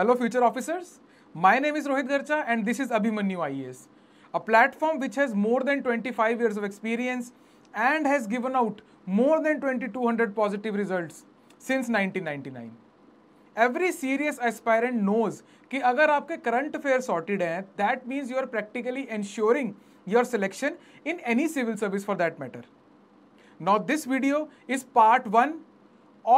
Hello future officers, my name is Rohit Garcha and this is Abhimanu IAS, a platform which has more than 25 years of experience and has given out more than 2200 positive results since 1999. Every serious aspirant knows कि अगर आपके current affairs sorted हैं, that means you are practically ensuring your selection in any civil service for that matter. Now this video is part 1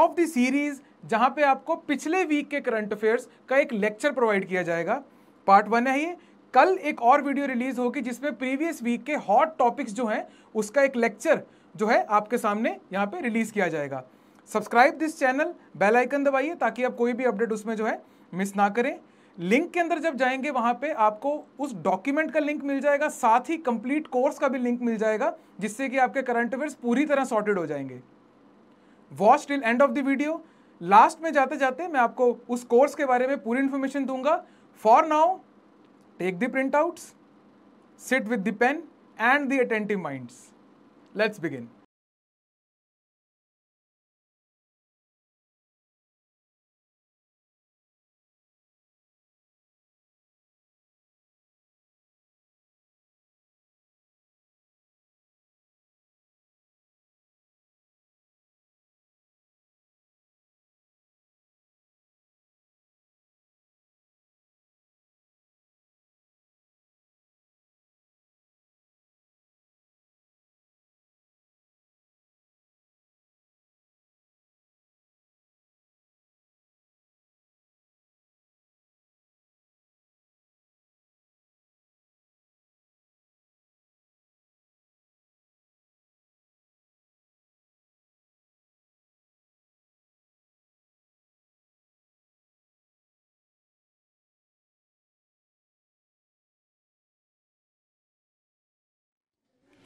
of the series जहाँ पे आपको पिछले week के current affairs का एक लेक्चर प्रोवाइड किया जाएगा. पार्ट 1 है ये. कल एक और वीडियो रिलीज होगी जिसमें प्रीवियस वीक के हॉट टॉपिक्स जो हैं उसका एक लेक्चर जो है आपके सामने यहाँ पे रिलीज किया जाएगा. Subscribe this channel, bell icon दबाइए ताकि आप कोई भी अपडेट उसमें जो है मिस ना करें. लिंक के अंदर जब जाएंगे वहाँ पे आपको उस डॉक्यूमेंट का लिंक मिल जाएगा, साथ ही कंप्लीट कोर्स का भी लिंक मिल जाएगा जिससे कि आपके करंट अफेयर्स पूरी तरह सॉर्टेड हो जाएंगे. Watch till end of the video. Last में जाते जाते मैं आपको उस कोर्स के बारे में पूरी इन्फॉर्मेशन दूंगा. For now take the print outs, sit with the pen and the attentive minds. Let's begin.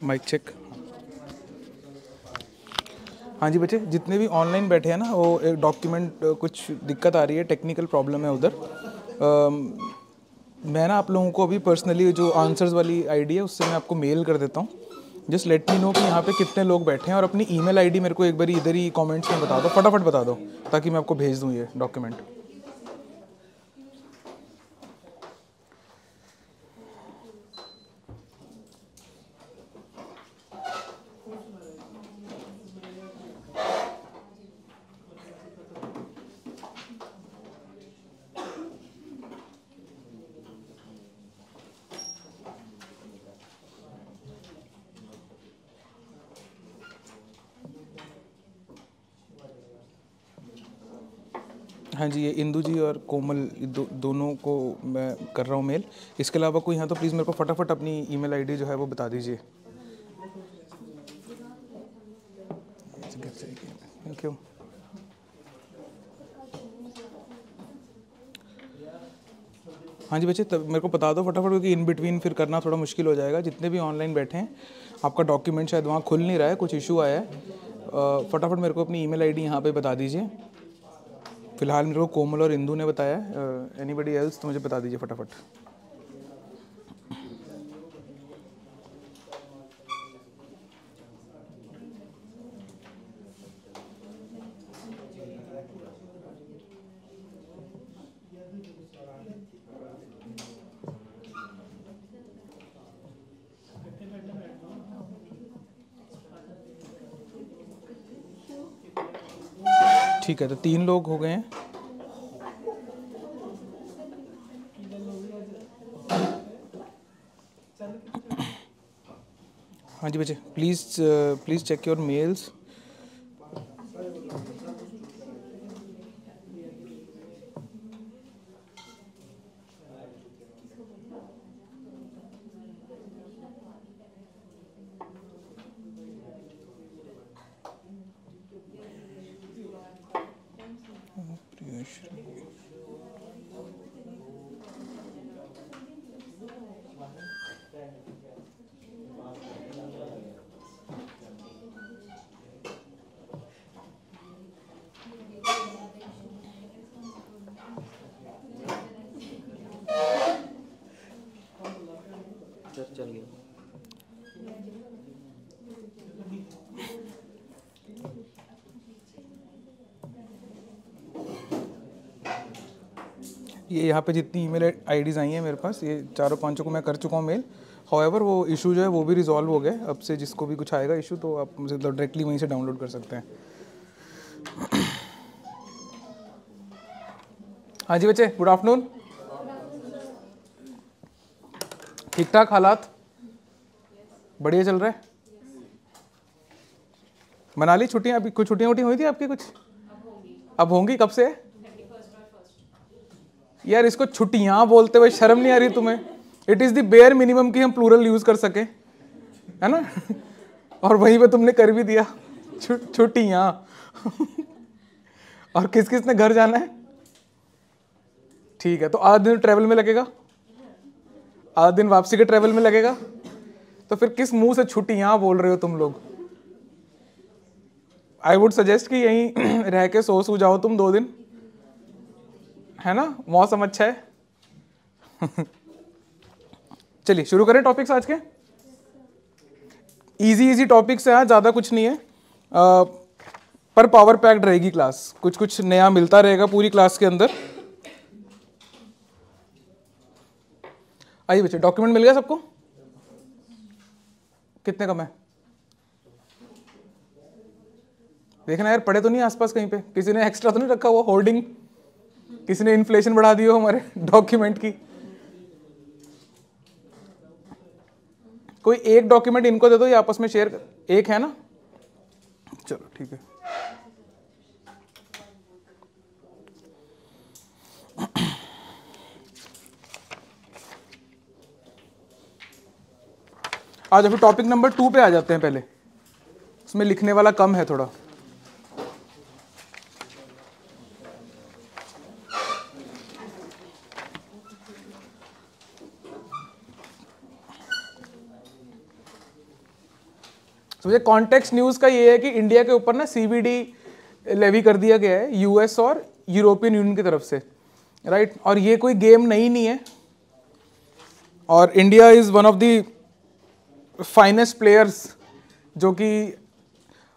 Mic check. हाँ जी बच्चे, जितने भी ऑनलाइन बैठे हैं ना, वो एक डॉक्यूमेंट कुछ दिक्कत आ रही है, टेक्निकल प्रॉब्लम है उधर. मैं ना आप लोगों को अभी पर्सनली जो आंसर्स वाली आईडी है उससे मैं आपको मेल कर देता हूँ. जस्ट लेट मी नो कि यहाँ पे कितने लोग बैठे हैं और अपनी ईमेल आईडी मेरे को एक बार इधर ही कॉमेंट्स में बता दो, फटाफट बता दो ताकि मैं आपको भेज दूँ ये डॉक्यूमेंट. हाँ जी, ये इंदू जी और कोमल दोनों को मैं कर रहा हूँ मेल. इसके अलावा कोई यहाँ तो प्लीज़ मेरे को फटाफट अपनी ईमेल आईडी जो है वो बता दीजिए. Thank you. हाँ जी बच्चे, तब मेरे को बता दो फटाफट क्योंकि इन बिटवीन फिर करना थोड़ा मुश्किल हो जाएगा. जितने भी ऑनलाइन बैठे हैं, आपका डॉक्यूमेंट शायद वहाँ खुल नहीं रहा है, कुछ इशू आया है. फटाफट मेरे को अपनी ईमेल आईडी यहाँ पे बता दीजिए. फिलहाल मेरे को कोमल और इंदू ने बताया. एनीबडी एल्स तो मुझे बता दीजिए फटाफट. ठीक है, तो 3 लोग हो गए हैं. हाँ जी बच्चे, प्लीज़ चेक योर मेल्स. ये यहाँ पे जितनी ईमेल आईडीज़ आई हैं मेरे पास, ये चारों पाँचों को मैं कर चुका हूँ मेल। हाउएवर वो इशू जो है वो भी रिजॉल्व हो गए। अब से जिसको भी कुछ आएगा इशू तो आप मुझे डायरेक्टली वहीं से डाउनलोड कर सकते हैं। हाँ जी बच्चे, गुड आफ्टरनून। ठीक ठाक हालात, बढ़िया चल रहा है। मना ली छुट्टियाँ? अभी कुछ छुट्टियाँ हुई थी आपकी? कुछ अब होंगी। कब से यार? इसको छुट्टियाँ बोलते हुए शर्म नहीं आ रही तुम्हें? It is the bare minimum कि हम प्लूरल यूज़ कर सकें, है ना? और वहीं पे तुमने कर भी दिया छुट्टियाँ। और किस किस ने घर जाना है? ठीक है, तो आधा दिन ट्रैवल में लगेगा, आधा दिन वापसी के ट्रैवल में लगेगा। तो फिर किस मुंह से छुट्टियाँ बोल रहे हो तुम लोग? आई वुड सजेस्ट कि यहीं रह के सो सू जाओ तुम 2 दिन, है ना? मौसम अच्छा है। चलिए शुरू करें टॉपिक्स आज के। इजी इजी टॉपिक्स हैं आज, ज़्यादा कुछ नहीं है। पर पावर पैक्ड रहेगी क्लास, कुछ कुछ नया मिलता रहेगा पूरी क्लास के अंदर। आइए बच्चे, डॉक्यूमेंट मिल गया सबको? कितने कम है? देखना यार, पढ़े तो नहीं आसपास कहीं पे? किसी ने एक्स्ट्रा तो नहीं रखा हुआ होर्डिंग? किसी ने इन्फ्लेशन बढ़ा दी हो हमारे डॉक्यूमेंट की? कोई एक डॉक्यूमेंट इनको दे दो, ये आपस में शेयर कर। एक है ना? चलो ठीक है। आज अभी टॉपिक नंबर 2 पे आ जाते हैं। पहले उसमें लिखने वाला कम है थोड़ा। मुझे कॉन्टेक्स्ट न्यूज़ का ये है कि इंडिया के ऊपर ना सीवीडी लेवी कर दिया गया है यूएस और यूरोपियन यूनियन की तरफ से, राइट? और ये कोई गेम नहीं है, और India is one of the finest players जो कि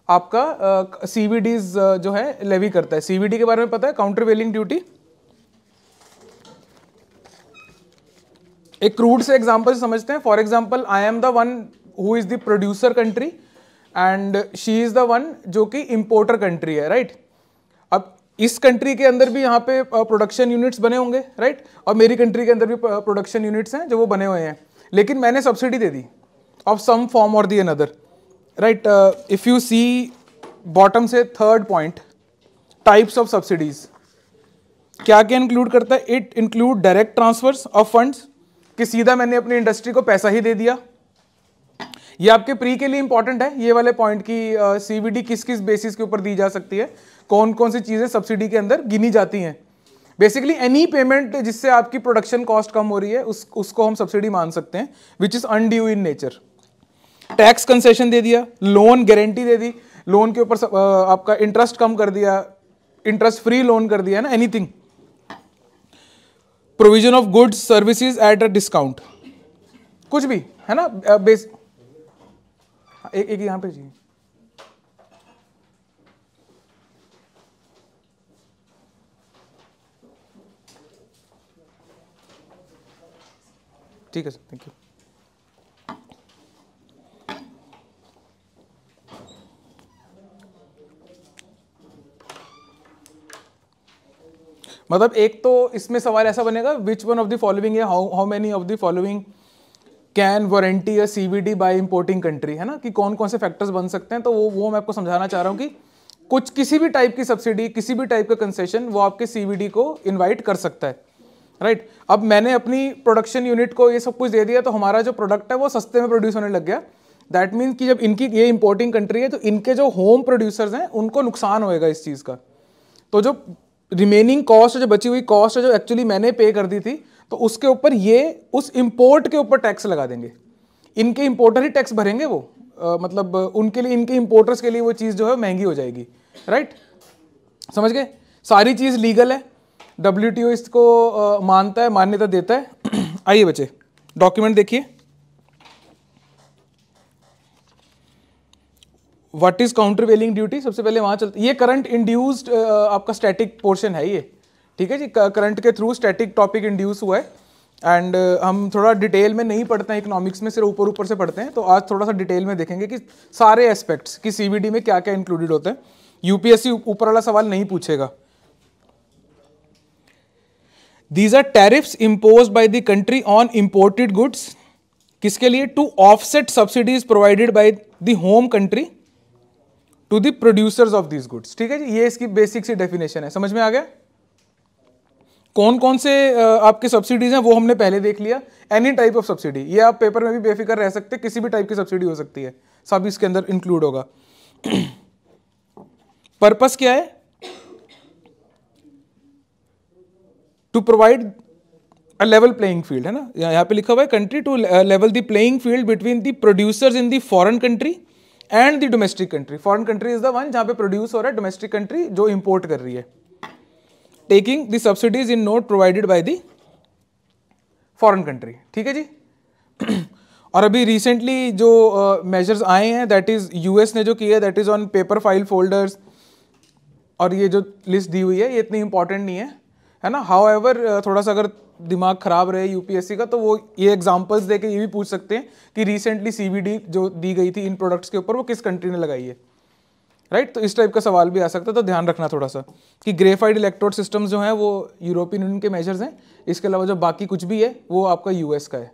आपका सीवीडीज जो है लेवी करता है। सीवीडी के बारे में पता है? Countervailing duty. एक क्रूड से एग्जाम्पल समझते हैं। For example, I am the one who is the producer country and she is the one जो कि इम्पोर्टर कंट्री है, राइट? अब इस कंट्री के अंदर भी यहाँ पे प्रोडक्शन यूनिट्स बने होंगे, राइट? और मेरी कंट्री के अंदर भी प्रोडक्शन यूनिट्स हैं जो वो बने हुए हैं, लेकिन मैंने सब्सिडी दे दी ऑफ सम फॉर्म और दी another, right? If you see bottom से 3rd point, types of subsidies क्या क्या इंक्लूड करता है? It include direct transfers of funds, कि सीधा मैंने अपनी इंडस्ट्री को पैसा ही दे दिया। ये आपके प्री के लिए इंपॉर्टेंट है ये वाले पॉइंट की सीवीडी किस किस बेसिस के ऊपर दी जा सकती है, कौन कौन सी चीज़ें सब्सिडी के अंदर गिनी जाती हैं। बेसिकली एनी पेमेंट जिससे आपकी प्रोडक्शन कॉस्ट कम हो रही है उसको हम सब्सिडी मान सकते हैं, which is undue in nature. Tax concession दे दिया, लोन गारंटी दे दी, लोन के ऊपर आपका इंटरेस्ट कम कर दिया, इंटरेस्ट फ्री लोन कर दिया ना, anything. Provision of goods services at a discount, कुछ भी, है ना? बेस एक यहाँ पे चाहिए। ठीक है सर, थैंक यू। मतलब एक तो इसमें सवाल ऐसा बनेगा, which one of the following है, how many of the following can warranty या सीवीडी बाय इंपोर्टिंग कंट्री, है ना? कि कौन कौन से फैक्टर्स बन सकते हैं। तो वो मैं आपको समझाना चाह रहा हूँ कि कुछ किसी भी टाइप की सब्सिडी, किसी भी टाइप का कंसेशन वो आपके सीवीडी को इनवाइट कर सकता है, राइट? अब मैंने अपनी प्रोडक्शन यूनिट को ये सब कुछ दे दिया, तो हमारा जो प्रोडक्ट है वो सस्ते में प्रोड्यूस होने लग गया। दैट मीन्स कि जब इनकी ये इंपोर्टिंग कंट्री है, तो इनके जो होम प्रोड्यूसर्स हैं उनको नुकसान होएगा इस चीज़ का। तो जो रिमेनिंग कॉस्ट, जो बची हुई कॉस्ट है, जो एक्चुअली मैंने पे कर दी थी, तो उसके ऊपर ये उस इंपोर्ट के ऊपर टैक्स लगा देंगे। इनके इंपोर्टर ही टैक्स भरेंगे वो। मतलब उनके लिए, इनके इंपोर्टर्स के लिए वो चीज़ जो है महंगी हो जाएगी, राइट? समझ गए? सारी चीज़ लीगल है, WTO इसको मानता है, मान्यता देता है। आइए बच्चे, डॉक्यूमेंट देखिए। What is countervailing duty? सबसे पहले वहाँ चलते। ये करंट इंड्यूस्ड आपका स्टैटिक पोर्शन है ये, ठीक है जी। करंट के थ्रू स्टैटिक टॉपिक इंड्यूस हुआ है एंड हम थोड़ा डिटेल में नहीं पढ़ते हैं इकोनॉमिक्स में, सिर्फ ऊपर ऊपर से पढ़ते हैं। तो आज थोड़ा सा डिटेल में देखेंगे कि सारे एस्पेक्ट्स कि सीवीडी में क्या क्या इंक्लूडेड होते हैं। यूपीएससी ऊपर वाला सवाल नहीं पूछेगा। These are tariffs impose by the country on imported goods, किसके लिए? To offset subsidies provided by the home country to the producers of these goods. ठीक है जी, ये इसकी बेसिक सी डेफिनेशन है। समझ में आ गया कौन कौन से आपके सब्सिडीज हैं? वो हमने पहले देख लिया। एनी टाइप ऑफ सब्सिडी, ये आप पेपर में भी बेफिक्र रह सकते हैं, किसी भी टाइप की सब्सिडी हो सकती है, सब इसके अंदर इंक्लूड होगा। पर्पस क्या है? To provide a level playing field, है ना, यहाँ पे लिखा हुआ है country to level the playing field between the producers in the foreign country and the domestic country. Foreign country is the one जहाँ पे प्रोड्यूस हो रहा है, डोमेस्टिक कंट्री जो इम्पोर्ट कर रही है। Taking the subsidies in note provided by the foreign country. ठीक है जी। और अभी रिसेंटली जो मेजर्स आए हैं दैट इज यूएस ने जो किया है that is on paper file folders, और ये जो लिस्ट दी हुई है ये इतनी इंपॉर्टेंट नहीं है, है ना। हाउ एवर थोड़ा सा अगर दिमाग खराब रहे यूपीएससी का तो वो ये एग्जाम्पल्स देके ये भी पूछ सकते हैं कि रिसेंटली सीवीडी जो दी गई थी इन प्रोडक्ट्स के ऊपर वो किस कंट्री ने लगाई है, राइट। तो इस टाइप का सवाल भी आ सकता है, तो ध्यान रखना थोड़ा सा कि ग्रेफाइड इलेक्ट्रोड सिस्टम्स जो हैं वो यूरोपियन यूनियन के मेजर्स हैं। इसके अलावा जो बाकी कुछ भी है वो आपका यूएस का है।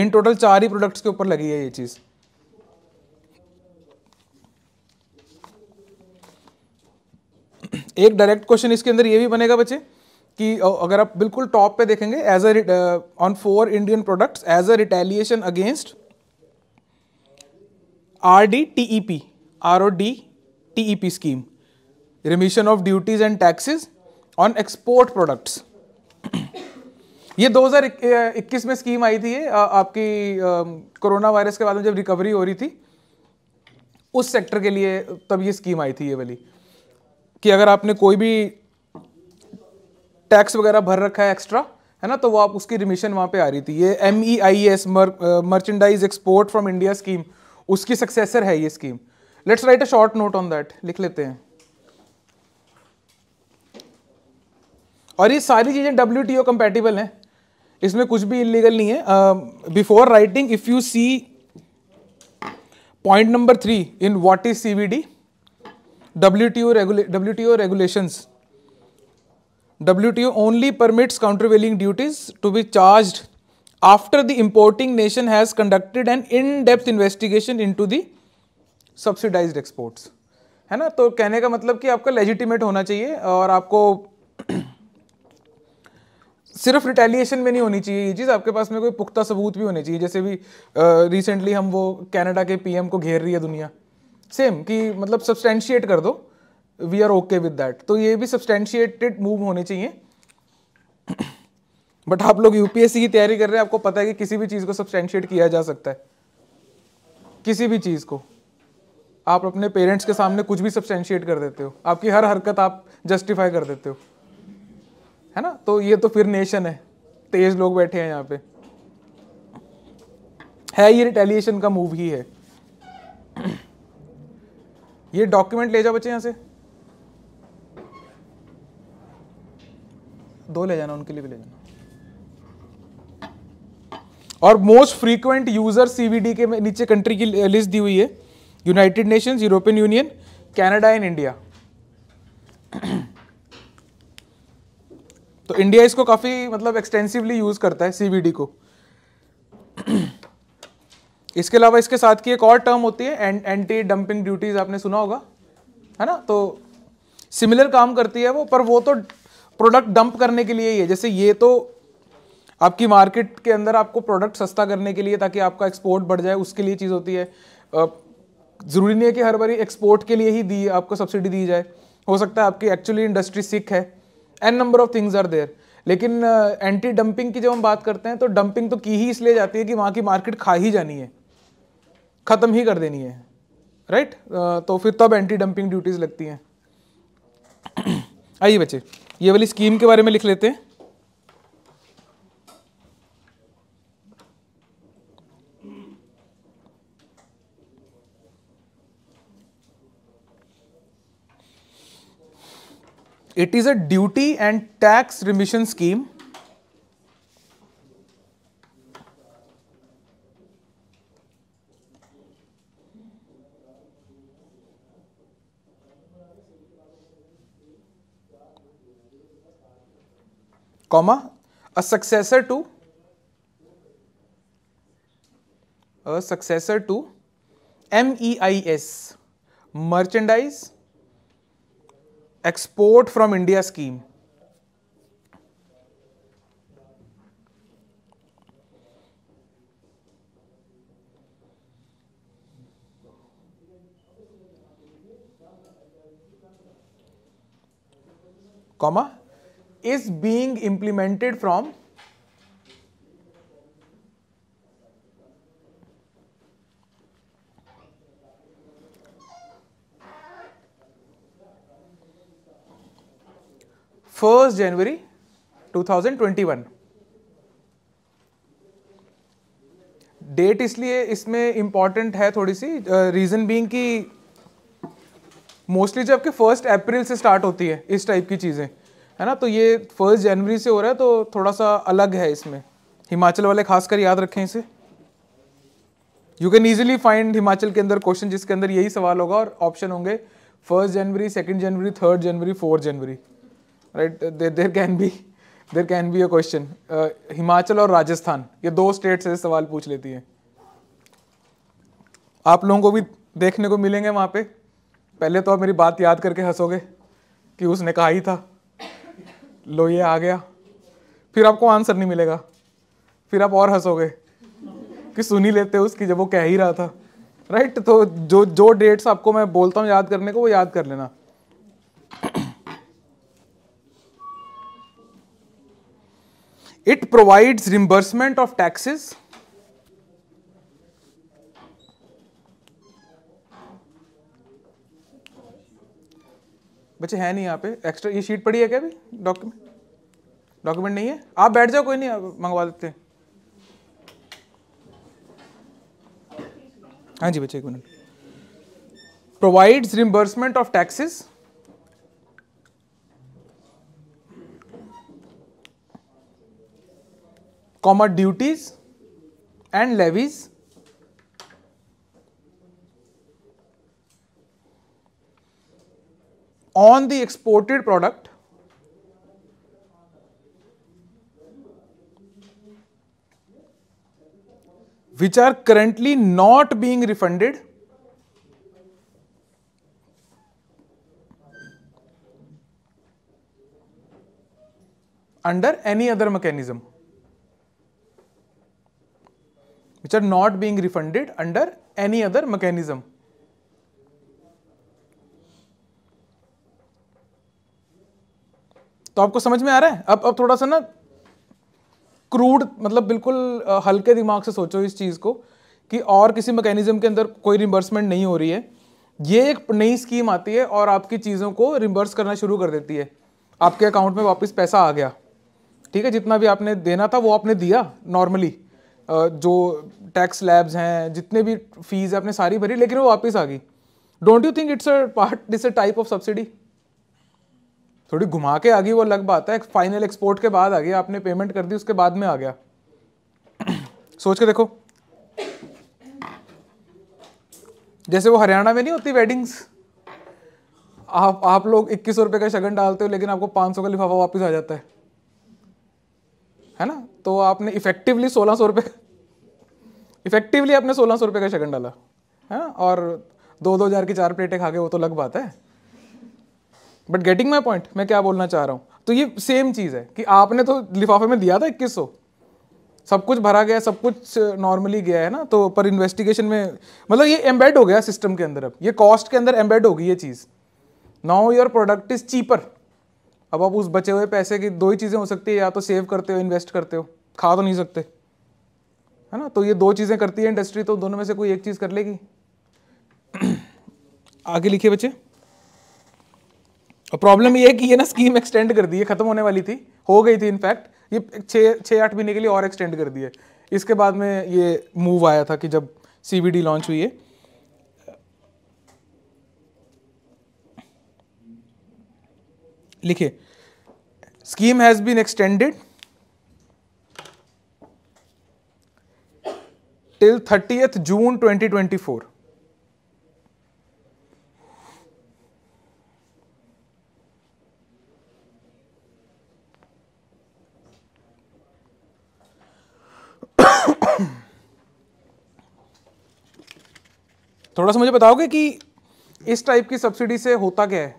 इन टोटल 4 ही प्रोडक्ट्स के ऊपर लगी है ये चीज़। एक डायरेक्ट क्वेश्चन इसके अंदर ये भी बनेगा बच्चे कि अगर आप बिल्कुल टॉप पे देखेंगे, as a on 4 Indian products as a retaliation against RDTEP scheme, remission of duties and taxes on export products। ये 2021 में स्कीम आई थी आपकी कोरोना वायरस के बाद में जब रिकवरी हो रही थी उस सेक्टर के लिए, तब ये स्कीम आई थी ये वाली कि अगर आपने कोई भी टैक्स वगैरह भर रखा है एक्स्ट्रा, है ना, तो वो आप उसकी रिमिशन वहाँ पे आ रही थी। ये MEIS merchandise export from India scheme, उसकी सक्सेसर है ये scheme. Let's write a short note on that, लिख लेते हैं। और ये सारी चीजें WTO कंपैटिबल हैं, इसमें कुछ भी इलीगल नहीं है। Before writing if you see point number 3 in what is CVD, WTO regulations, WTO only permits countervailing duties to be charged after the importing nation has conducted an in-depth investigation into the subsidized exports, है ना। तो कहने का मतलब कि आपका legitimate होना चाहिए और आपको सिर्फ रिटेलिएशन में नहीं होनी चाहिए ये चीज़, आपके पास में कोई पुख्ता सबूत भी होने चाहिए। जैसे भी रिसेंटली हम वो कनाडा के PM को घेर रही है दुनिया, सेम कि मतलब सब्सटेंशिएट कर दो, we are okay with that. तो ये भी सब्सटेंशिएटेड मूव होने चाहिए। बट आप लोग यूपीएससी की तैयारी कर रहे हैं, आपको पता है कि किसी भी चीज़ को सब्सटेंशिएट किया जा सकता है, किसी भी चीज़ को आप अपने पेरेंट्स के सामने कुछ भी सब्सटेंशिएट कर देते हो, आपकी हर हरकत आप जस्टिफाई कर देते हो, है ना। तो ये तो फिर नेशन है, तेज लोग बैठे हैं यहाँ पे, है ये रिटेलिएशन का मूव ही है। ये डॉक्यूमेंट ले जाओ बच्चे, यहाँ से 2 ले जाना, उनके लिए भी ले जाना। और मोस्ट फ्रीक्वेंट यूजर सीवीडी के नीचे कंट्री की लिस्ट दी हुई है, United Nations, European Union, Canada and India. तो इंडिया इसको काफी मतलब एक्सटेंसिवली यूज करता है सीवीडी को। इसके अलावा इसके साथ की एक और टर्म होती है एंटी डंपिंग ड्यूटीज, आपने सुना होगा, है ना। तो सिमिलर काम करती है वो, पर वो तो प्रोडक्ट डंप करने के लिए ही है। जैसे ये तो आपकी मार्केट के अंदर आपको प्रोडक्ट सस्ता करने के लिए, ताकि आपका एक्सपोर्ट बढ़ जाए, उसके लिए चीज़ होती है। ज़रूरी नहीं है कि हर बारी एक्सपोर्ट के लिए ही दी आपको सब्सिडी दी जाए, हो सकता है आपकी एक्चुअली इंडस्ट्री सिक है, an number of things are there. लेकिन एंटी डंपिंग की जब हम बात करते हैं तो डंपिंग तो की ही इसलिए जाती है कि वहाँ की मार्केट खा ही जानी है, खत्म ही कर देनी है, राइट। तो फिर तब एंटी डंपिंग ड्यूटीज लगती हैं। आइए बच्चे ये वाली स्कीम के बारे में लिख लेते हैं। It is a duty and tax remission scheme , a successor to MEIS, merchandise export from India scheme. Is being implemented from January 1, 2021. Date इसलिए इसमें इम्पॉर्टेंट है थोड़ी सी, रीजन बीइंग कि मोस्टली जब के 1 अप्रैल से स्टार्ट होती है इस टाइप की चीज़ें, है ना, तो ये 1 जनवरी से हो रहा है तो थोड़ा सा अलग है इसमें। हिमाचल वाले खासकर याद रखें इसे। You can easily find Himachal के अंदर क्वेश्चन जिसके अंदर यही सवाल होगा और ऑप्शन होंगे 1 जनवरी 2 जनवरी 3 जनवरी 4 जनवरी, right. There can be a question Himachal और राजस्थान, ये 2 स्टेट्स से सवाल पूछ लेती हैं। आप लोगों को भी देखने को मिलेंगे वहाँ पे। पहले तो आप मेरी बात याद करके हंसोगे कि उसने कहा ही था, लो ये आ गया, फिर आपको आंसर नहीं मिलेगा, फिर आप और हंसोगे कि सुन ही लेते हो उसकी जब वो कह ही रहा था, राइट। तो जो डेट्स आपको मैं बोलता हूँ याद करने को, वो याद कर लेना। It provides reimbursement of taxes बच्चे हैं नहीं यहाँ पे एक्स्ट्रा। ये शीट पड़ी है क्या अभी? डॉक्यूमेंट नहीं है, आप बैठ जाओ, कोई नहीं, मंगवा देते हैं। हाँ जी बच्चे, 1 minute. Provides reimbursement of taxes comma duties and levies on the exported product which are currently not being refunded under any other mechanism. Which are not being refunded under any other mechanism. तो आपको समझ में आ रहा है? अब थोड़ा सा ना क्रूड, मतलब बिल्कुल हल्के दिमाग से सोचो इस चीज़ को कि और किसी मैकेनिज्म के अंदर कोई रिम्बर्समेंट नहीं हो रही है, ये एक नई स्कीम आती है और आपकी चीज़ों को रिम्बर्स करना शुरू कर देती है। आपके अकाउंट में वापस पैसा आ गया, ठीक है, जितना भी आपने देना था वो आपने दिया नॉर्मली, जो टैक्स स्लैब्स हैं, जितने भी फीस है आपने सारी भरी, लेकिन वो वापस आ गई। Don't you think it's a type of subsidy? थोड़ी घुमा के आ गई वो अलग बात है, फाइनल एक्सपोर्ट के बाद आ गई, आपने पेमेंट कर दी उसके बाद में आ गया। सोच के देखो, जैसे वो हरियाणा में नहीं होती वेडिंग्स, आप लोग 2100 रुपये का शगन डालते हो लेकिन आपको 500 का लिफाफा वापस आ जाता है ना, तो आपने इफेक्टिवली 1600 रुपये आपने 1600 रुपये का शगन डाला, है ना, और 2-2 हज़ार की 4 प्लेटें खा के, वो तो अलग बात है। बट गेटिंग माई पॉइंट, मैं क्या बोलना चाह रहा हूँ? तो ये सेम चीज़ है कि आपने तो लिफाफे में दिया था 2100, सब कुछ भरा गया, सब कुछ नॉर्मली गया है ना, तो पर इन्वेस्टिगेशन में, मतलब ये एम्बेड हो गया सिस्टम के अंदर, अब ये कॉस्ट के अंदर एम्बेड होगी ये चीज़। Now your product is cheaper. अब आप उस बचे हुए पैसे की 2 ही चीज़ें हो सकती है, या तो सेव करते हो, इन्वेस्ट करते हो, खा तो नहीं सकते, है ना, तो ये 2 चीज़ें करती है इंडस्ट्री, तो दोनों में से कोई एक चीज़ कर लेगी। आगे लिखिए बच्चे। और प्रॉब्लम ये है कि ये ना स्कीम एक्सटेंड कर दी है, ख़त्म होने वाली थी, हो गई थी इनफैक्ट, ये 6-8 महीने के लिए और एक्सटेंड कर दी है। इसके बाद में ये मूव आया था कि जब CVD लॉन्च हुई है। लिखिए, scheme has been extended till 30th June 2024। थोड़ा सा मुझे बताओगे कि इस टाइप की सब्सिडी से होता क्या है?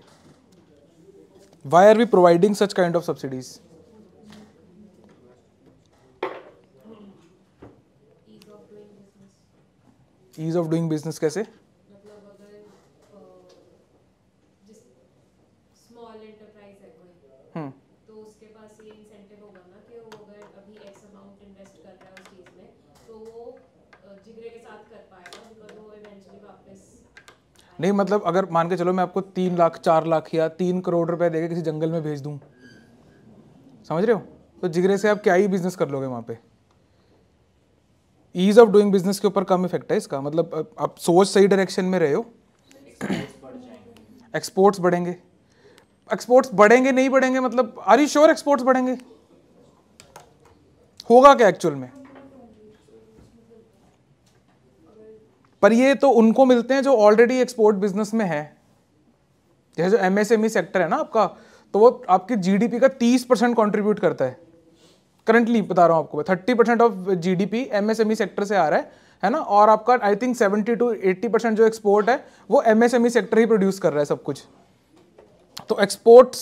Why are we providing such kind of subsidies? Ease of doing business कैसे? नहीं मतलब अगर मान के चलो मैं आपको 3 लाख 4 लाख या 3 करोड़ रुपए देके किसी जंगल में भेज दूं, समझ रहे हो, तो जिगरे से आप क्या ही बिजनेस कर लोगे वहाँ पे। ईज ऑफ डूइंग बिजनेस के ऊपर कम इफेक्ट है इसका, मतलब आप सोच सही डायरेक्शन में रहे हो। एक्सपोर्ट्स बढ़ेंगे, एक्सपोर्ट्स बढ़ेंगे नहीं बढ़ेंगे मतलब आर यू श्योर एक्सपोर्ट्स बढ़ेंगे? होगा क्या एक्चुअल में? पर ये तो उनको मिलते हैं जो ऑलरेडी एक्सपोर्ट बिजनेस में है। जैसे जो एमएसएमई सेक्टर है ना आपका, तो वो आपके जीडीपी का 30% कॉन्ट्रीब्यूट करता है। करंटली बता रहा हूँ आपको, 30% ऑफ जीडीपी एमएसएमई सेक्टर से आ रहा है ना। और आपका आई थिंक 70 to 80% जो एक्सपोर्ट है वो एमएसएमई सेक्टर ही प्रोड्यूस कर रहा है सब कुछ। तो एक्सपोर्ट्स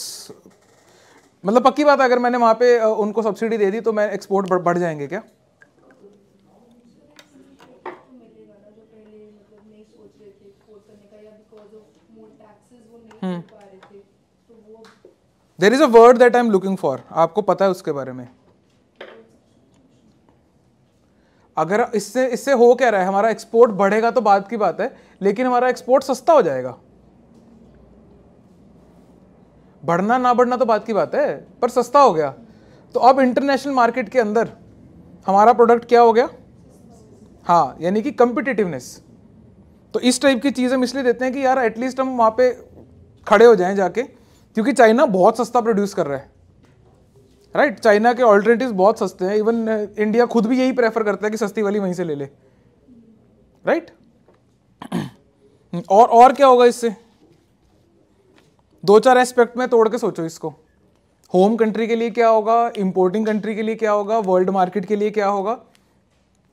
मतलब पक्की बात है, अगर मैंने वहाँ पे उनको सब्सिडी दे दी तो मैं एक्सपोर्ट बढ़ जाएंगे क्या? There is a word that I am looking for, आपको पता है उसके बारे में। अगर इससे हो क्या रहा है, हमारा एक्सपोर्ट बढ़ेगा तो बात की बात है, लेकिन हमारा एक्सपोर्ट सस्ता हो जाएगा। बढ़ना ना बढ़ना तो बात की बात है, पर सस्ता हो गया। तो अब इंटरनेशनल मार्केट के अंदर हमारा प्रोडक्ट क्या हो गया? हाँ, यानी कि कॉम्पिटिटिवनेस। तो इस टाइप की चीज़ हम इसलिए देते हैं कि यार एटलीस्ट हम वहाँ पे खड़े हो जाएं जाके, क्योंकि चाइना बहुत सस्ता प्रोड्यूस कर रहा है, राइट? चाइना के ऑल्टरनेटिव्स बहुत सस्ते हैं, इवन इंडिया खुद भी यही प्रेफर करता है कि सस्ती वाली वहीं से ले ले, राइट? और क्या होगा इससे? 2-4 एस्पेक्ट में तोड़ के सोचो इसको। होम कंट्री के लिए क्या होगा, इम्पोर्टिंग कंट्री के लिए क्या होगा, वर्ल्ड मार्केट के लिए क्या होगा,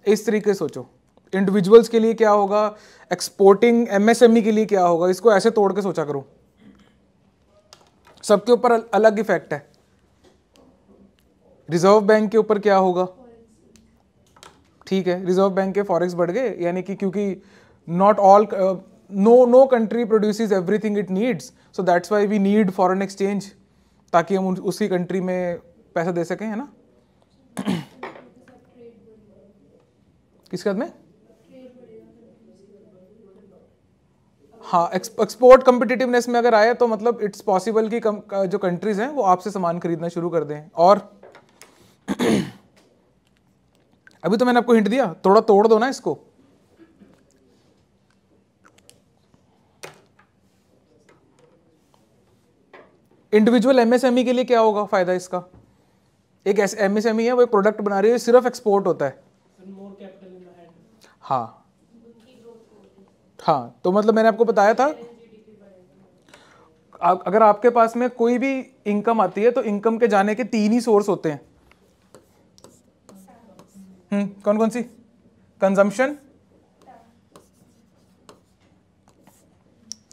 इस तरीके से सोचो। इंडिविजुअल्स के लिए क्या होगा, एक्सपोर्टिंग एमएसएमई के लिए क्या होगा, इसको ऐसे तोड़ के सोचा करो। सबके ऊपर अलग इफेक्ट है। रिजर्व बैंक के ऊपर क्या होगा? ठीक है, रिजर्व बैंक के फॉरेक्स बढ़ गए, यानी कि क्योंकि not all, no country produces everything it needs, so that's why we need foreign exchange, ताकि हम उसी कंट्री में पैसा दे सकें, है ना। किसके बाद में? हाँ, एक्सपोर्ट कम्पिटिटिवनेस में अगर आए तो मतलब इट्स पॉसिबल कि जो कंट्रीज हैं वो आपसे सामान खरीदना शुरू कर दें। और अभी तो मैंने आपको हिंट दिया, थोड़ा तोड़ दो ना इसको। इंडिविजुअल एमएसएमई के लिए क्या होगा फायदा इसका? एक एमएसएमई है, वो एक प्रोडक्ट बना रही है, सिर्फ एक्सपोर्ट होता है। हाँ हाँ, तो मतलब मैंने आपको बताया था, अगर आपके पास में कोई भी इनकम आती है तो इनकम के जाने के 3 ही सोर्स होते हैं। कौन कौन सी? कंजम्पशन,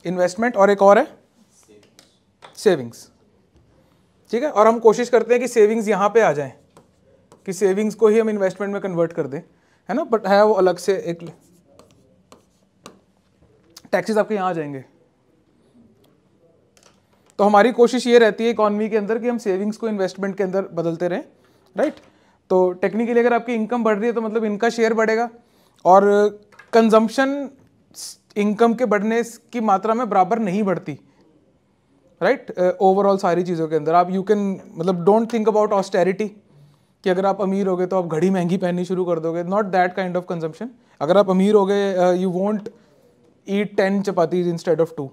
इन्वेस्टमेंट और एक और है सेविंग्स। ठीक है, और हम कोशिश करते हैं कि सेविंग्स यहाँ पे आ जाए, कि सेविंग्स को ही हम इन्वेस्टमेंट में कन्वर्ट कर दें, है ना। बट है वो अलग से एक टैक्सेस आपके यहाँ आ जाएंगे। तो हमारी कोशिश ये रहती है इकोनॉमी के अंदर कि हम सेविंग्स को इन्वेस्टमेंट के अंदर बदलते रहें, राइट? तो टेक्निकली अगर आपकी इनकम बढ़ रही है तो मतलब इनका शेयर बढ़ेगा, और कंजम्पशन इनकम के बढ़ने की मात्रा में बराबर नहीं बढ़ती, राइट? ओवरऑल सारी चीज़ों के अंदर आप यू कैन मतलब डोंट थिंक अबाउट ऑस्टेरिटी, कि अगर आप अमीर हो गए तो आप घड़ी महंगी पहननी शुरू कर दोगे, not that kind of consumption. अगर आप अमीर हो गए, you want eat 10 chapatis instead of 2,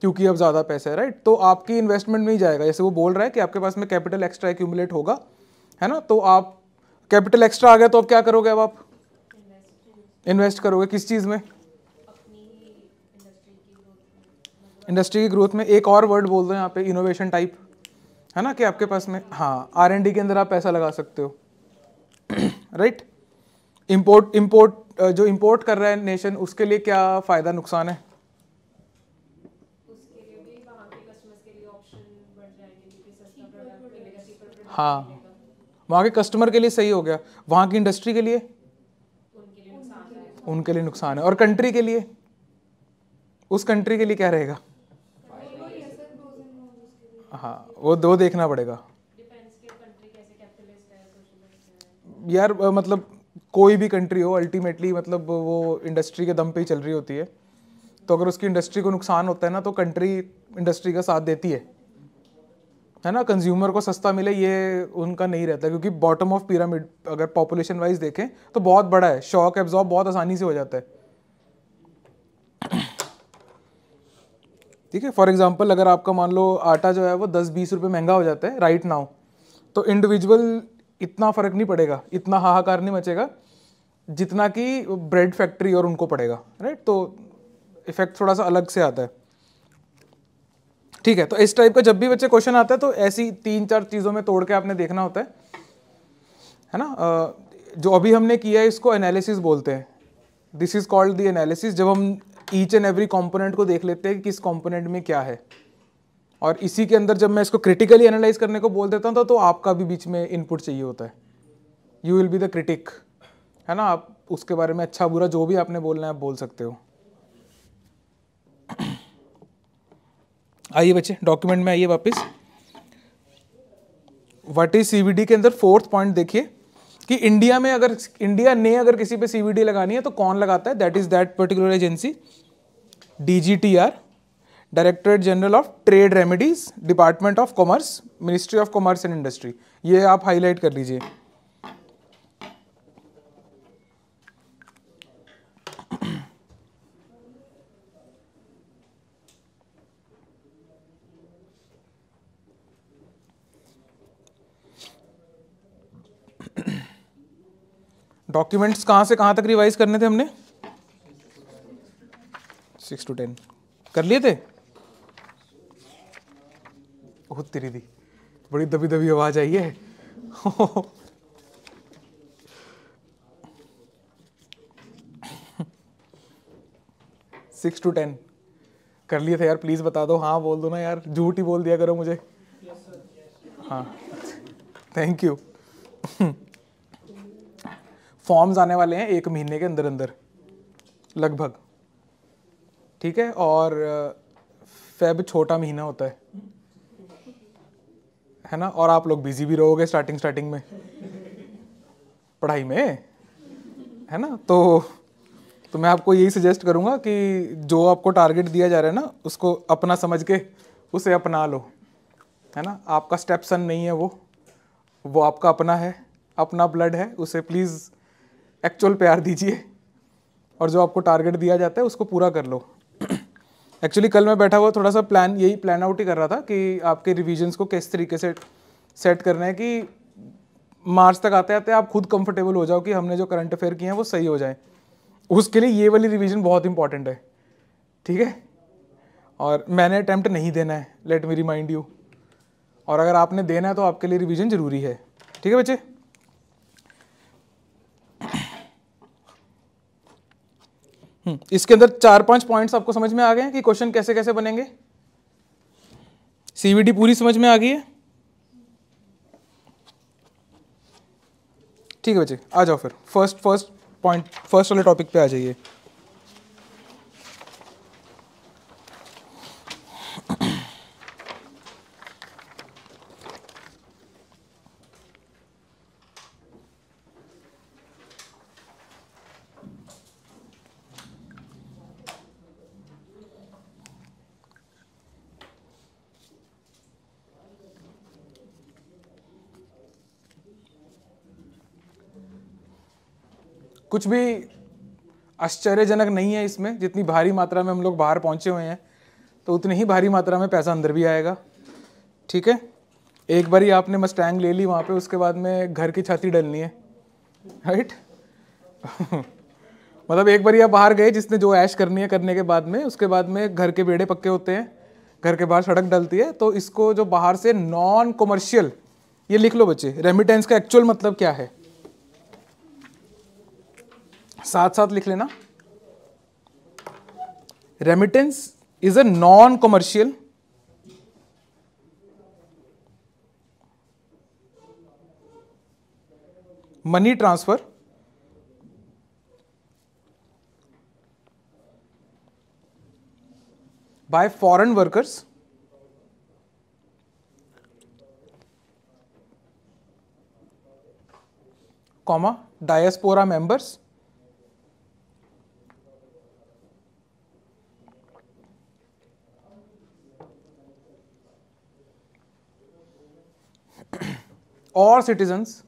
क्योंकि अब ज़्यादा पैसा है, राइट, तो आपकी इन्वेस्टमेंट में ही जाएगा। जैसे वो बोल रहा है कि आपके पास में कैपिटल एक्स्ट्रा एक्यूमुलेट होगा, है ना, तो आप कैपिटल एक्स्ट्रा आ गया तो अब क्या करोगे, अब आप इन्वेस्ट करोगे किस चीज़ में, इंडस्ट्री की ग्रोथ में। एक और वर्ड बोल दो यहाँ पे, इनोवेशन टाइप, है ना, कि आपके पास में हाँ R&D के अंदर आप पैसा लगा सकते हो, राइट। इम्पोर्ट जो इम्पोर्ट कर रहा है नेशन, उसके लिए क्या फ़ायदा नुकसान है, उसके लिए भी वहाँ के कस्टमर्स के लिए ऑप्शन बढ़ जाएंगे, हाँ वहाँ के कस्टमर के लिए सही हो गया, वहाँ की इंडस्ट्री के लिए उनके लिए नुकसान है, और कंट्री के लिए, उस कंट्री के लिए क्या रहेगा, हाँ वो देखना पड़ेगा यार। मतलब कोई भी कंट्री हो अल्टीमेटली, मतलब वो इंडस्ट्री के दम पे ही चल रही होती है, तो अगर उसकी इंडस्ट्री को नुकसान होता है ना, तो कंट्री इंडस्ट्री का साथ देती है ना। कंज्यूमर को सस्ता मिले ये उनका नहीं रहता, क्योंकि बॉटम ऑफ पिरामिड अगर पॉपुलेशन वाइज देखें तो बहुत बड़ा है, शॉक एब्जॉर्ब बहुत आसानी से हो जाता है, ठीक है। फॉर एग्जाम्पल अगर आपका मान लो आटा जो है वो 10-20 रुपये महंगा हो जाता है राइट नाउ, तो इंडिविजुअल इतना फ़र्क नहीं पड़ेगा, इतना हाहाकार नहीं मचेगा जितना कि ब्रेड फैक्ट्री और उनको पड़ेगा, राइट, तो इफेक्ट थोड़ा सा अलग से आता है, ठीक है। तो इस टाइप का जब भी बच्चे क्वेश्चन आता है तो ऐसी 3-4 चीज़ों में तोड़ के आपने देखना होता है ना। जो अभी हमने किया है इसको एनालिसिस बोलते हैं, this is called the analysis. जब हम ईच एंड एवरी कॉम्पोनेंट को देख लेते हैं कि किस कॉम्पोनेंट में क्या है, और इसी के अंदर जब मैं इसको क्रिटिकली एनालाइज करने को बोल देता हूँ तो आपका भी बीच में इनपुट चाहिए होता है, you will be the critic, है ना। आप उसके बारे में अच्छा बुरा जो भी आपने बोलना है आप बोल सकते हो। आइए बच्चे डॉक्यूमेंट में आइए वापस। व्हाट इज सीवीडी के अंदर 4th पॉइंट देखिए कि इंडिया में अगर इंडिया ने अगर किसी पे सीवीडी लगानी है तो कौन लगाता है, that is that particular agency, DGTR, directorate general of trade remedies, department of commerce, ministry of commerce and industry. ये आप हाईलाइट कर लीजिए। डॉक्यूमेंट्स कहाँ से कहाँ तक रिवाइज करने थे हमने, 6 to 10 कर लिए थे। ओह तेरी दी, बड़ी दबी दबी आवाज आई है। सिक्स टू टेन कर लिए थे यार, प्लीज बता दो, हाँ बोल दो ना यार, झूठ ही बोल दिया करो मुझे। हाँ थैंक यू। फॉर्म्स आने वाले हैं 1 महीने के अंदर अंदर लगभग, ठीक है, और फेब छोटा महीना होता है ना, और आप लोग बिजी भी रहोगे स्टार्टिंग में पढ़ाई में, है ना। तो मैं आपको यही सजेस्ट करूँगा कि जो आपको टारगेट दिया जा रहा है ना उसको अपना समझ के उसे अपना लो, है ना। आपका स्टेपसन नहीं है, वो आपका अपना है, अपना ब्लड है, उसे प्लीज़ एक्चुअल प्यार दीजिए, और जो आपको टारगेट दिया जाता है उसको पूरा कर लो। एक्चुअली कल मैं बैठा हुआ थोड़ा सा प्लान आउट ही कर रहा था कि आपके रिविजन्स को किस तरीके से सेट करना है कि मार्च तक आते आते आप खुद कंफर्टेबल हो जाओ कि हमने जो करंट अफेयर किए हैं वो सही हो जाए। उसके लिए ये वाली रिविजन बहुत इंपॉर्टेंट है, ठीक है, और मैंने अटैम्प्ट नहीं देना है, लेट मी रिमाइंड यू, और अगर आपने देना है तो आपके लिए रिविजन ज़रूरी है, ठीक है बच्चे। इसके अंदर 4-5 पॉइंट्स आपको समझ में आ गए हैं कि क्वेश्चन कैसे कैसे बनेंगे। सीवीडी पूरी समझ में आ गई है, ठीक है बच्चे। आ जाओ फिर फर्स्ट पॉइंट, फर्स्ट वाले टॉपिक पे आ जाइए। कुछ भी आश्चर्यजनक नहीं है इसमें, जितनी भारी मात्रा में हम लोग बाहर पहुंचे हुए हैं तो उतनी ही भारी मात्रा में पैसा अंदर भी आएगा। ठीक है, एक बारी आपने मस्टैंग ले ली वहाँ पे, उसके बाद में घर की छाती डलनी है, राइट। मतलब एक बारी आप बाहर गए, जिसने जो ऐश करनी है करने के बाद में, उसके बाद में घर के बेड़े पक्के होते हैं, घर के बाहर सड़क डलती है। तो इसको जो बाहर से नॉन कॉमर्शियल, ये लिख लो बच्चे, रेमिटेंस का एक्चुअल मतलब क्या है, साथ साथ लिख लेना। Remittance is a non commercial money transfer by foreign workers , diaspora members or citizens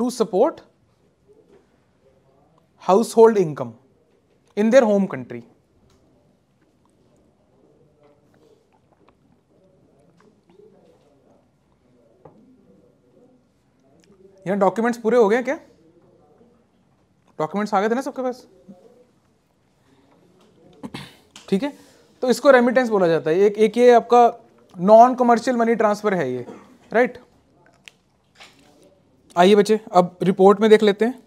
to support household income in their home country। यहाँ डॉक्यूमेंट्स पूरे हो गए क्या? डॉक्यूमेंट्स आ गए थे ना सबके पास? ठीक है, तो इसको रेमिटेंस बोला जाता है। एक ये आपका नॉन कमर्शियल मनी ट्रांसफर है ये, राइट। आइए बच्चे, अब रिपोर्ट में देख लेते हैं।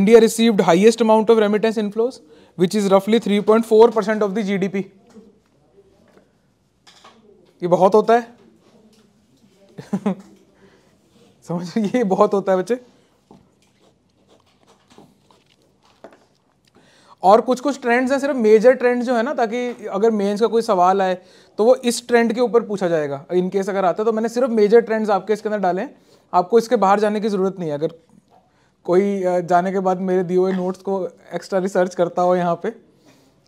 India received highest amount of remittance inflows which is रफली 3.4% ऑफ द जीडीपी। ये बहुत होता है। समझो, ये बहुत होता है बच्चे। और कुछ कुछ ट्रेंड्स हैं, सिर्फ मेजर ट्रेंड्स जो है ना, ताकि अगर मेंस का कोई सवाल आए तो वो इस ट्रेंड के ऊपर पूछा जाएगा, इनकेस अगर आता है। तो मैंने सिर्फ मेजर ट्रेंड्स आपके इसके अंदर डाले हैं, आपको इसके बाहर जाने की ज़रूरत नहीं है। अगर कोई जाने के बाद मेरे दिए हुए नोट्स को एक्स्ट्रा रिसर्च करता हो यहाँ पे,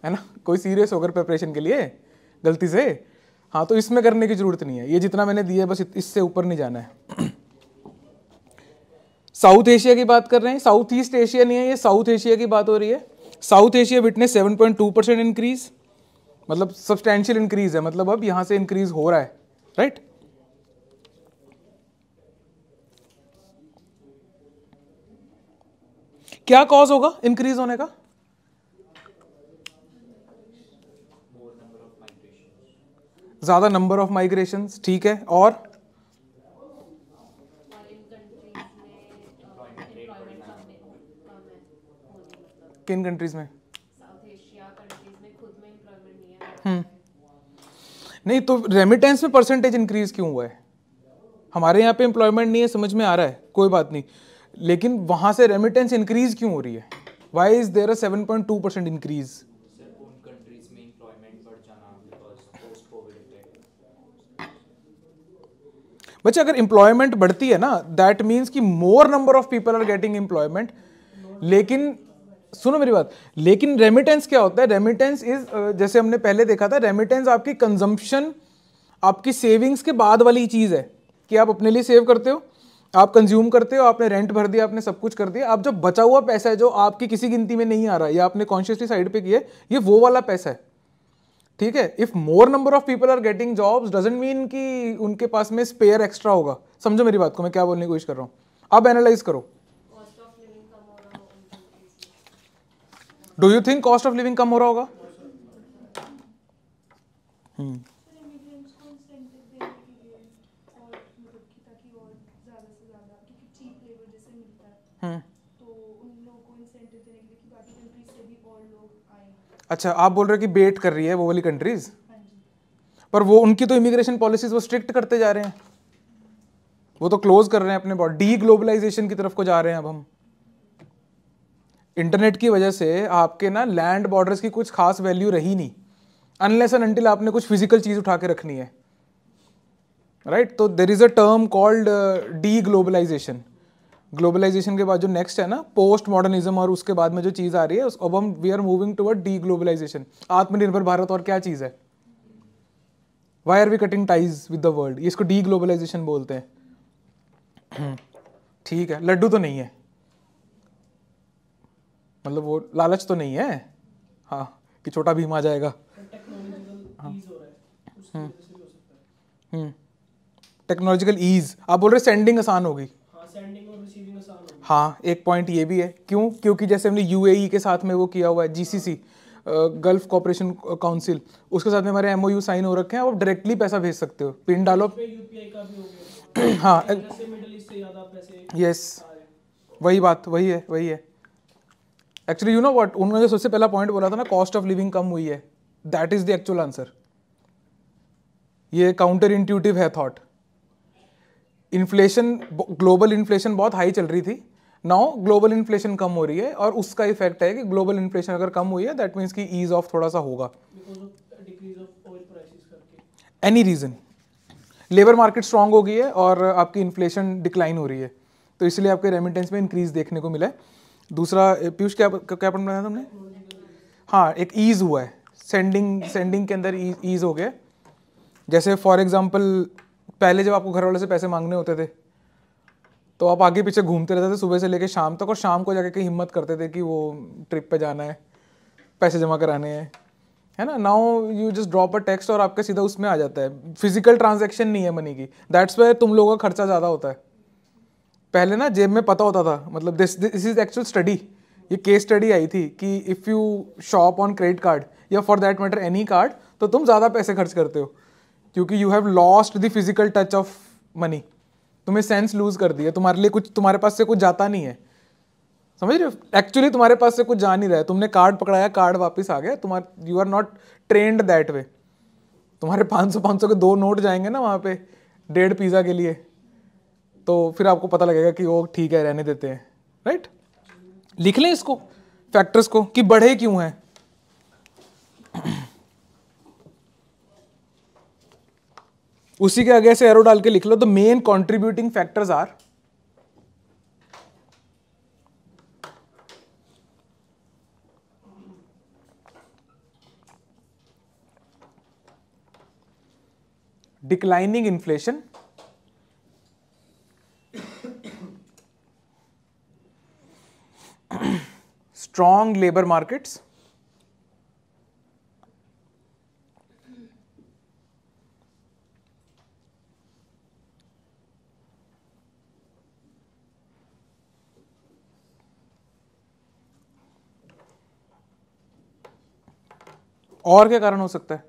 है ना, कोई सीरियस होकर प्रिपरेशन के लिए गलती से, हाँ, तो इसमें करने की ज़रूरत नहीं है। ये जितना मैंने दिया है बस इससे ऊपर नहीं जाना है। साउथ एशिया की बात कर रहे हैं, साउथ ईस्ट एशिया नहीं है, ये साउथ एशिया की बात हो रही है। साउथ एशिया विटनेस 7.2% इंक्रीज, मतलब सब्सटैंशियल इंक्रीज है, मतलब अब यहाँ से इंक्रीज हो रहा है, राइट। क्या कॉज होगा इंक्रीज होने का? ज्यादा नंबर ऑफ माइग्रेशंस, ठीक है। और किन कंट्रीज में? नहीं, तो रेमिटेंस में परसेंटेज इंक्रीज क्यों हुआ है? हमारे यहाँ पे एम्प्लॉयमेंट नहीं है, समझ में आ रहा है, कोई बात नहीं, लेकिन वहां से रेमिटेंस इंक्रीज क्यों हो रही है? Why is there a 7.2% increase? बच्चे, अगर एम्प्लॉयमेंट बढ़ती है ना, दैट मीन्स कि more number of people are getting employment. लेकिन सुनो मेरी बात, लेकिन रेमिटेंस क्या होता है? रेमिटेंस इज, जैसे हमने पहले देखा था, रेमिटेंस आपकी कंजम्पशन, आपकी सेविंग्स के बाद वाली चीज है कि आप अपने लिए सेव करते हो, आप कंज्यूम करते हो, आपने रेंट भर दिया, आपने सब कुछ कर दिया, आप जो बचा हुआ पैसा है जो आपकी किसी गिनती में नहीं आ रहा है या आपने कॉन्शियसली साइड पे किया, ये वो वाला पैसा है, ठीक है। If more number of people are getting jobs doesn't mean कि उनके पास में स्पेयर एक्स्ट्रा होगा। समझो मेरी बात को, मैं क्या बोलने की कोशिश कर रहा हूँ, अब एनालाइज करो। Do you think cost of living कम हो रहा होगा? अच्छा, आप बोल रहे हो कि बेट कर रही है वो वाली कंट्रीज, पर वो उनकी तो इमिग्रेशन पॉलिसीज वो स्ट्रिक्ट करते जा रहे हैं, वो तो क्लोज कर रहे हैं अपने बॉर्डर, डी ग्लोबलाइजेशन की तरफ को जा रहे हैं अब हम। इंटरनेट की वजह से आपके ना लैंड बॉर्डर्स की कुछ खास वैल्यू रही नहीं, अनलेस एंड अनटिल आपने कुछ फिजिकल चीज़ उठा के रखनी है, राइट। तो there is a term called deglobalization. Globalization के बाद जो नेक्स्ट है ना, पोस्ट मॉडर्निज्म, और उसके बाद में जो चीज़ आ रही है, अब हम we are moving toward deglobalization. Atmanirbhar Bharat और क्या चीज़ है? Why are we cutting ties with the world, इसको डी ग्लोबलाइजेशन बोलते हैं। ठीक है, लड्डू तो नहीं है, मतलब वो लालच तो नहीं है हाँ कि छोटा भीम आ जाएगा। टेक्नोलॉजिकल ईज आप बोल रहे सेंडिंग आसान होगी हाँ, एक पॉइंट ये भी है क्यों, क्योंकि जैसे हमने यूएई के साथ में वो किया हुआ है जीसीसी गल्फ कॉपरेशन काउंसिल, उसके साथ में हमारे एमओयू साइन हो रखे हैं, आप डायरेक्टली पैसा भेज सकते हो, पिन डालो हाँ यस वही बात वही है एक्चुअली यू नो व्हाट उन्होंने सबसे पहला पॉइंट बोला था ना कॉस्ट ऑफ लिविंग कम हुई है, that is the actual answer. ये काउंटर इंट्यूटिव है थॉट। इन्फ्लेशन ग्लोबल इन्फ्लेशन बहुत हाई चल रही थी, नाउ ग्लोबल इन्फ्लेशन कम हो रही है और उसका इफेक्ट है कि ग्लोबल इन्फ्लेशन अगर कम हुई है दैट मीन्स कि ईज ऑफ थोड़ा सा होगा। Any reason labour market strong हो गई है और आपकी इन्फ्लेशन डिक्लाइन हो रही है तो इसलिए आपके रेमिटेंस में इंक्रीज देखने को मिला है। दूसरा पीयूष क्या क्या पढ़ना था तुमने हाँ एक ईज हुआ है सेंडिंग के अंदर ईज हो गया। जैसे फॉर एग्जांपल पहले जब आपको घर वालों से पैसे मांगने होते थे तो आप आगे पीछे घूमते रहते थे सुबह से लेके शाम तक और शाम को जाके हिम्मत करते थे कि वो ट्रिप पे जाना है पैसे जमा कराने हैं है ना। Now you just drop a text और आपके सीधा उसमें आ जाता है, फिजिकल ट्रांजेक्शन नहीं है मनी की, दैट्स वाई तुम लोगों का खर्चा ज़्यादा होता है। पहले ना जेब में पता होता था, मतलब दिस इज एक्चुअल स्टडी, ये केस स्टडी आई थी कि if you shop on credit card या for that matter any card तो तुम ज़्यादा पैसे खर्च करते हो क्योंकि you have lost the physical touch of money, तुम्हें सेंस लूज कर दिया, तुम्हारे लिए कुछ तुम्हारे पास से कुछ जाता नहीं है, समझ रहे हो, एक्चुअली तुम्हारे पास से कुछ जा नहीं रहा है, तुमने कार्ड पकड़ाया कार्ड वापस आ गया, तुम्हारा you are not trained that way. तुम्हारे 500-500 के दो नोट जाएंगे ना वहाँ पे 1.5 पिज़्ज़ा के लिए तो फिर आपको पता लगेगा कि वो ठीक है रहने देते हैं, राइट। लिख लें इसको फैक्टर्स को कि बढ़े क्यों हैं। उसी के आगे से एरो डाल के लिख लो the main contributing factors are declining inflation, strong labor markets, और क्या कारण हो सकता है?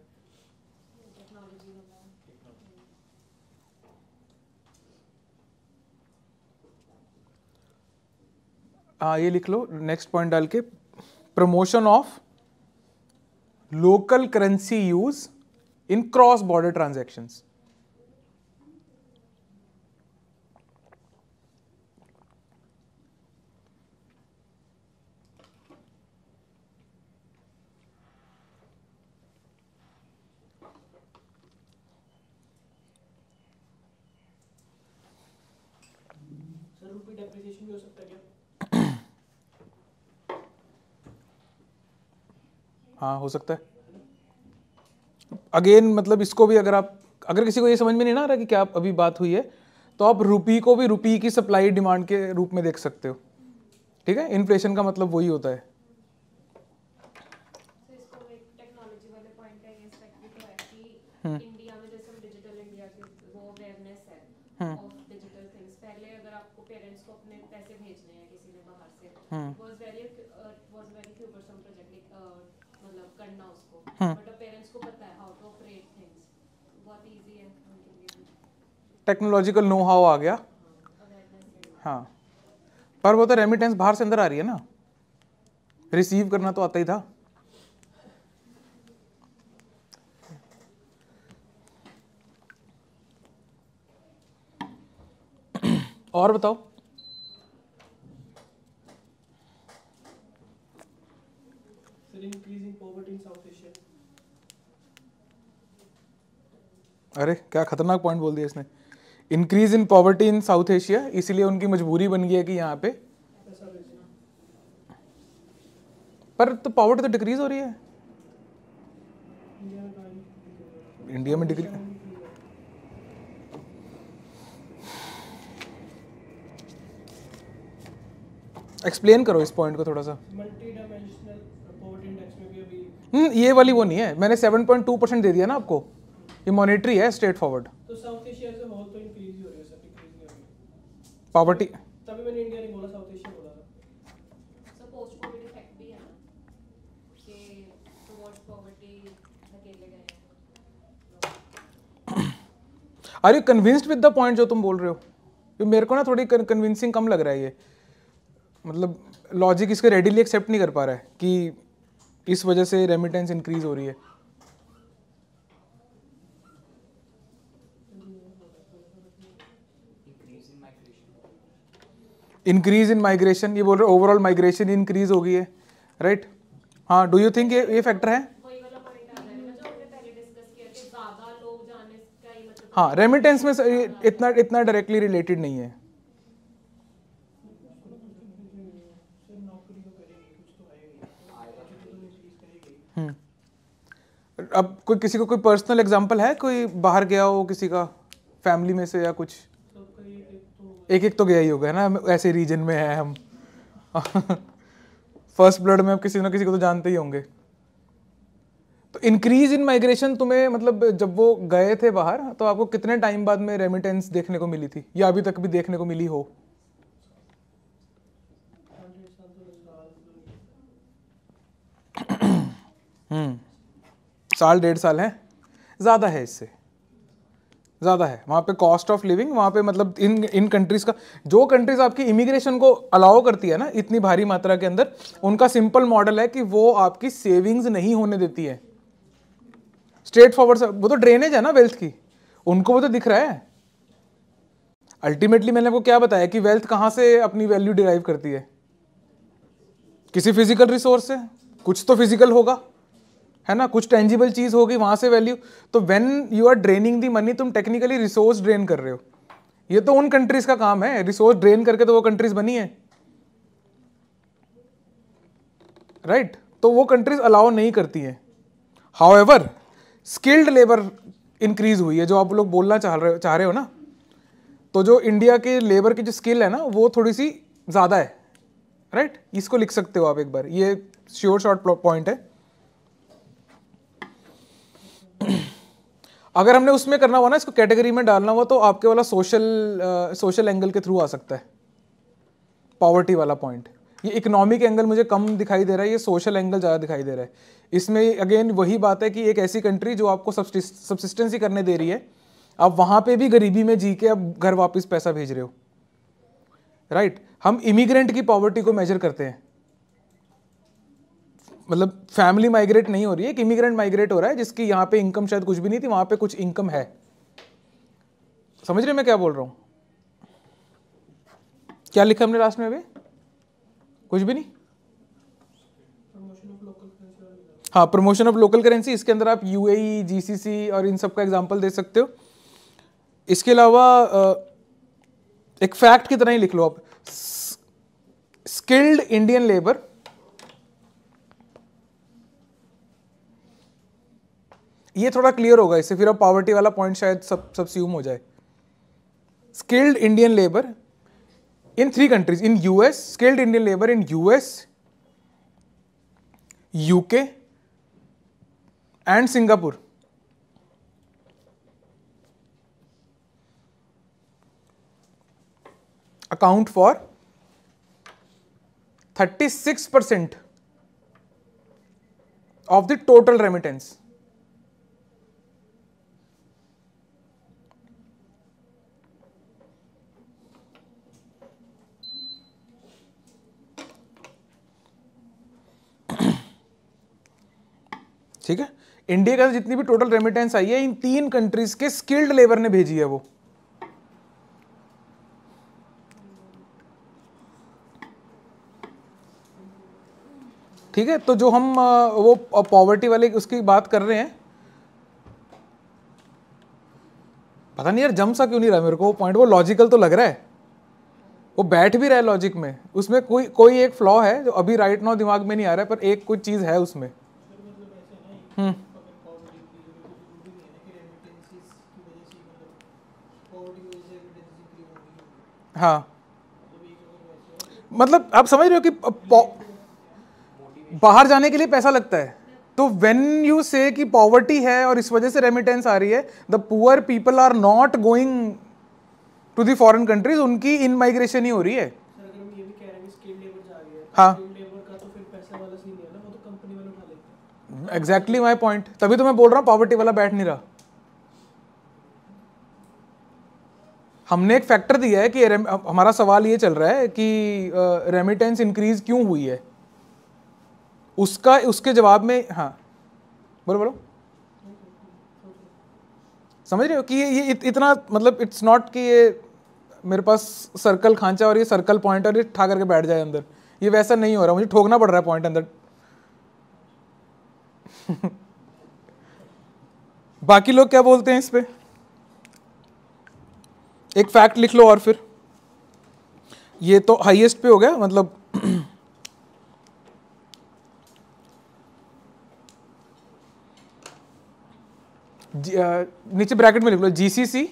हाँ ये लिख लो नेक्स्ट पॉइंट डाल के, promotion of local currency use in cross border transactions. Sir रुपये डेप्रिसिएशन भी हो सकता है क्या? हाँ हो सकता है। अगेन मतलब इसको भी अगर किसी को ये समझ में नहीं ना आ रहा कि क्या अभी बात हुई है तो आप रुपी को भी रुपी की सप्लाई डिमांड के रूप में देख सकते हो, ठीक है। इन्फ्लेशन का मतलब वही होता है। टेक्नोलॉजिकल नो हाउ आ गया हाँ, पर वो तो रेमिटेंस बाहर से अंदर आ रही है ना, रिसीव करना तो आता ही था। और बताओ अरे क्या खतरनाक पॉइंट बोल दिया इसने, increase in poverty in South Asia, इसीलिए उनकी मजबूरी बन गई है कि यहाँ पे पर तो पॉवर्टी तो डिक्रीज हो रही है इंडिया में डिक्रीज। एक्सप्लेन करो इस पॉइंट को थोड़ा सा। मल्टी डायमेंशनल पोवर्टी इंडेक्स में भी अभी ये वाली वो नहीं है, मैंने 7.2% दे दिया ना आपको, ये मॉनेटरी है स्ट्रेट फॉरवर्ड। तो साउथ एशिया से बहुत तो इंक्रीज ही हो रही है, सब इंक्रीज नहीं हो रही पॉवर्टी। तभी मैंने इंडिया नहीं बोला, साउथ एशिया बोला था। सो पोस्ट कोविड इफेक्ट भी है कि टुवर्ड्स पॉवर्टी धकेले गए। Are you convinced with the point जो तुम बोल रहे हो? तो मेरे को ना थोड़ी कन्विंसिंग कम लग रहा है ये, मतलब लॉजिक इसके रेडिली एक्सेप्ट नहीं कर पा रहा है कि इस वजह से रेमिटेंस इंक्रीज हो रही है। इंक्रीज इन माइग्रेशन, ये बोल रहे ओवरऑल माइग्रेशन इंक्रीज हो गई है, राइट? हाँ, डू यू थिंक ये फैक्टर है? हाँ, रेमिटेंस में इतना डायरेक्टली रिलेटेड नहीं है। अब कोई किसी को कोई पर्सनल एग्जांपल है, कोई बाहर गया हो किसी का फैमिली में से या कुछ? एक तो गया ही होगा ना, ऐसे रीजन में है हम। फर्स्ट ब्लड में आप किसी ना किसी को तो जानते ही होंगे। तो इंक्रीज इन माइग्रेशन तुम्हें, मतलब जब वो गए थे बाहर तो आपको कितने टाइम बाद में रेमिटेंस देखने को मिली थी या अभी तक भी देखने को मिली हो? साल डेढ़ साल है, ज़्यादा है, इससे ज़्यादा है। वहाँ पे कॉस्ट ऑफ लिविंग, वहाँ पे मतलब इन कंट्रीज़ का, जो कंट्रीज़ आपकी इमिग्रेशन को अलाउ करती है ना इतनी भारी मात्रा के अंदर, उनका सिंपल मॉडल है कि वो आपकी सेविंग्स नहीं होने देती है। स्ट्रेट फॉरवर्ड, वो तो ड्रेनेज है ना वेल्थ की, उनको वो तो दिख रहा है। अल्टीमेटली मैंने आपको क्या बताया कि वेल्थ कहाँ से अपनी वैल्यू डिराइव करती है? किसी फिजिकल रिसोर्स से, कुछ तो फिजिकल होगा है ना, कुछ टेंजिबल चीज़ होगी, वहाँ से वैल्यू। तो when you are draining the money, तुम टेक्निकली रिसोर्स ड्रेन कर रहे हो। ये तो उन कंट्रीज़ का काम है, रिसोर्स ड्रेन करके तो वो कंट्रीज़ बनी है, राइट? तो वो कंट्रीज़ अलाउ नहीं करती हैं। हाउएवर स्किल्ड लेबर इंक्रीज हुई है, जो आप लोग बोलना चाह रहे हो ना, तो जो इंडिया के लेबर की जो स्किल है ना वो थोड़ी सी ज़्यादा है, राइट? इसको लिख सकते हो आप एक बार, ये श्योर शॉर्ट पॉइंट है। अगर हमने उसमें करना हुआ ना, इसको कैटेगरी में डालना हुआ, तो आपके वाला सोशल एंगल के थ्रू आ सकता है पॉवर्टी वाला पॉइंट। ये इकोनॉमिक एंगल मुझे कम दिखाई दे रहा है, ये सोशल एंगल ज़्यादा दिखाई दे रहा है। इसमें अगेन वही बात है कि एक ऐसी कंट्री जो आपको सब्सिस्टेंसी करने दे रही है, आप वहाँ पे भी गरीबी में जी के अब घर वापस पैसा भेज रहे हो, राइट? हम इमिग्रेंट की पॉवर्टी को मेजर करते हैं, मतलब फैमिली माइग्रेट नहीं हो रही है, एक इमिग्रेंट माइग्रेट हो रहा है जिसकी यहाँ पे इनकम शायद कुछ भी नहीं थी, वहाँ पे कुछ इनकम है। समझ रहे मैं क्या बोल रहा हूँ? क्या लिखा हमने लास्ट में? अभी कुछ भी नहीं। हाँ, प्रमोशन ऑफ लोकल करेंसी, इसके अंदर आप यूएई, जीसीसी और इन सब का एग्जाम्पल दे सकते हो। इसके अलावा एक फैक्ट की तरह ही लिख लो आप, स्किल्ड इंडियन लेबर ये थोड़ा क्लियर होगा, इससे फिर अब पॉवर्टी वाला पॉइंट शायद सबस्यूम हो जाए। Skilled Indian labour in 3 countries, in US, skilled Indian labour in US, UK and Singapore. Account for 36% of the total remittance. ठीक है, इंडिया का जितनी भी टोटल रेमिटेंस आई है इन 3 कंट्रीज के स्किल्ड लेबर ने भेजी है वो। ठीक है, तो जो हम वो पॉवर्टी वाले उसकी बात कर रहे हैं, पता नहीं यार जम सा क्यों नहीं रहा मेरे को वो पॉइंट, वो लॉजिकल तो लग रहा है, वो बैठ भी रहा है लॉजिक में, उसमें कोई एक फ्लॉ है जो अभी राइट नाउ दिमाग में नहीं आ रहा है, पर एक कोई चीज़ है उसमें। हाँ, मतलब आप समझ रहे हो कि बाहर जाने के लिए पैसा लगता है. तो व्हेन यू से कि पॉवर्टी है और इस वजह से रेमिटेंस आ रही है, the poor people are not going to the foreign countries, उनकी इन माइग्रेशन ही हो रही है. हाँ एग्जैक्टली माई पॉइंट. तभी तो मैं बोल रहा हूँ पॉवर्टी वाला बैठ नहीं रहा. हमने एक फैक्टर दिया है कि हमारा सवाल ये चल रहा है कि रेमिटेंस इंक्रीज क्यों हुई है, उसका उसके जवाब में. हाँ बोलो बोलो. समझ रहे हो कि ये इतना मतलब इट्स नॉट कि ये मेरे पास सर्कल खांचा और ये सर्कल पॉइंट और ये ठा करके बैठ जाए अंदर. ये वैसा नहीं हो रहा, मुझे ठोकना पड़ रहा है पॉइंट अंदर. बाकी लोग क्या बोलते हैं इस पे? एक फैक्ट लिख लो और फिर ये तो हाईएस्ट पे हो गया. मतलब नीचे ब्रैकेट में लिख लो GCC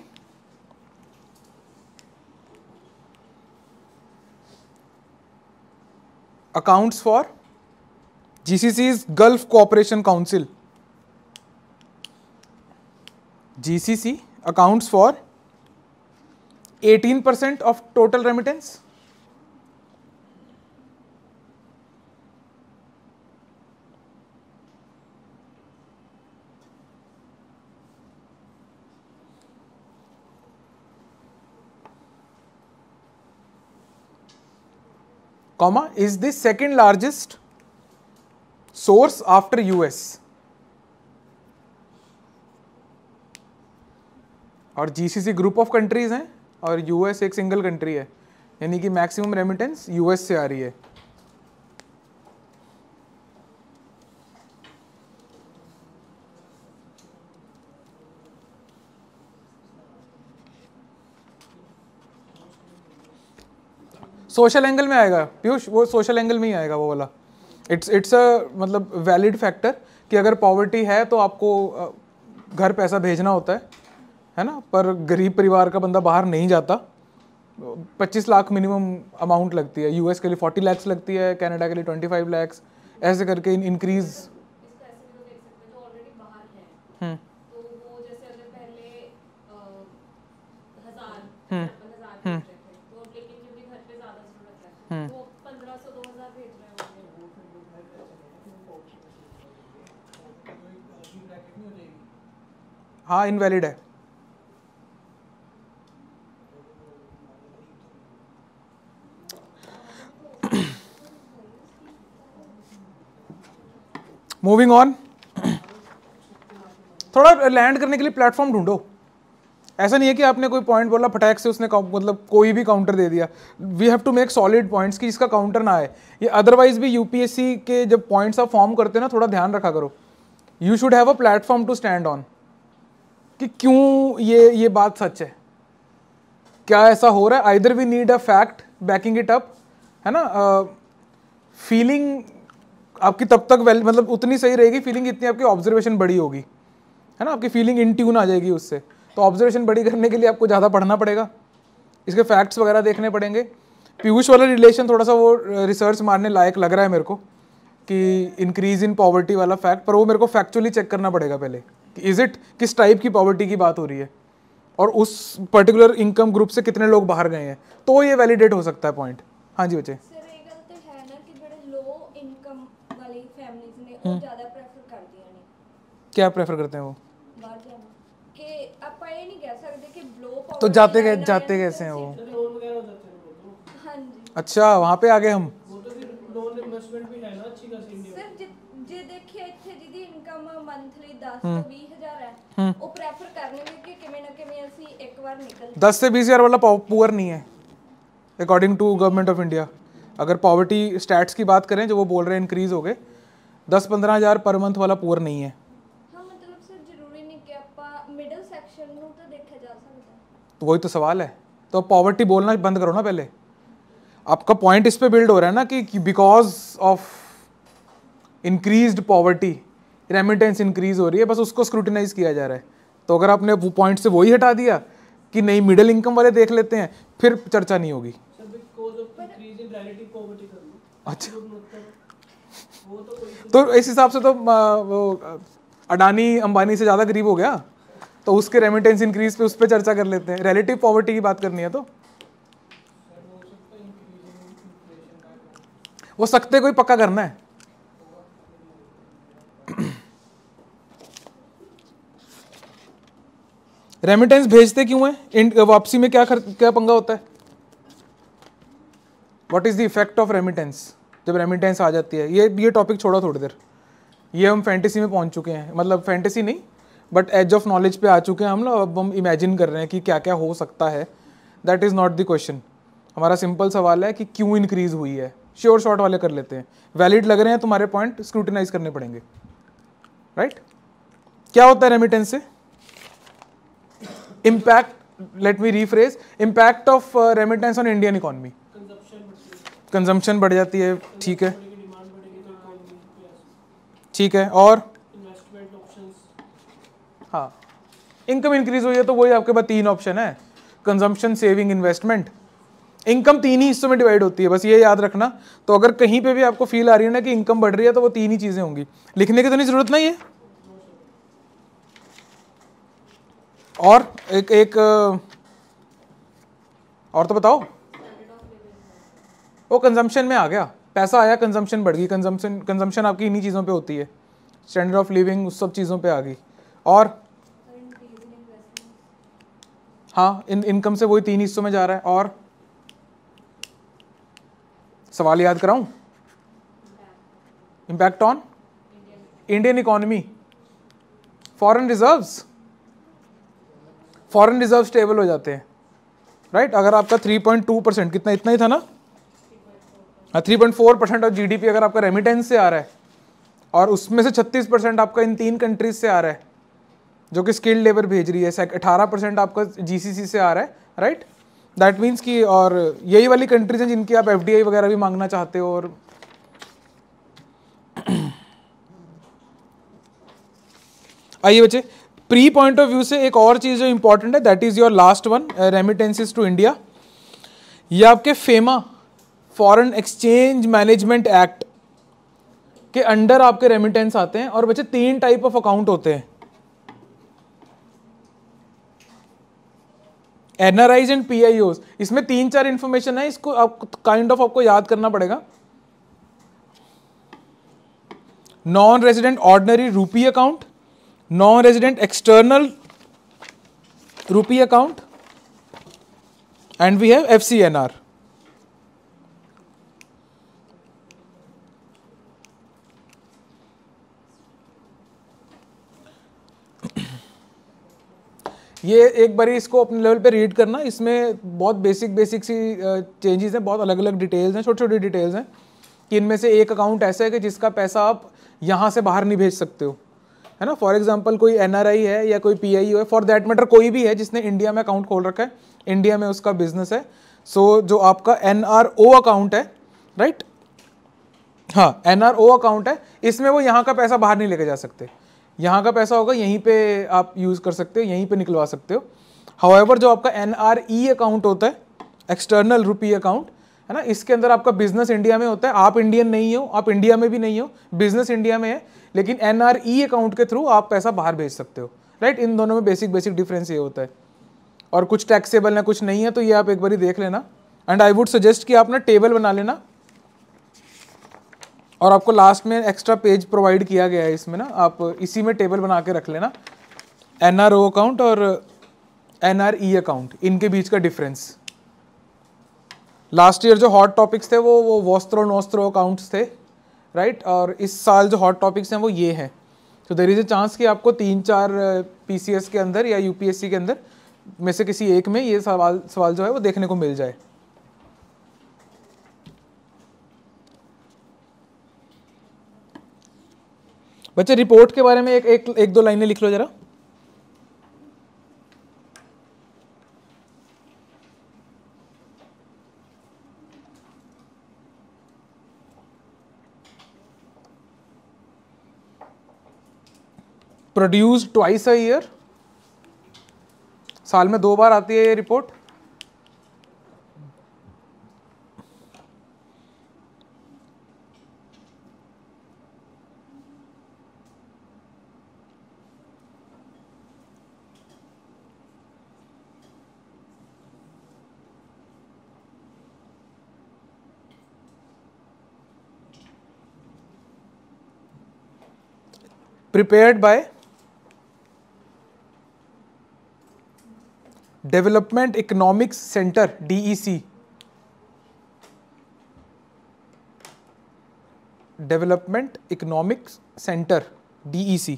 accounts for GCC is Gulf Cooperation Council. GCC accounts for 18% of total remittance. Comma is the second largest source after US और GCC ग्रुप ऑफ कंट्रीज हैं और US एक सिंगल कंट्री है, यानी कि मैक्सिमम रेमिटेंस US से आ रही है. सोशल एंगल में आएगा पीयूष, वो सोशल एंगल में ही आएगा वो वाला. इट्स अ मतलब वैलिड फैक्टर कि अगर पॉवर्टी है तो आपको घर पैसा भेजना होता है ना, पर गरीब परिवार का बंदा बाहर नहीं जाता. 25 लाख मिनिमम अमाउंट लगती है, यूएस के लिए 40 लाख लगती है, कनाडा के लिए 25 लाख, ऐसे करके इंक्रीज. हाँ इनवैलिड है. Moving on. थोड़ा लैंड करने के लिए प्लेटफॉर्म ढूंढो. ऐसा नहीं है कि आपने कोई पॉइंट बोला फटाक से उसने मतलब कोई भी काउंटर दे दिया. We have to make solid points कि इसका काउंटर ना आए. ये अदरवाइज भी यूपीएससी के जब पॉइंट्स आप फॉर्म करते हो ना, थोड़ा ध्यान रखा करो. You should have a platform to stand on कि क्यों ये बात सच है, क्या ऐसा हो रहा है. Either we need a fact backing it up, है ना. फीलिंग आपकी तब तक मतलब उतनी सही रहेगी फीलिंग इतनी आपकी ऑब्जर्वेशन बड़ी होगी, है ना. आपकी फीलिंग इन ट्यून आ जाएगी उससे. तो ऑब्जर्वेशन बड़ी करने के लिए आपको ज़्यादा पढ़ना पड़ेगा, इसके फैक्ट्स वगैरह देखने पड़ेंगे. पीयूष वाला रिलेशन थोड़ा सा वो रिसर्च मारने लायक लग रहा है मेरे को कि इंक्रीज इन पॉवर्टी वाला फैक्ट, पर वो मेरे को फैक्चुअली चेक करना पड़ेगा पहले कि इज़ इट किस टाइप की पॉवर्टी की बात हो रही है और उस पर्टिकुलर इनकम ग्रुप से कितने लोग बाहर गए हैं, तो ये वैलिडेट हो सकता है पॉइंट. हाँ जी बच्चे. क्या प्रेफर करते हैं वो तो जाते कैसे हैं वो? अच्छा वहाँ पे आ गए हम. तो 10 से 20 हजार वाला पुअर नहीं है according to government of India. अगर पॉवर्टी स्टैट्स की बात करें जो वो बोल रहे हैं इंक्रीज हो गए, 10-15 हजार पर मंथ वाला पुअर नहीं है. तो वही तो सवाल है. तो पॉवर्टी बोलना बंद करो ना पहले. आपका पॉइंट इस पे बिल्ड हो रहा है ना कि because of increased poverty remittance increase हो रही है, बस उसको स्क्रूटिनाइज किया जा रहा है. तो अगर आपने वो पॉइंट से वही हटा दिया कि नहीं मिडिल इनकम वाले देख लेते हैं, फिर चर्चा नहीं होगी. अच्छा तो इस हिसाब से तो अडानी अंबानी से ज़्यादा गरीब हो गया, तो उसके रेमिटेंस इंक्रीज पे उस पर चर्चा कर लेते हैं। रिलेटिव पॉवर्टी की बात करनी है तो वो सकते कोई पक्का करना है। रेमिटेंस भेजते क्यों हैं, वापसी में क्या पंगा होता है? What is the effect of remittance जब रेमिटेंस आ जाती है? ये टॉपिक छोड़ो थोड़ी देर, ये हम फैंटेसी में पहुंच चुके हैं, मतलब फैंटेसी नहीं बट एज ऑफ नॉलेज पे आ चुके हैं हम ना। अब हम इमेजिन कर रहे हैं कि क्या क्या हो सकता है, that is not the question. हमारा सिंपल सवाल है कि क्यों इंक्रीज हुई है। श्योर शॉट वाले कर लेते हैं, वैलिड लग रहे हैं तुम्हारे पॉइंट, स्क्रूटिनाइज करने पड़ेंगे, राइट? क्या होता है रेमिटेंस से impact? Let me rephrase, impact of remittance on Indian economy. Consumption बढ़ जाती है, ठीक है, ठीक है। और हाँ, इनकम इंक्रीज हुई है तो वही आपके पास तीन ऑप्शन है, कंजम्पशन, सेविंग, इन्वेस्टमेंट। इनकम तीन ही हिस्सों में डिवाइड होती है, बस ये याद रखना। तो अगर कहीं पे भी आपको फील आ रही है ना कि इनकम बढ़ रही है, तो वो तीन ही चीज़ें होंगी, लिखने की तो नहीं ज़रूरत नहीं है। और एक और तो बताओ, वो कंजम्पशन में आ गया, पैसा आया, कंजम्पशन बढ़ गई। कंजम्पशन आपकी इन्हीं चीज़ों पे होती है, स्टैंडर्ड ऑफ लिविंग, उस सब चीज़ों पे आ गई। और हाँ, इनकम से वही तीन हिस्सों में जा रहा है। और सवाल याद कराऊं, impact on Indian economy, foreign reserve stable हो जाते हैं, राइट? अगर आपका 3.2% कितना, इतना ही था ना, 3.4% ऑफ जीडीपी अगर आपका रेमिटेंस से आ रहा है, और उसमें से 36% आपका इन तीन कंट्रीज से आ रहा है जो कि स्किल्ड लेबर भेज रही है, 18% आपका जीसीसी से आ रहा है, राइट? दैट मीन्स कि, और यही वाली कंट्रीज हैं जिनकी आप एफडीआई वगैरह भी मांगना चाहते हो। और आइए बच्चे, प्री पॉइंट ऑफ व्यू से एक और चीज़ जो इंपॉर्टेंट है, that is your last one, remittances to India. ये आपके FEMA, foreign exchange management act के अंडर आपके रेमिटेंस आते हैं। और बच्चे तीन टाइप ऑफ अकाउंट होते हैं, एनआरआईज एंड पीआईओज। इसमें तीन चार इंफॉर्मेशन है, इसको आप काइंड ऑफ आपको याद करना पड़ेगा। Non resident ordinary rupee account, non resident external rupee account, and we have FCNR. ये एक बार इसको अपने लेवल पे रीड करना, इसमें बहुत बेसिक सी चेंजेस हैं, बहुत अलग अलग डिटेल्स हैं, छोटी छोटी डिटेल्स हैं कि इनमें से एक अकाउंट ऐसा है कि जिसका पैसा आप यहाँ से बाहर नहीं भेज सकते हो, है ना। फॉर एग्जांपल कोई एनआरआई है या कोई पीआईओ है, फॉर दैट मैटर कोई भी है जिसने इंडिया में अकाउंट खोल रखा है, इंडिया में उसका बिजनेस है। सो जो आपका एनआरओ अकाउंट है, राइट? हाँ, एनआरओ अकाउंट है, इसमें वो यहाँ का पैसा बाहर नहीं लेके जा सकते, यहाँ का पैसा होगा यहीं पे आप यूज़ कर सकते हो, यहीं पे निकलवा सकते हो। हाउएवर जो आपका एनआरई अकाउंट होता है, एक्सटर्नल रुपी अकाउंट, है ना, इसके अंदर आपका बिजनेस इंडिया में होता है, आप इंडियन नहीं हो, आप इंडिया में भी नहीं हो, बिजनेस इंडिया में है, लेकिन एनआरई अकाउंट के थ्रू आप पैसा बाहर भेज सकते हो, राइट? इन दोनों में बेसिक डिफरेंस ये होता है। और कुछ टैक्सेबल है, कुछ नहीं है, तो ये आप एक बार देख लेना। एंड आई वुड सजेस्ट कि आप ना टेबल बना लेना, और आपको लास्ट में एक्स्ट्रा पेज प्रोवाइड किया गया है इसमें ना, आप इसी में टेबल बना के रख लेना, एनआरओ अकाउंट और एनआरई अकाउंट, इनके बीच का डिफरेंस। लास्ट ईयर जो हॉट टॉपिक्स थे वो वोस्त्रो नोस्त्रो अकाउंट्स थे, राइट? और इस साल जो हॉट टॉपिक्स हैं वो ये हैं। तो देयर इज़ अ चांस कि आपको 3-4 पीसीएस के अंदर या यूपीएससी के अंदर में से किसी एक में ये सवाल जो है वो देखने को मिल जाए। बच्चे रिपोर्ट के बारे में एक दो लाइनें लिख लो जरा। प्रोड्यूस्ड ट्वाइस अ ईयर, साल में 2 बार आती है ये report. prepared by Development Economics Center (DEC). Development Economics Center (DEC).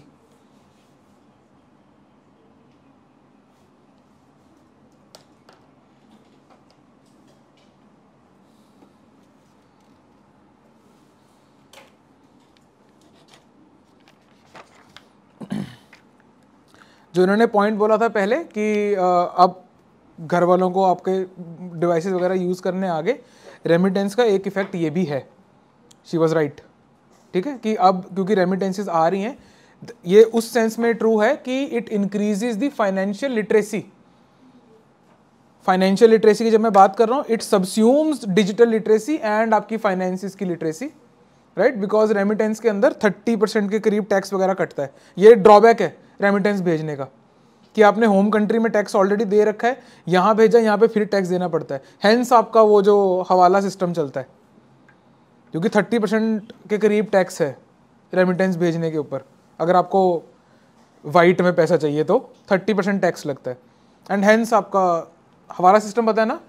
जो इन्होंने पॉइंट बोला था पहले कि अब घर वालों को आपके डिवाइसेस वगैरह यूज़ करने आगे रेमिटेंस का एक इफ़ेक्ट ये भी है, शी वॉज राइट, ठीक है, कि अब क्योंकि रेमिटेंसेस आ रही हैं, ये उस सेंस में ट्रू है कि it increases the financial literacy. Financial literacy की जब मैं बात कर रहा हूँ, it subsumes digital literacy and आपकी फाइनेंसिस की लिटरेसी, राइट, बिकॉज रेमिटेंस के अंदर 30% के करीब टैक्स वगैरह कटता है। ये ड्रॉबैक है रेमिटेंस भेजने का कि आपने होम कंट्री में टैक्स ऑलरेडी दे रखा है, यहाँ भेजा, यहाँ पे फिर टैक्स देना पड़ता है। हैंस आपका वो जो हवाला सिस्टम चलता है, क्योंकि 30% के करीब टैक्स है रेमिटेंस भेजने के ऊपर। अगर आपको वाइट में पैसा चाहिए तो 30% टैक्स लगता है, एंड हैंस आपका हवाला सिस्टम, पता है ना।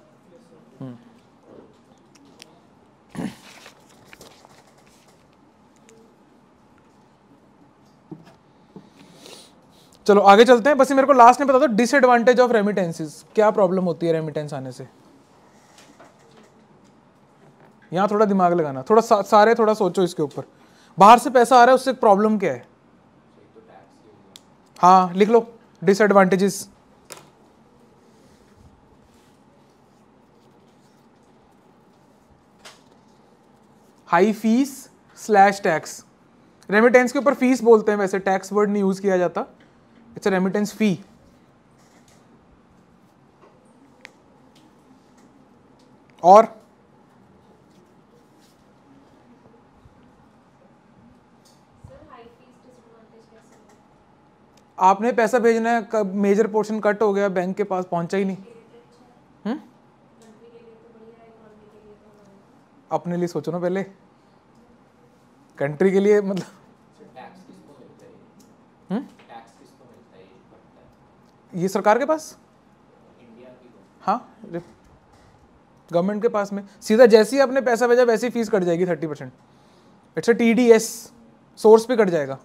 चलो आगे चलते हैं। बस ये मेरे को लास्ट में बता दो, डिसएडवांटेज ऑफ रेमिटेंसेस, क्या प्रॉब्लम होती है रेमिटेंस आने से? यहाँ थोड़ा दिमाग लगाना, थोड़ा सारे थोड़ा सोचो इसके ऊपर। बाहर से पैसा आ रहा है, उससे प्रॉब्लम क्या है? हाँ लिख लो, disadvantages. High fees slash tax, remittance के ऊपर फीस बोलते हैं, वैसे टैक्स वर्ड नहीं यूज किया जाता, इट्स अ रेमिटेंस फी। और आपने पैसा भेजना है, कब मेजर पोर्शन कट हो गया, बैंक के पास पहुंचा ही नहीं। अपने लिए सोचो ना पहले, कंट्री के लिए मतलब ये सरकार के पास, हाँ गवर्नमेंट के पास में सीधा, जैसे ही आपने पैसा भेजा वैसे ही फीस कट जाएगी 30%। इट्स अ TDS, सोर्स पे कट जाएगा,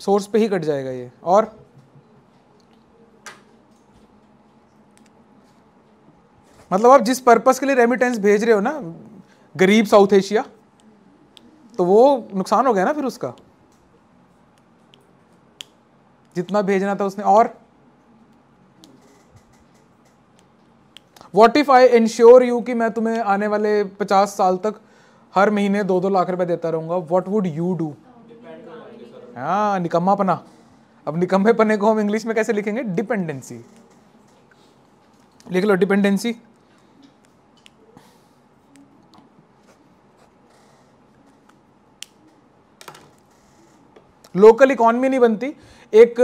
सोर्स पे ही कट जाएगा ये। और मतलब आप जिस पर्पस के लिए रेमिटेंस भेज रहे हो ना, गरीब साउथ एशिया, तो वो नुकसान हो गया ना फिर उसका, जितना भेजना था उसने। और what if I ensure you कि मैं तुम्हें आने वाले 50 साल तक हर महीने 2-2 लाख रुपए देता रहूंगा, वॉट वुड यू डू? हाँ, निकम्मापना। अब निकम्मेपने को हम इंग्लिश में कैसे लिखेंगे? डिपेंडेंसी। लिख लो डिपेंडेंसी। लोकल इकोनॉमी नहीं बनती, एक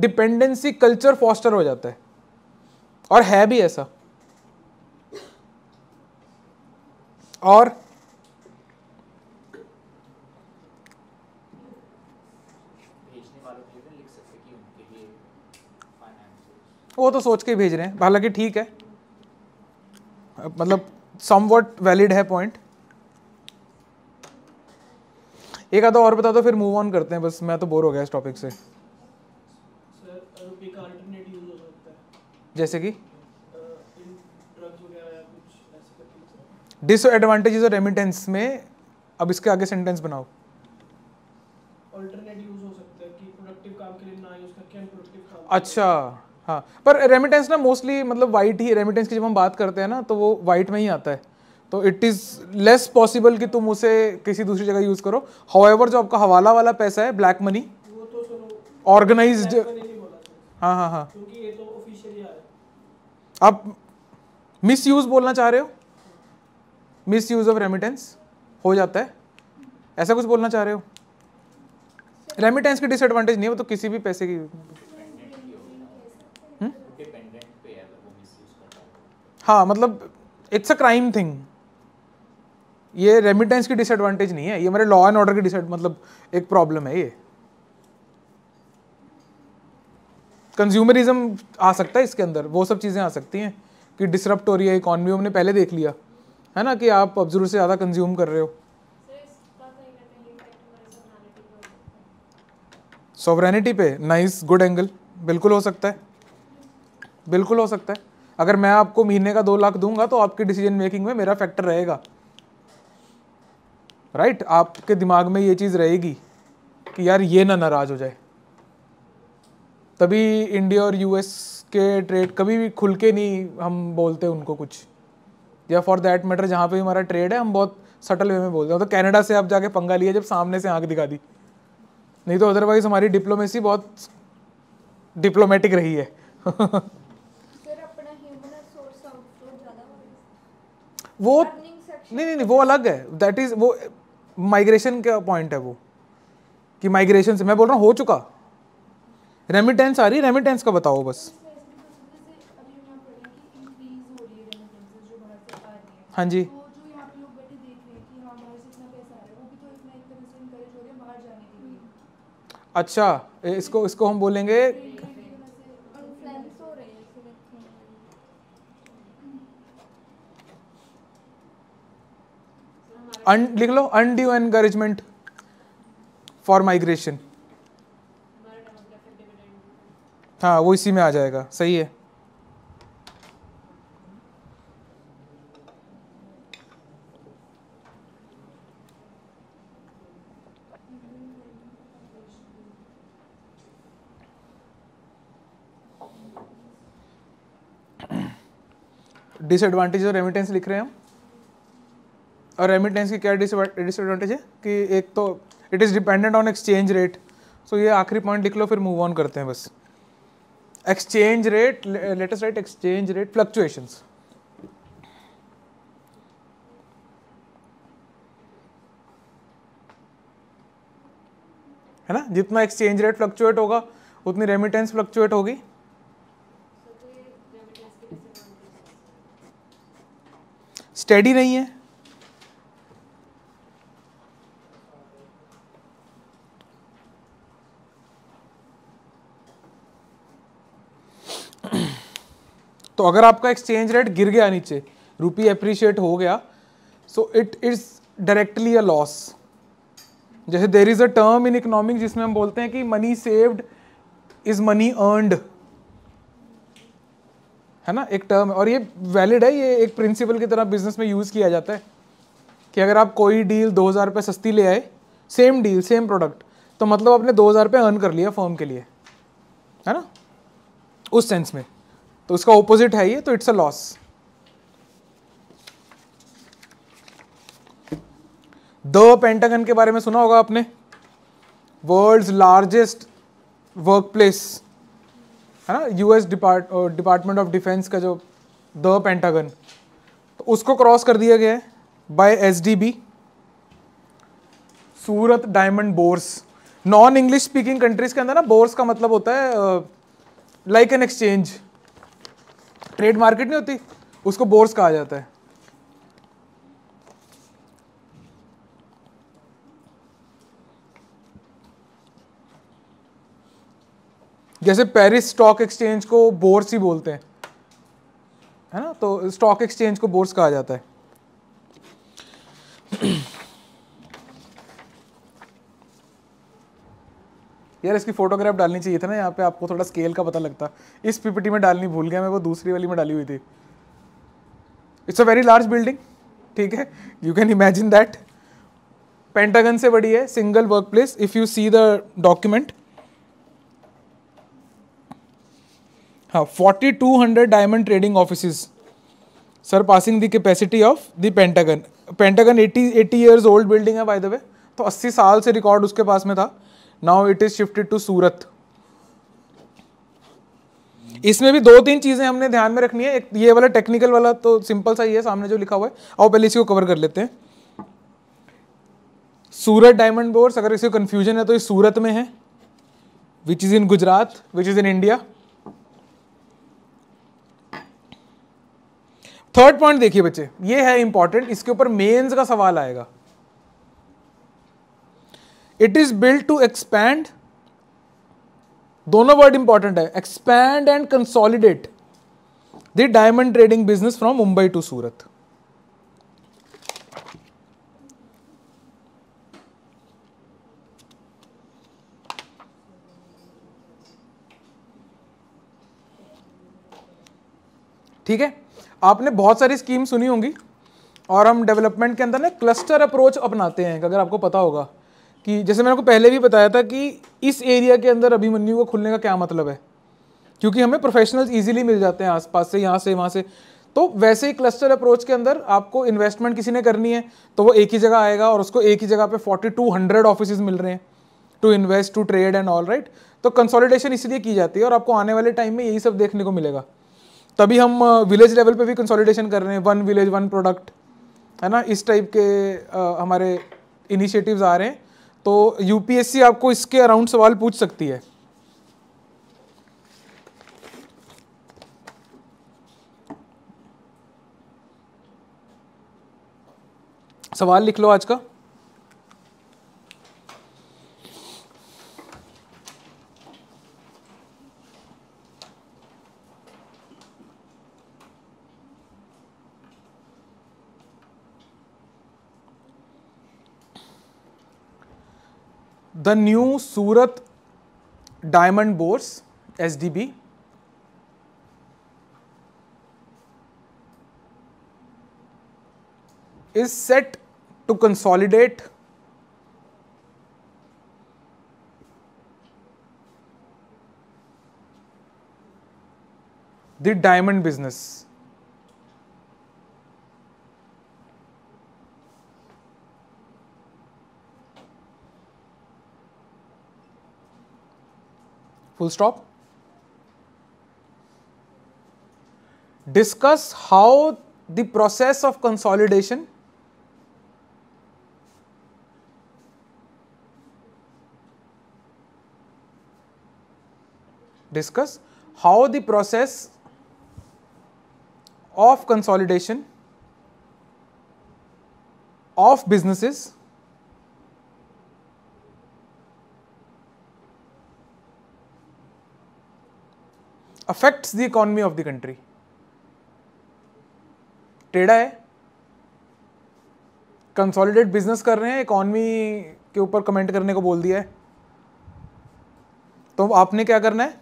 डिपेंडेंसी कल्चर फॉस्टर हो जाता है, और है भी ऐसा। और वो तो सोच के भेज रहे हैं, हालांकि ठीक है, मतलब समवॉट वैलिड है पॉइंट। एक आधा और बता दो फिर मूव ऑन करते हैं, बस मैं तो बोर हो गया इस टॉपिक से। सर रुपए का अल्टरनेट यूज हो सकता है, जैसे कि इन ड्रग्स वगैरह या कुछ ऐसे करके। डिसएडवांटेजेस और रेमिटेंस में अब इसके आगे सेंटेंस बनाओ। अल्टरनेट यूज हो सकता है कि प्रोडक्टिव काम के लिए ना यूज करके अनप्रोडक्टिव काम। अच्छा हाँ, पर रेमिटेंस ना मोस्टली मतलब वाइट ही, रेमिटेंस की जब हम बात करते हैं ना तो वो वाइट में ही आता है, तो इट इज़ लेस पॉसिबल कि तुम उसे किसी दूसरी जगह यूज़ करो। हाउएवर जो आपका हवाला वाला पैसा है, ब्लैक मनी, ऑर्गेनाइज्ड, हाँ हाँ हाँ, क्योंकि ये तो ऑफिशियली आ रहा है। आप मिस यूज़ बोलना चाह रहे हो, मिस यूज़ ऑफ रेमिटेंस हो जाता है, ऐसा कुछ बोलना चाह रहे हो। रेमिटेंस की डिसएडवांटेज नहीं है, वो तो किसी भी पैसे की, हाँ मतलब इट्स अ क्राइम थिंग, ये रेमिटेंस की डिसएडवांटेज नहीं है, ये हमारे लॉ एंड ऑर्डर की मतलब एक प्रॉब्लम है। ये कंज्यूमरिज्म आ सकता है इसके अंदर, वो सब चीज़ें आ सकती हैं कि डिसरप्ट हो रही है इकॉनमी। हमने पहले देख लिया है ना कि आप अब जरूर से ज़्यादा कंज्यूम कर रहे हो। सॉवरेनिटी पे नाइस गुड एंगल, बिल्कुल हो सकता है, बिल्कुल हो सकता है। अगर मैं आपको महीने का 2 लाख दूंगा तो आपकी डिसीजन मेकिंग में मेरा फैक्टर रहेगा, राइट? आपके दिमाग में ये चीज़ रहेगी कि यार ये ना नाराज़ हो जाए, तभी इंडिया और यूएस के ट्रेड कभी भी खुल के नहीं हम बोलते उनको कुछ, या फॉर दैट मैटर जहाँ पे हमारा ट्रेड है हम बहुत सटल वे में बोलते हैं। तो कनाडा से आप जाके पंगा लिया जब सामने से आंख दिखा दी, नहीं तो अदरवाइज हमारी डिप्लोमेसी बहुत डिप्लोमेटिक रही है। वो नहीं, वो अलग है, दैट इज़ वो माइग्रेशन का पॉइंट है, वो कि माइग्रेशन से मैं बोल रहा हूँ हो चुका। रेमिटेंस आ रही, रेमिटेंस का बताओ बस। हाँ जी, अच्छा इसको इसको हम बोलेंगे लिख लो अनड्यू एनकरेजमेंट फॉर माइग्रेशन। हाँ वो इसी में आ जाएगा, सही है। डिसएडवांटेज और रेमिटेंस लिख रहे हैं हम। और रेमिटेंस की क्या डिसएडवांटेज है कि एक तो it is dependent on exchange rate. So ये आखिरी पॉइंट लिख लो फिर मूव ऑन करते हैं बस। Exchange rate, latest right, exchange rate fluctuations. है ना, जितना एक्सचेंज रेट फ्लक्चुएट होगा उतनी रेमिटेंस फ्लक्चुएट होगी। स्टेडी नहीं है, तो अगर आपका एक्सचेंज रेट गिर गया नीचे, रुपी एप्रिशिएट हो गया, so it is directly a loss. जैसे there is a term in economics जिसमें हम बोलते हैं कि money saved is money earned, है ना, एक टर्म है और ये वैलिड है। ये एक प्रिंसिपल की तरह बिजनेस में यूज़ किया जाता है कि अगर आप कोई डील 2000 रुपये सस्ती ले आए, सेम डील सेम प्रोडक्ट, तो मतलब आपने 2000 रुपये अर्न कर लिया फर्म के लिए, है ना, उस सेंस में। तो उसका ऑपोजिट है ये, तो it's a loss. The Pentagon के बारे में सुना होगा आपने, वर्ल्ड्स लार्जेस्ट वर्कप्लेस, है ना, यूएस डिपार्टमेंट ऑफ डिफेंस का जो द पेंटागन, तो उसको क्रॉस कर दिया गया है by SDB, Surat diamond bourse. Non English speaking countries के अंदर ना बोर्स का मतलब होता है like an exchange, trade market नहीं होती, उसको बोर्स कहा जाता है। जैसे पेरिस स्टॉक एक्सचेंज को बोर्स ही बोलते हैं, है ना, तो स्टॉक एक्सचेंज को बोर्स कहा जाता है। यार इसकी फोटोग्राफ डालनी चाहिए था ना यहाँ पे, आपको थोड़ा स्केल का पता लगता। इस पीपीटी में डालनी भूल गया मैं, वो दूसरी वाली में डाली हुई थी। It's a very large building, ठीक है, you can imagine that. Pentagon से बड़ी है, single workplace. If you see the document, हाँ, 4200 diamond trading offices sir passing the capacity of the Pentagon. Pentagon 80 years old building है by the way, तो 80 साल से रिकॉर्ड उसके पास में था। Now it is shifted to Surat. इसमें भी 2-3 चीजें हमने ध्यान में रखनी है। एक ये वाला टेक्निकल वाला तो सिंपल सा ही है, सामने जो लिखा हुआ है, और पहले इसी को कवर कर लेते हैं। सूरत डायमंड बोर्स, अगर इसको कंफ्यूजन है तो ये सूरत में है, which is in Gujarat, which is in India. Third point देखिए बच्चे, ये है इंपॉर्टेंट, इसके ऊपर मेंस का सवाल आएगा। It is built to expand, दोनों वर्ड इंपॉर्टेंट है, expand and consolidate the diamond trading business from Mumbai to Surat. ठीक है, आपने बहुत सारी स्कीम सुनी होंगी, और हम डेवलपमेंट के अंदर ना क्लस्टर अप्रोच अपनाते हैं। अगर आपको पता होगा कि जैसे मैंने आपको पहले भी बताया था कि इस एरिया के अंदर अभिमन्यु को खुलने का क्या मतलब है, क्योंकि हमें प्रोफेशनल्स इजीली मिल जाते हैं आसपास से, यहाँ से, वहाँ से। तो वैसे ही क्लस्टर अप्रोच के अंदर आपको इन्वेस्टमेंट किसी ने करनी है तो वो एक ही जगह आएगा और उसको एक ही जगह पर 4200 ऑफिस मिल रहे हैं to invest, to trade and all right. तो कंसोलिडेशन इसलिए की जाती है, और आपको आने वाले टाइम में यही सब देखने को मिलेगा। तभी हम विलेज लेवल पे भी कंसोलिडेशन कर रहे हैं, वन विलेज वन प्रोडक्ट, है ना, इस टाइप के हमारे इनिशिएटिव्स आ रहे हैं। तो यूपीएससी आपको इसके अराउंड सवाल पूछ सकती है। सवाल लिख लो आज का। The new Surat Diamond Bourse (SDB) is set to consolidate the diamond business. Full stop. Discuss how the process of consolidation of businesses affects the economy of the country. टेढ़ा है, कंसोलिडेट बिजनेस कर रहे हैं, economy के ऊपर comment करने को बोल दिया है। तो आपने क्या करना है,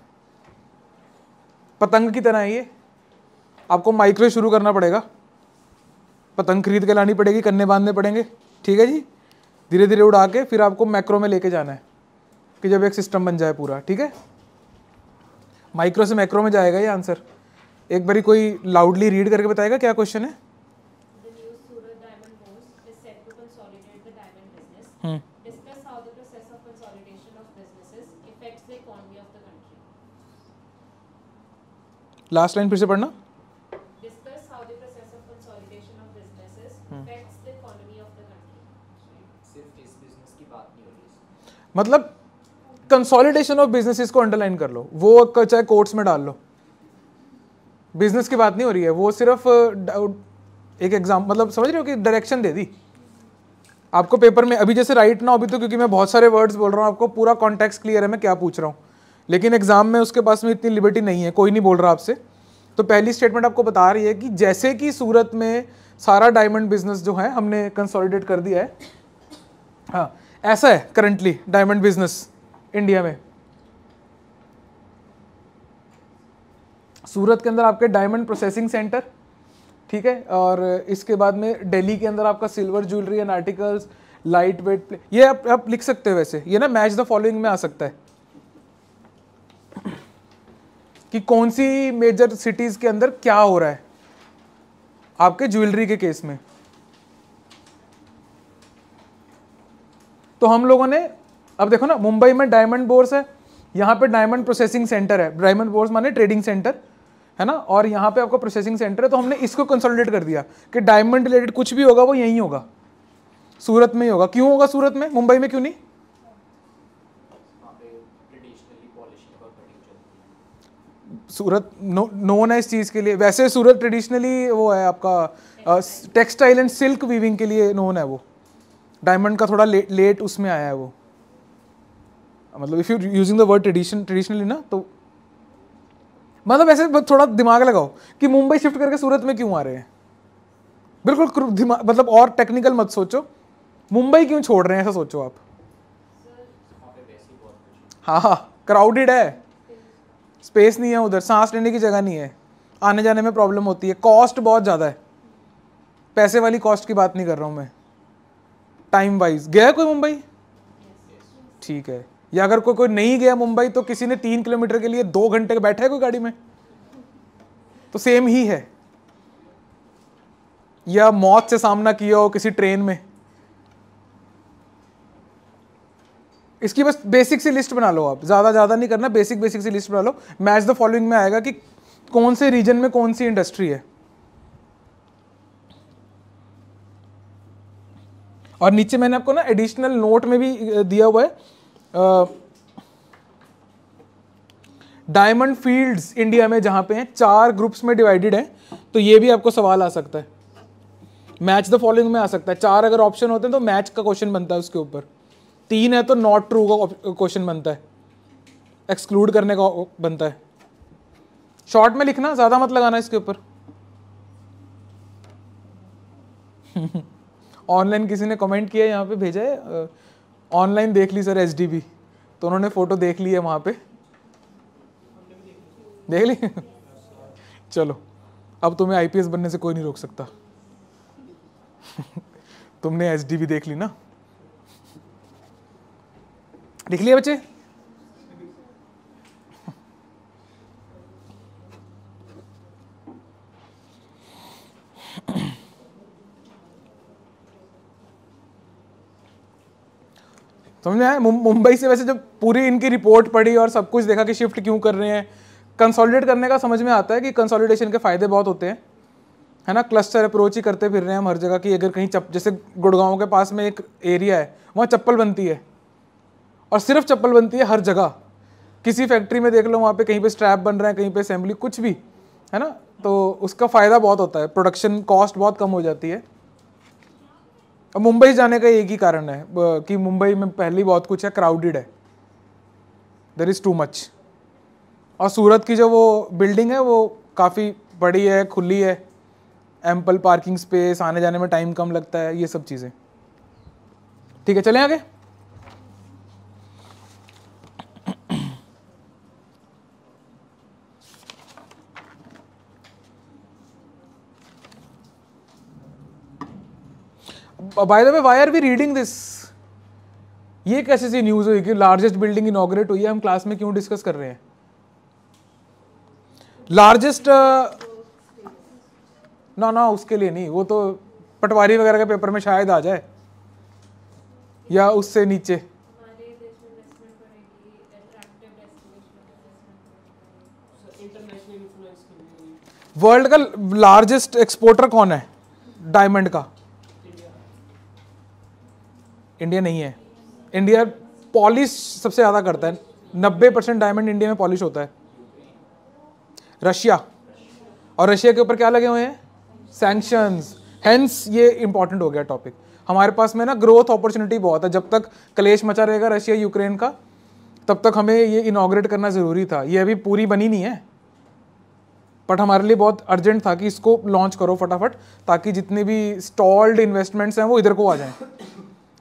पतंग की तरह है ये, आपको माइक्रो शुरू करना पड़ेगा, पतंग खरीद के लानी पड़ेगी, कन्ने बांधने पड़ेंगे, ठीक है जी, धीरे धीरे उड़ा के फिर आपको मैक्रो में लेके जाना है कि जब एक सिस्टम बन जाए पूरा। ठीक है, माइक्रो से मैक्रो में जाएगा ये आंसर। एक बारी कोई लाउडली रीड करके बताएगा क्या क्वेश्चन है। लास्ट लाइन फिर से पढ़ना। मतलब कंसोलिडेशन ऑफ बिजनेसेस को अंडरलाइन कर लो, वो चाहे कोट्स में डाल लो, बिजनेस की बात नहीं हो रही है, वो सिर्फ एक एग्जाम, मतलब समझ रहे हो कि डायरेक्शन दे दी आपको पेपर में। अभी जैसे राइट ना हो, अभी तो क्योंकि मैं बहुत सारे वर्ड्स बोल रहा हूँ, आपको पूरा कॉन्टेक्स्ट क्लियर है मैं क्या पूछ रहा हूँ, लेकिन एग्जाम में उसके पास में इतनी लिबर्टी नहीं है, कोई नहीं बोल रहा आपसे। तो पहली स्टेटमेंट आपको बता रही है कि जैसे कि सूरत में सारा डायमंड बिजनेस जो है हमने कंसोलिडेट कर दिया है, हाँ ऐसा है करंटली डायमंड बिजनेस इंडिया में। सूरत के अंदर आपके डायमंड प्रोसेसिंग सेंटर, ठीक है, और इसके बाद में दिल्ली के अंदर आपका silver jewellery and articles, light weight, ये आप लिख सकते हो वैसे, ये ना मैच द फॉलोइंग में आ सकता है कि कौन सी मेजर सिटीज के अंदर क्या हो रहा है आपके ज्वेलरी के केस में। तो हम लोगों ने अब देखो ना, मुंबई में डायमंड बोर्स है, यहाँ पे डायमंड प्रोसेसिंग सेंटर है, डायमंड बोर्स माने ट्रेडिंग सेंटर है ना, और यहाँ पे आपका प्रोसेसिंग सेंटर है। तो हमने इसको कंसोलिडेट कर दिया कि डायमंड रिलेटेड कुछ भी होगा वो यहीं होगा, सूरत में ही होगा। क्यों होगा सूरत में, मुंबई में क्यों नहीं? सूरत नोन है इस चीज़ के लिए। वैसे सूरत ट्रेडिशनली वो है आपका टेक्सटाइल एंड सिल्क वीविंग के लिए नोन है, वो डायमंड का थोड़ा लेट उसमें आया है वो, मतलब if you using the word traditionally ना, तो मतलब ऐसे थोड़ा दिमाग लगाओ कि मुंबई शिफ्ट करके सूरत में क्यों आ रहे हैं, बिल्कुल दिमाग मतलब और टेक्निकल मत सोचो, मुंबई क्यों छोड़ रहे हैं ऐसा सोचो आप। हाँ, क्राउडेड है, स्पेस नहीं है उधर, सांस लेने की जगह नहीं है, आने जाने में प्रॉब्लम होती है, कॉस्ट बहुत ज़्यादा है, पैसे वाली कॉस्ट की बात नहीं कर रहा हूँ मैं, टाइम वाइज। गया कोई मुंबई? ठीक है, या अगर कोई नहीं गया मुंबई तो किसी ने 3 किलोमीटर के लिए 2 घंटे बैठा है कोई गाड़ी में, तो सेम ही है। या मौत से सामना किया हो किसी ट्रेन में। इसकी बस बेसिक सी लिस्ट बना लो आप, ज़्यादा नहीं करना, बेसिक सी लिस्ट बना लो। मैच द फॉलोइंग में आएगा कि कौन से रीजन में कौन सी इंडस्ट्री है, और नीचे मैंने आपको ना एडिशनल नोट में भी दिया हुआ है, डायमंड फील्ड्स इंडिया में जहाँ पे हैं 4 ग्रुप्स में डिवाइडेड हैं, तो ये भी आपको सवाल आ सकता है, मैच द फॉलोइंग में आ सकता है। 4 अगर ऑप्शन होते हैं तो मैच का क्वेश्चन बनता है उसके ऊपर, 3 है तो नॉट ट्रू का क्वेश्चन बनता है, एक्सक्लूड करने का बनता है। शॉर्ट में लिखना, ज़्यादा मत लगाना इसके ऊपर। ऑनलाइन किसी ने कमेंट किया, यहाँ पे भेजा है, ऑनलाइन देख ली सर एसडीबी, तो उन्होंने फ़ोटो देख ली है वहाँ पे, देख ली। चलो, अब तुम्हें आईपीएस बनने से कोई नहीं रोक सकता। तुमने एसडीबी देख ली ना, लिख लिया बच्चे? समझ आया? मुंबई से वैसे जब पूरी इनकी रिपोर्ट पढ़ी और सब कुछ देखा कि शिफ्ट क्यों कर रहे हैं, कंसोलिडेट करने का समझ में आता है कि कंसोलिडेशन के फायदे बहुत होते हैं, है ना। क्लस्टर अप्रोच ही करते फिर रहे हैं हम हर जगह की। अगर कहीं जैसे गुड़गांव के पास में एक एरिया है, वहाँ चप्पल बनती है, और सिर्फ चप्पल बनती है हर जगह, किसी फैक्ट्री में देख लो, वहाँ पे कहीं पे स्ट्रैप बन रहा है, कहीं पे असेंबली, कुछ भी, है ना। तो उसका फ़ायदा बहुत होता है, प्रोडक्शन कॉस्ट बहुत कम हो जाती है। अब मुंबई जाने का एक ही कारण है कि मुंबई में पहले ही बहुत कुछ है, क्राउडेड है, देयर इज़ टू मच। और सूरत की जो वो बिल्डिंग है वो काफ़ी बड़ी है, खुली है, एम्पल पार्किंग स्पेस, आने जाने में टाइम कम लगता है, ये सब चीज़ें। ठीक है, चलें आगे। By the way, why are we reading this? ये कैसे सी न्यूज़ हुई कि लार्जेस्ट बिल्डिंग इनॉग्रेट हुई है, हम क्लास में क्यों डिस्कस कर रहे हैं? लार्जेस्ट ना उसके लिए नहीं, वो तो पटवारी वगैरह के पेपर में शायद आ जाए, या उससे नीचे। वर्ल्ड का लार्जेस्ट एक्सपोर्टर कौन है डायमंड का? इंडिया नहीं है। इंडिया पॉलिश सबसे ज़्यादा करता है, 90% डायमंड इंडिया में पॉलिश होता है। रशिया, और रशिया के ऊपर क्या लगे हुए हैं? सैंक्शंस। हेंस ये इंपॉर्टेंट हो गया टॉपिक हमारे पास में ना, ग्रोथ अपॉर्चुनिटी बहुत है। जब तक क्लेश मचा रहेगा रशिया यूक्रेन का, तब तक हमें ये इनॉग्रेट करना ज़रूरी था। ये अभी पूरी बनी नहीं है, बट हमारे लिए बहुत अर्जेंट था कि इसको लॉन्च करो फटाफट, ताकि जितने भी स्टॉल्ड इन्वेस्टमेंट्स हैं वो इधर को आ जाएँ,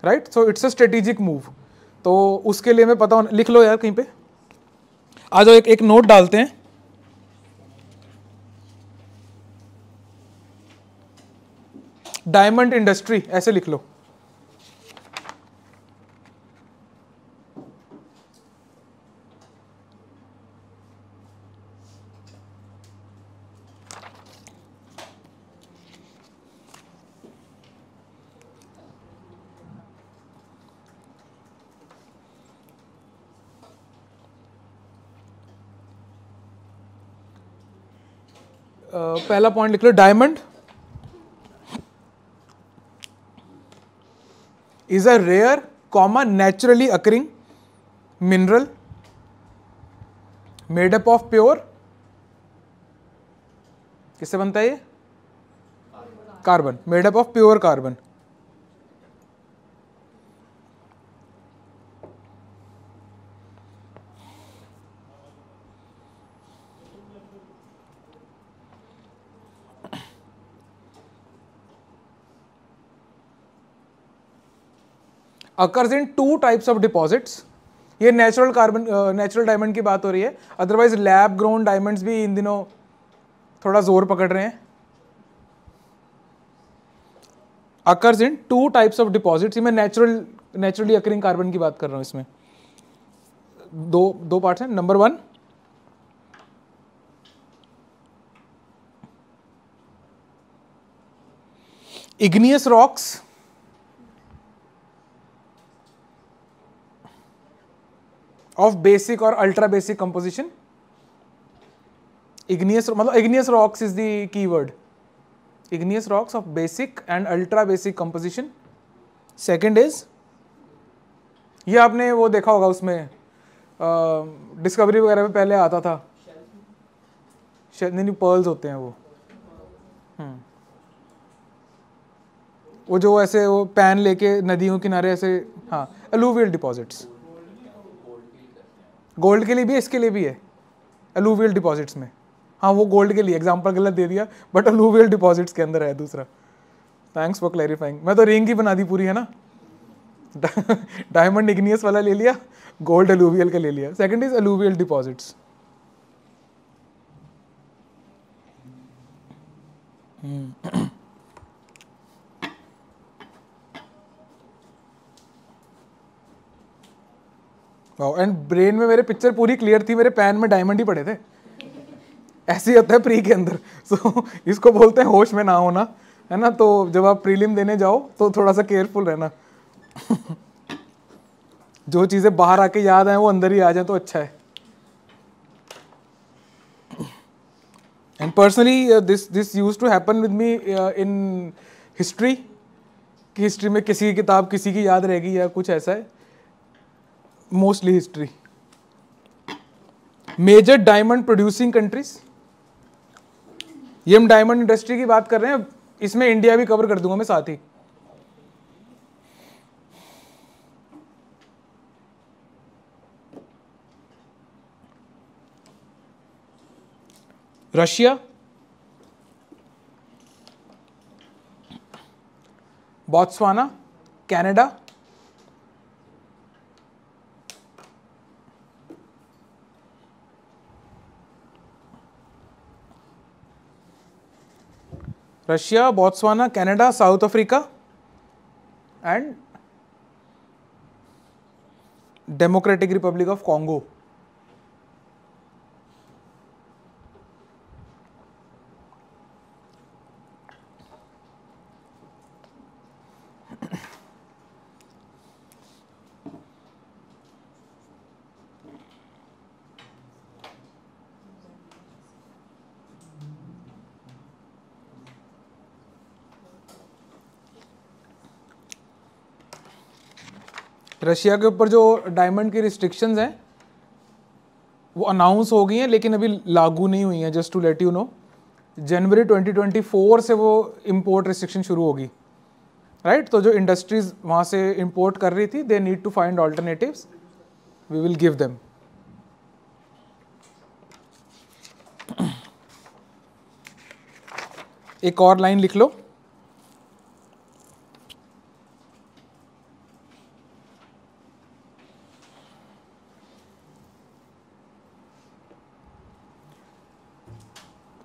right. So it's a strategic move, तो उसके लिए मैं पता होना, लिख लो यार कहीं पे। आ जाओ, एक नोट डालते हैं। डायमंड इंडस्ट्री ऐसे लिख लो। पहला पॉइंट लिख लो, diamond is a rare comma naturally occurring mineral made up of pure किससे बनता है ये? Carbon, made up of pure carbon. Occurs in two types of deposits, ये नेचुरल कार्बन, नेचुरल डायमंड की बात हो रही है, अदरवाइज लैब ग्रोन डायमंड्स भी इन दिनों थोड़ा जोर पकड़ रहे हैं। Occurs in two types of deposits, मैं नेचुरली अकरिंग कार्बन की बात कर रहा हूँ। इसमें दो पार्ट हैं। Number one, igneous rocks, of basic और अल्ट्रा बेसिक कंपोजिशन। इग्नियस मतलब igneous rocks is the keyword, igneous rocks of basic and ultra basic composition. Second is, ये आपने वो देखा होगा उसमें डिस्कवरी वगैरह में पहले आता था, नहीं पर्ल्स होते हैं वो, वो जो ऐसे वो पैन लेके नदियों किनारे ऐसे, हाँ, एलुवियल डिपॉजिट्स। गोल्ड के लिए भी है, इसके लिए भी है, एलुवियल डिपॉजिट्स में। हाँ, वो गोल्ड के लिए एग्जांपल गलत दे दिया, बट एलुवियल डिपॉजिट्स के अंदर है दूसरा। Thanks for clarifying. मैं तो रिंग ही बना दी पूरी, है ना। डायमंड इग्नियस वाला ले लिया, गोल्ड एलुवियल का ले लिया। Second is alluvial deposits. And brain में मेरे पिक्चर पूरी क्लियर थी, मेरे पैन में डायमंड ही पड़े थे। ऐसे ही होता है प्री के अंदर। सो इसको बोलते हैं होश में ना होना, है ना। तो जब आप प्रीलिम देने जाओ तो थोड़ा सा केयरफुल रहना। जो चीज़ें बाहर आके याद आए वो अंदर ही आ जाए तो अच्छा है। And personally this use to happen with me in history, कि हिस्ट्री में किसी किताब किसी की याद रहेगी या कुछ ऐसा है, mostly history. Major diamond producing countries, ये हम डायमंड इंडस्ट्री की बात कर रहे हैं, इसमें इंडिया भी कवर कर दूंगा मैं साथ ही। Russia, Botswana, Canada, Russia, Botswana, Canada, South Africa and Democratic Republic of Congo. Russia के ऊपर जो डायमंड की रिस्ट्रिक्शंस हैं वो अनाउंस हो गई हैं, लेकिन अभी लागू नहीं हुई हैं। Just to let you know, जनवरी 2024 से वो इम्पोर्ट रिस्ट्रिक्शन शुरू होगी, राइट। तो जो इंडस्ट्रीज वहाँ से इम्पोर्ट कर रही थी, they need to find alternatives, we will give them. एक और लाइन लिख लो,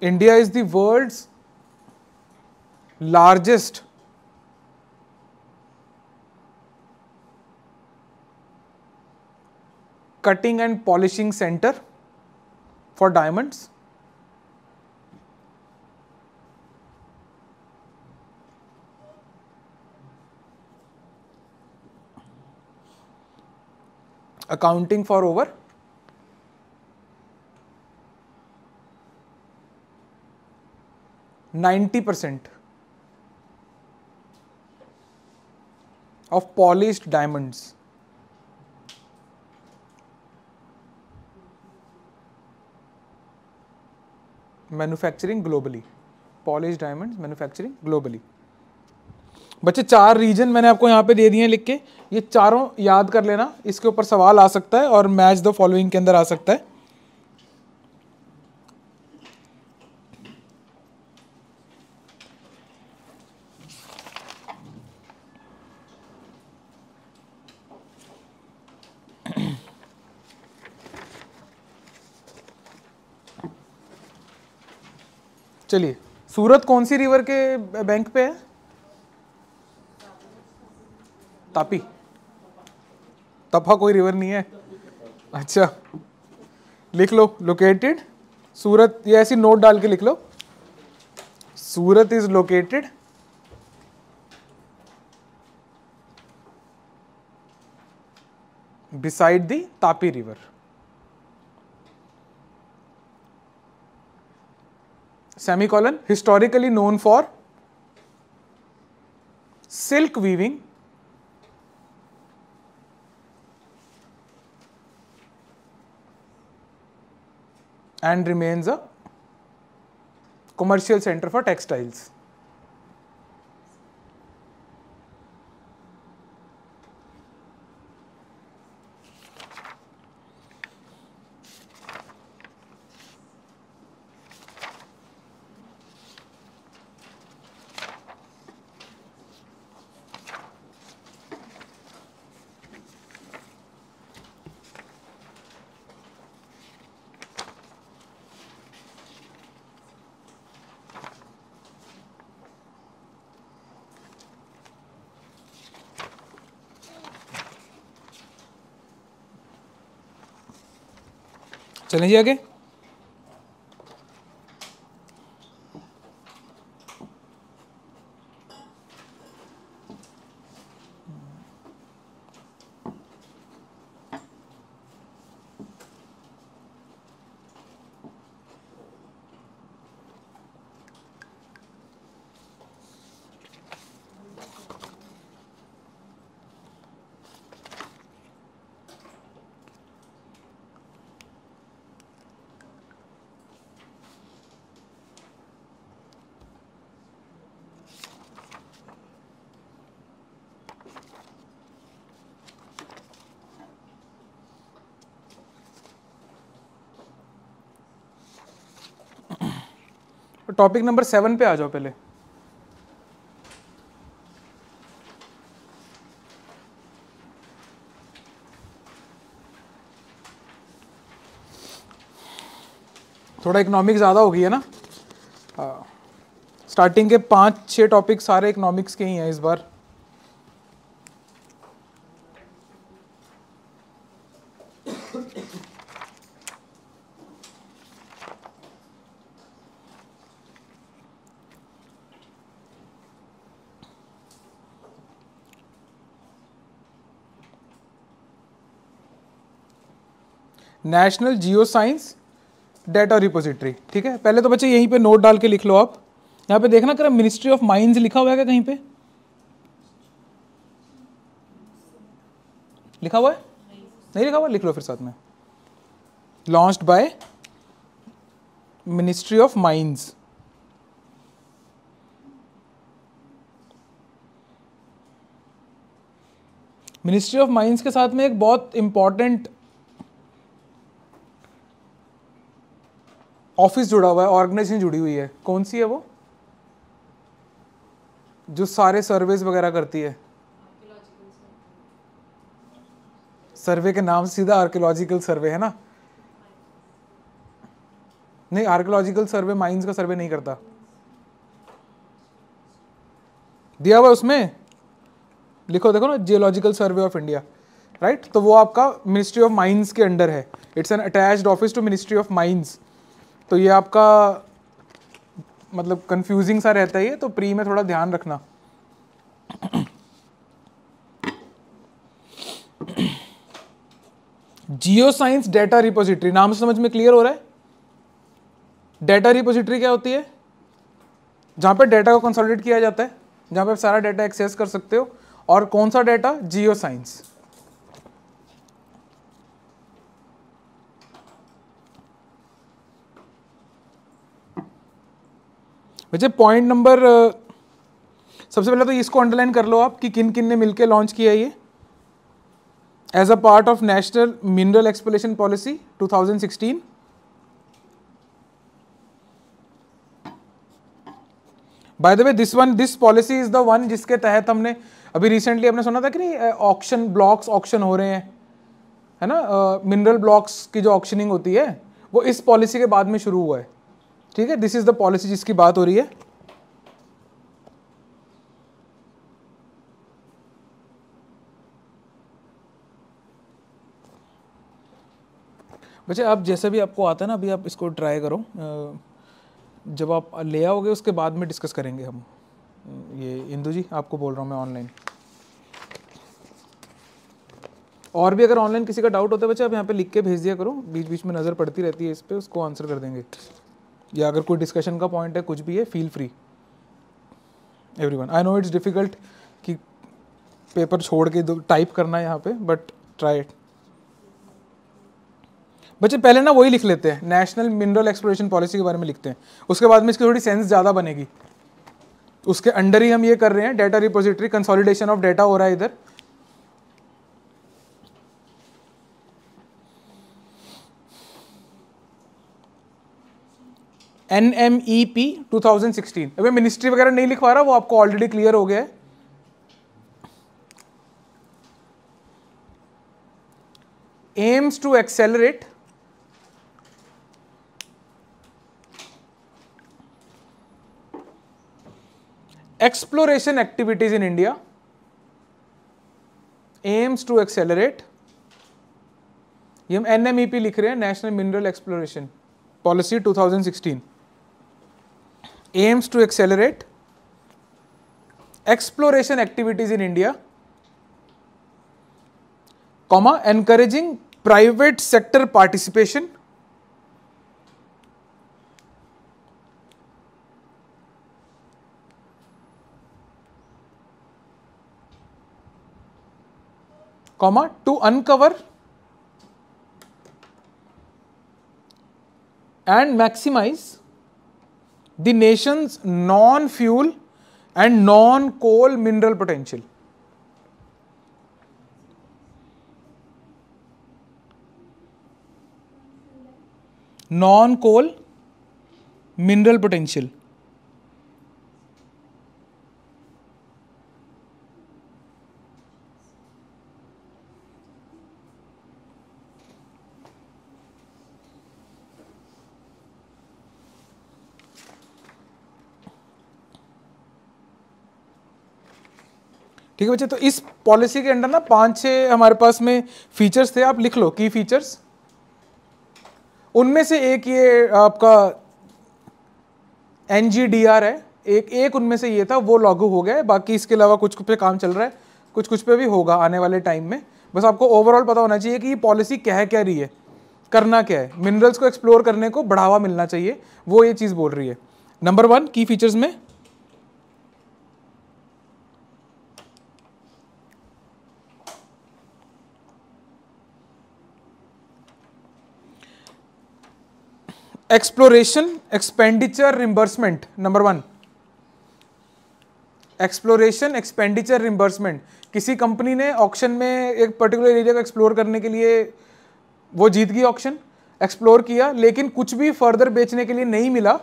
India is the world's largest cutting and polishing center for diamonds. Accounting for over 90% of polished diamonds. Manufacturing globally. Polish diamond manufacturing globally. बच्चे चार reason मैंने आपको यहाँ पे दे दिए हैं लिख के, ये चारों याद कर लेना, इसके ऊपर सवाल आ सकता है और मैच द फॉलोइंग के अंदर आ सकता है। चलिए, सूरत कौन सी रिवर के बैंक पे है? तापी। तपा कोई रिवर नहीं है। अच्छा लिख लो, लोकेटेड सूरत, ये ऐसी नोट डाल के लिख लो, Surat is located beside the Tapi river, semicolon, historically known for silk weaving, and remains a commercial center for textiles. चलें जी आगे। टॉपिक नंबर 7 पे आ जाओ पहले। थोड़ा इकोनॉमिक्स ज़्यादा हो गई है ना, स्टार्टिंग के 5-6 टॉपिक सारे इकोनॉमिक्स के ही हैं इस बार। National geo science data repository, ठीक है। पहले तो बच्चे यहीं पे नोट डाल के लिख लो आप, यहाँ पे देखना करा मिनिस्ट्री ऑफ माइंस लिखा हुआ है क्या कहीं पे? लिखा हुआ है? नहीं लिखा हुआ, लिख लो फिर साथ में, launched by ministry of mines. Ministry of mines के साथ में एक बहुत इंपॉर्टेंट ऑफिस जुड़ा हुआ है, ऑर्गेनाइजेशन जुड़ी हुई है, कौन सी है वो जो सारे सर्वेस वगैरह करती है? सर्वे के नाम सीधा आर्कियोलॉजिकल सर्वे है ना। नहीं, आर्कियोलॉजिकल सर्वे माइंस का सर्वे नहीं करता, दिया हुआ उसमें लिखो, देखो ना, geological survey of India, right. तो वो आपका मिनिस्ट्री ऑफ माइंस के अंडर है, it's an attached office to ministry of mines. तो ये आपका मतलब कंफ्यूजिंग सा रहता है, तो प्री में थोड़ा ध्यान रखना। जियो साइंस डेटा रिपोजिटरी, नाम से समझ में क्लियर हो रहा है? डेटा रिपोजिटरी क्या होती है? जहाँ पे डेटा को कंसोलिडेट किया जाता है, जहाँ पे आप सारा डेटा एक्सेस कर सकते हो। और कौन सा डेटा? Geo science. वैसे पॉइंट नंबर सबसे पहले तो इसको अंडरलाइन कर लो आप कि किन किन ने मिलकर लॉन्च किया ये as a part of national mineral exploration policy 2016। By the way this policy is the one जिसके तहत हमने अभी रिसेंटली हमने सुना था कि नहीं ऑक्शन ब्लॉक्स ऑक्शन हो रहे हैं, है ना, मिनरल ब्लॉक्स की जो ऑक्शनिंग होती है वो इस पॉलिसी के बाद में शुरू हुआ है। ठीक है, दिस इज द पॉलिसी जिसकी बात हो रही है। बच्चे आप जैसे भी आपको आता है ना, अभी आप इसको ट्राई करो, जब आप ले आओगे उसके बाद में डिस्कस करेंगे हम। ये इंदु जी आपको बोल रहा हूँ मैं ऑनलाइन, और भी अगर ऑनलाइन किसी का डाउट होता है बच्चे आप यहाँ पे लिख के भेज दिया करो, बीच बीच में नज़र पड़ती रहती है इस पर, उसको आंसर कर देंगे, या अगर कोई डिस्कशन का पॉइंट है कुछ भी है feel free everyone. I know it's difficult कि पेपर छोड़ के टाइप करना है यहाँ पे, बट ट्राई इट। बच्चे पहले ना वही लिख लेते हैं, नेशनल मिनरल एक्सप्लोरेशन पॉलिसी के बारे में लिखते हैं, उसके बाद में इसकी थोड़ी सेंस ज़्यादा बनेगी। उसके अंडर ही हम ये कर रहे हैं, data repository consolidation of data हो रहा है इधर। NMEP 2016, अभी मिनिस्ट्री वगैरह नहीं लिखवा रहा, वो आपको ऑलरेडी क्लियर हो गया है। aims to accelerate exploration activities in India, aims to accelerate, ये हम NMEP लिख रहे हैं, national mineral exploration policy 2016, aims to accelerate exploration activities in India, comma encouraging private sector participation comma to uncover and maximize the nation's non-fuel and non-coal mineral potential. Non-coal mineral potential. ठीक है बच्चे, तो इस policy के under ना 5-6 हमारे पास में features थे, आप लिख लो की फीचर्स। उनमें से एक ये आपका NGDR है, एक उनमें से ये था वो लागू हो गया है, बाकी इसके अलावा कुछ पे काम चल रहा है, कुछ पे भी होगा आने वाले टाइम में। बस आपको ओवरऑल पता होना चाहिए कि ये पॉलिसी क्या रही है, करना क्या है, मिनरल्स को एक्सप्लोर करने को बढ़ावा मिलना चाहिए, वो ये चीज़ बोल रही है। नंबर 1 की फीचर्स में exploration expenditure reimbursement, number 1 exploration expenditure reimbursement. किसी कंपनी ने ऑक्शन में एक पर्टिकुलर एरिया को एक्सप्लोर करने के लिए, वो जीत गई ऑक्शन, एक्सप्लोर किया, लेकिन कुछ भी फर्दर बेचने के लिए नहीं मिला,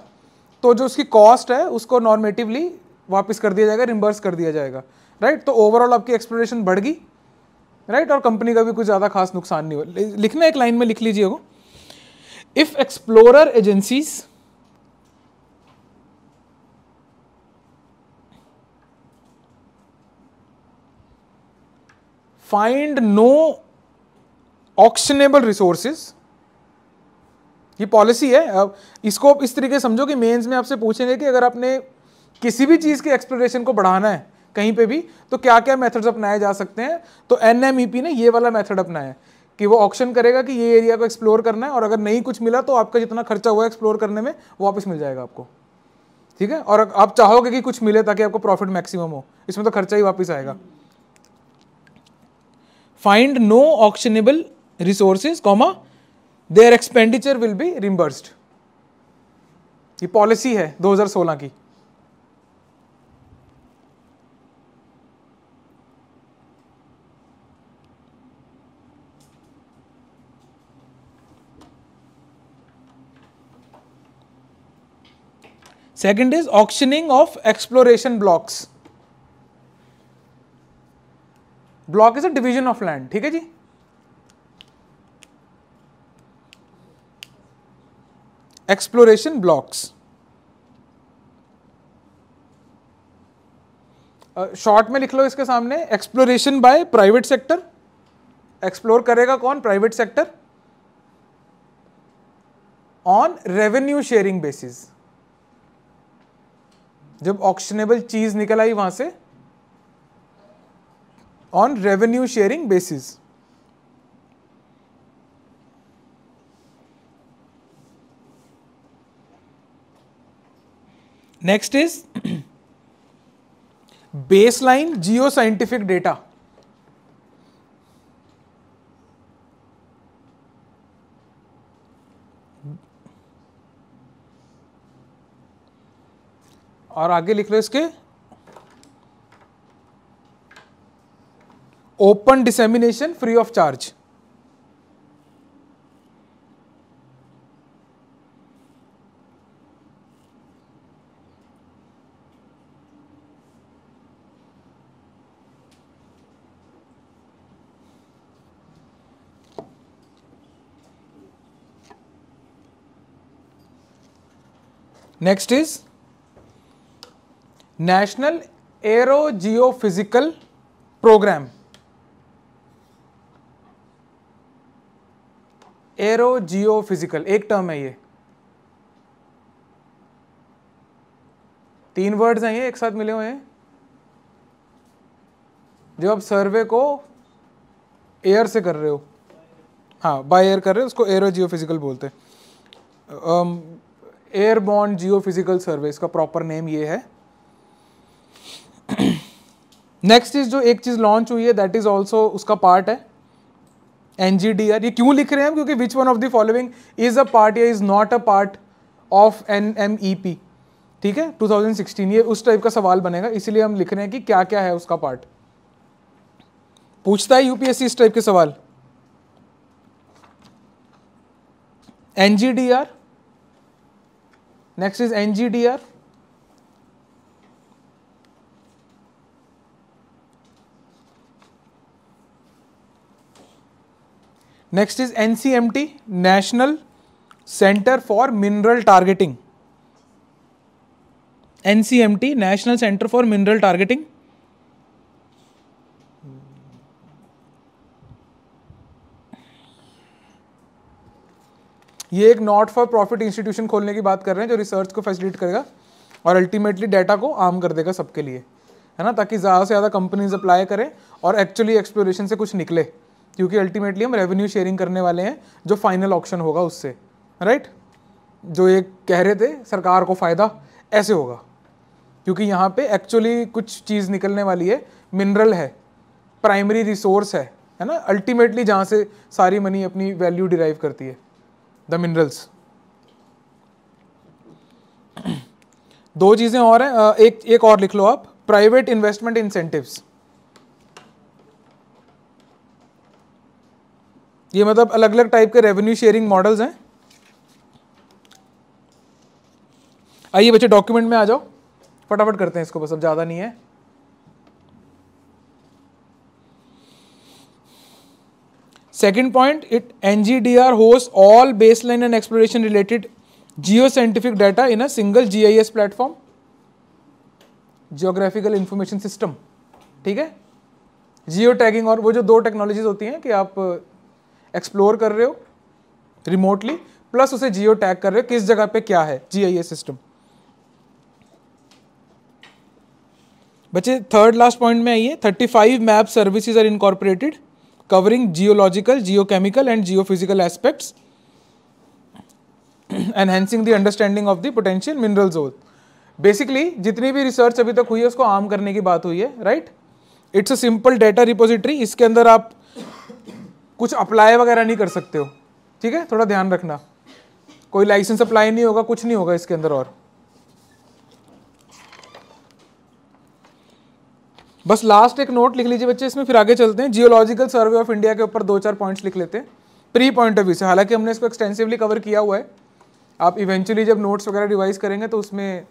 तो जो उसकी कॉस्ट है उसको नॉर्मेटिवली वापस कर दिया जाएगा, रिम्बर्स कर दिया जाएगा, राइट। तो ओवरऑल आपकी एक्सप्लोरेशन बढ़ गई, राइट, और कंपनी का भी कुछ ज़्यादा खास नुकसान नहीं हुआ। लिखना एक लाइन में लिख लीजिए वो, if explorer agencies find no auctionable resources, ये पॉलिसी है। अब इसको आप इस तरीके समझो कि मेंस में आपसे पूछेंगे कि अगर आपने किसी भी चीज़ के एक्सप्लोरेशन को बढ़ाना है कहीं पे भी, तो क्या क्या मेथड्स अपनाए जा सकते हैं, तो NMEP ने ये वाला मेथड अपनाया कि वो ऑक्शन करेगा कि ये एरिया को एक्सप्लोर करना है, और अगर नहीं कुछ मिला तो आपका जितना खर्चा हुआ एक्सप्लोर करने में वो वापस मिल जाएगा आपको, ठीक है। और आप चाहोगे कि कुछ मिले ताकि आपको प्रॉफिट मैक्सिमम हो, इसमें तो खर्चा ही वापस आएगा। Find no auctionable resources comma their expenditure will be reimbursed, ये पॉलिसी है 2016 की, Second is auctioning of exploration blocks. Block is a division of land, ठीक है जी. Exploration blocks. शॉर्ट में लिख लो इसके सामने, exploration by private sector. Explore करेगा कौन? Private sector, on revenue sharing basis. जब ऑक्शनेबल चीज निकल आई वहां से, on revenue sharing basis. Next is baseline Jio scientific data. और आगे लिख लो इसके open dissemination free of charge. Next is national aero Jio physical programme. Aero Jio physical एक टर्म है, ये तीन वर्ड्स हैं, ये एक साथ मिले हुए हैं, जो आप सर्वे को एयर से कर रहे हो, हाँ बाय एयर कर रहे हो, उसको एरो जियो फिजिकल बोलते हैं. एयरबॉर्न जियो फिजिकल सर्वे, इसका प्रॉपर नेम ये है. नेक्स्ट इज जो एक चीज लॉन्च हुई है, दैट इज ऑल्सो उसका पार्ट है एनजीडीआर. ये क्यों लिख रहे हैं? क्योंकि which one of the following is a part या is not a part of NMEP, ठीक है, 2016. ये उस टाइप का सवाल बनेगा, इसीलिए हम लिख रहे हैं कि क्या क्या है उसका पार्ट. पूछता है यूपीएससी इस टाइप के सवाल. NGDR, next is NGDR, next is NCMT, national centre for mineral targeting. NCMT, national centre for mineral targeting. ये एक नॉट फॉर प्रॉफिट इंस्टीट्यूशन खोलने की बात कर रहे हैं जो रिसर्च को फैसिलिटेट करेगा और अल्टीमेटली डेटा को आम कर देगा सबके लिए, है ना, ताकि ज़्यादा से ज़्यादा कंपनीज अप्लाई करें और एक्चुअली एक्सप्लोरेशन से कुछ निकले, क्योंकि अल्टीमेटली हम रेवेन्यू शेयरिंग करने वाले हैं जो फाइनल ऑप्शन होगा उससे, राइट. जो ये कह रहे थे सरकार को फ़ायदा ऐसे होगा, क्योंकि यहाँ पर एक्चुअली कुछ चीज़ निकलने वाली है, मिनरल है, प्राइमरी रिसोर्स है ना, अल्टीमेटली जहाँ से सारी मनी अपनी वैल्यू डिराइव करती है, द मिनरल्स. दो चीजें और हैं, एक और लिख लो आप, प्राइवेट इन्वेस्टमेंट इंसेंटिव्स. ये मतलब अलग अलग टाइप के रेवेन्यू शेयरिंग मॉडल्स हैं. आइए बच्चे डॉक्यूमेंट में आ जाओ, फटाफट करते हैं इसको, बस अब ज्यादा नहीं है. Second point, it NGDR hosts all baseline and exploration related geoscientific data in a single GIS platform, geographical information system, ठीक है. जियो टैगिंग और वो जो दो टेक्नोलॉजीज होती हैं कि आप एक्सप्लोर कर रहे हो रिमोटली प्लस उसे जियो टैग कर रहे हो, किस जगह पे क्या है, GIS सिस्टम. बच्चे थर्ड लास्ट पॉइंट में आइए, 35 map services are incorporated covering geological, geochemical and geophysical aspects, enhancing the understanding of the potential mineral zone. Basically, जितनी भी research अभी तक हुई है उसको आम करने की बात हुई है, right? It's a simple data repository. इसके अंदर आप कुछ apply वगैरह नहीं कर सकते हो, ठीक है, थोड़ा ध्यान रखना. कोई license apply नहीं होगा, कुछ नहीं होगा इसके अंदर. और बस लास्ट एक नोट लिख लीजिए बच्चे इसमें, फिर आगे चलते हैं. जियोलॉजिकल सर्वे ऑफ इंडिया के ऊपर दो चार पॉइंट्स लिख लेते हैं प्री पॉइंट ऑफ व्यू से, हालांकि हमने इसको एक्सटेंसिवली कवर किया हुआ है. आप इवेंचुअली जब नोट्स वगैरह रिवाइज करेंगे तो उसमें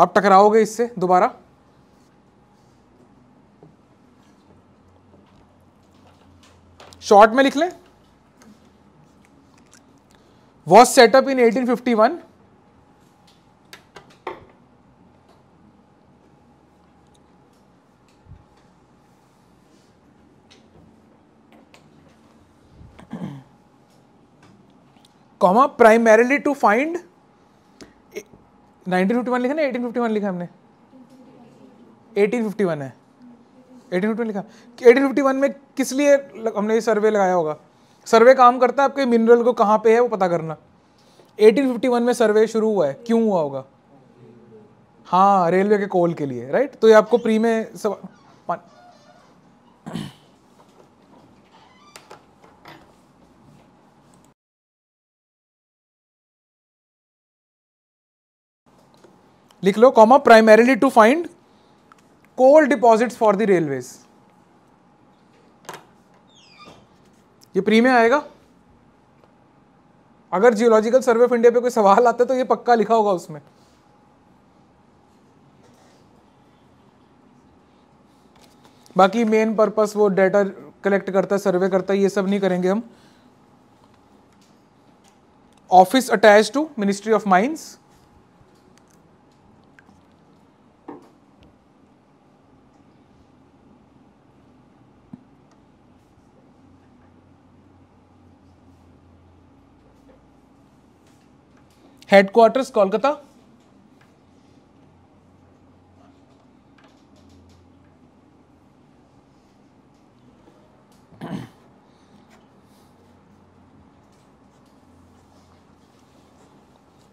आप टकराओगे इससे दोबारा? शॉर्ट में लिख लें, was set up in 1851 comma primarily to find 1951 लिखा ना 1851 लिखा हमने 1851 है 1851 लिखा 1851 में किस लिए हमने ये सर्वे लगाया होगा? सर्वे काम करता है आपके मिनरल को कहाँ पे है वो पता करना। 1851 में सर्वे शुरू हुआ है, क्यों हुआ होगा? हाँ, रेलवे के कोल के लिए, राइट। तो ये आपको प्री में लिख लो comma primarily to find coal deposits for the railways, ये प्री में आएगा। अगर जियोलॉजिकल सर्वे ऑफ इंडिया पे कोई सवाल आता है तो ये पक्का लिखा होगा उसमें। बाकी मेन पर्पस वो डेटा कलेक्ट करता है, सर्वे करता है, ये सब नहीं करेंगे हम। Office attach to ministry of mines, headquarters Kolkata,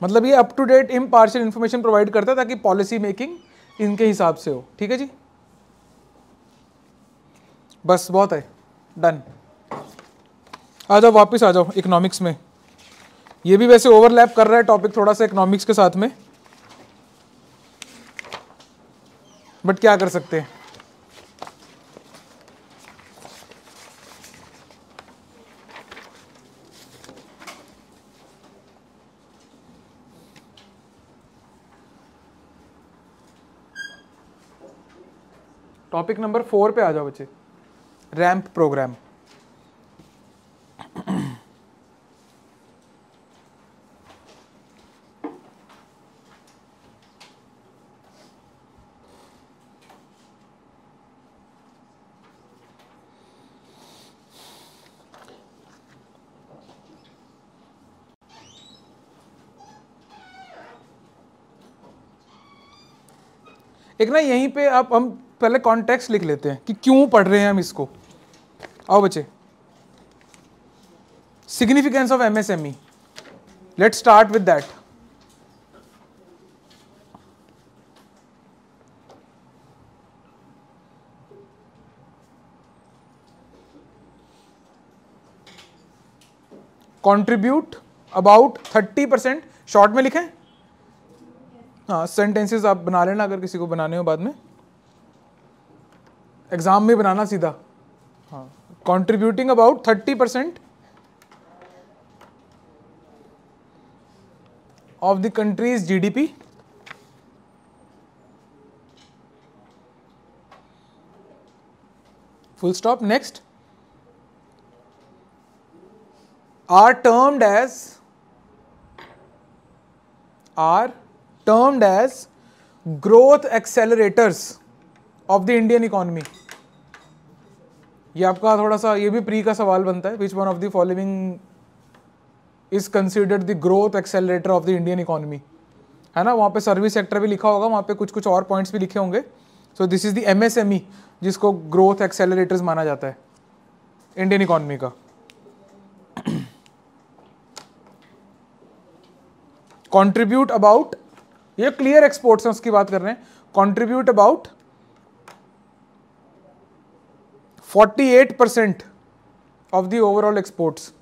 मतलब ये up to date impartial information provide करता है ताकि पॉलिसी मेकिंग इनके हिसाब से हो। ठीक है जी, बस बहुत है, डन। आ जाओ, वापस आ जाओ इकोनॉमिक्स में। ये भी वैसे ओवरलैप कर रहा है टॉपिक थोड़ा सा इकोनॉमिक्स के साथ में, बट क्या कर सकते हैं। टॉपिक नंबर 4 पे आ जाओ बच्चे, रैंप प्रोग्राम। एक ना यहीं पे आप हम पहले कॉन्टेक्स्ट लिख लेते हैं कि क्यों पढ़ रहे हैं हम इसको। आओ बच्चे, significance of MSME, let's start with that. Contribute about 30%, short में लिखें। हाँ, सेंटेंसेस आप बना लेना अगर किसी को बनाने हो बाद में, एग्जाम में बनाना सीधा। हाँ, contributing about 30% of the country's GDP full stop, next, are termed as growth accelerators of the Indian economy. ये आपका थोड़ा सा ये भी प्री का सवाल बनता है, which one of the following is considered the growth accelerator of the Indian economy, है ना। वहाँ पे सर्विस सेक्टर भी लिखा होगा, वहाँ पे कुछ कुछ और पॉइंट्स भी लिखे होंगे। So this is the MSME जिसको ग्रोथ एक्सेलरेटर्स माना जाता है इंडियन इकोनॉमी का। कॉन्ट्रीब्यूट अबाउट, ये क्लियर एक्सपोर्ट्स हैं उसकी बात कर रहे हैं, contribute about 48% of the overall exports.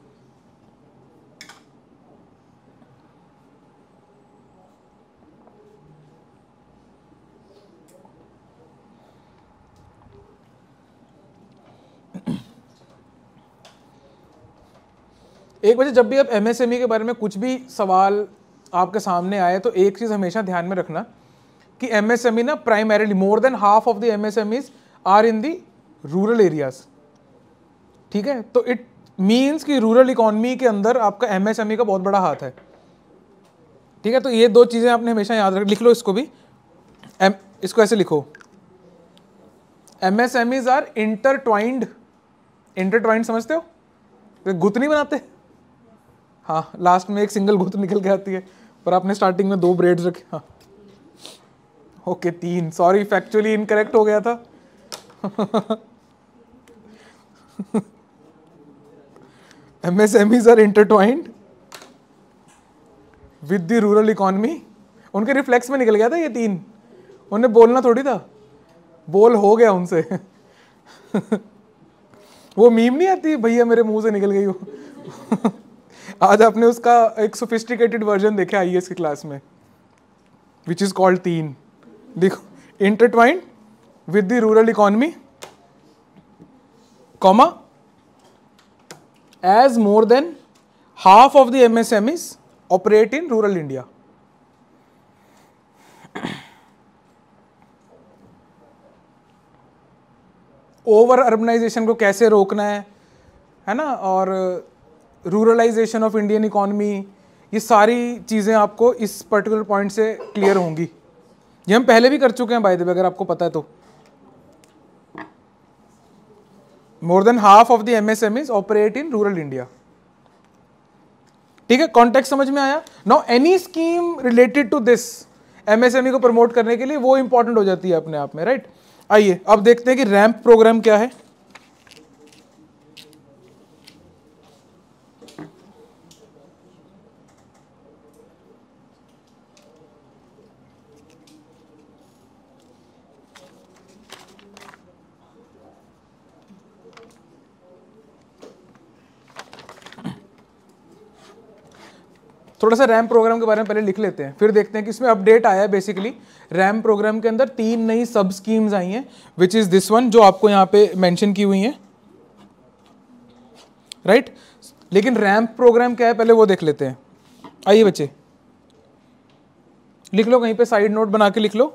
एक बजे जब भी आप एमएसएमई के बारे में कुछ भी सवाल आपके सामने आए तो एक चीज़ हमेशा ध्यान में रखना कि MSME ना primarily more than half of the MSMEs are in the rural areas. ठीक है, तो it means कि rural economy के अंदर आपका MSME का बहुत बड़ा हाथ है. ठीक है, तो ये दो चीज़ें आपने हमेशा याद रख, लिख लो इसको भी, इसको ऐसे लिखो, MSMEs are intertwined. इंटरट्वाइंड समझते हो, तो गुत नहीं बनाते, हाँ लास्ट में एक सिंगल गुत निकल के आती है, पर आपने स्टार्टिंग में दो ब्रेड्स रखे, हाँ ओके तीन, सॉरी फैक्चुअली इनकरेक्ट हो गया था. MSMEs are intertwined with the rural economy. उनके रिफ्लेक्स में निकल गया था ये तीन, उन्हें बोलना थोड़ी था, बोल हो गया उनसे. वो मीम नहीं आती, भैया मेरे मुंह से निकल गई हो. आज आपने उसका एक सोफिस्टिकेटेड वर्जन देखा IAS की क्लास में, विच इज कॉल्ड तीन. देखो, intertwined with the rural economy, comma, as more than half of the MSMEs operate in rural India. Over urbanisation को कैसे रोकना है ना, और रूरलाइजेशन ऑफ इंडियन इकोनॉमी, ये सारी चीज़ें आपको इस पर्टिकुलर पॉइंट से क्लियर होंगी. ये हम पहले भी कर चुके हैं बाय द वे, अगर आपको पता है तो. More than half of the MSMEs operate in rural India. ठीक है, कॉन्टेक्स्ट समझ में आया. Now any scheme related to this MSME को प्रमोट करने के लिए वो इंपॉर्टेंट हो जाती है अपने आप में, राइट. आइए अब देखते हैं कि रैंप प्रोग्राम क्या है. थोड़ा सा रैम्प प्रोग्राम के बारे में पहले लिख लेते हैं, फिर देखते हैं कि इसमें अपडेट आया है. बेसिकली रैम्प प्रोग्राम के अंदर 3 नई सब स्कीम्स आई हैं, विच इज दिस वन, जो आपको यहाँ पे मेंशन की हुई हैं, राइट. लेकिन रैम्प प्रोग्राम क्या है पहले वो देख लेते हैं. आइए बच्चे, लिख लो कहीं पे, साइड नोट बना के लिख लो.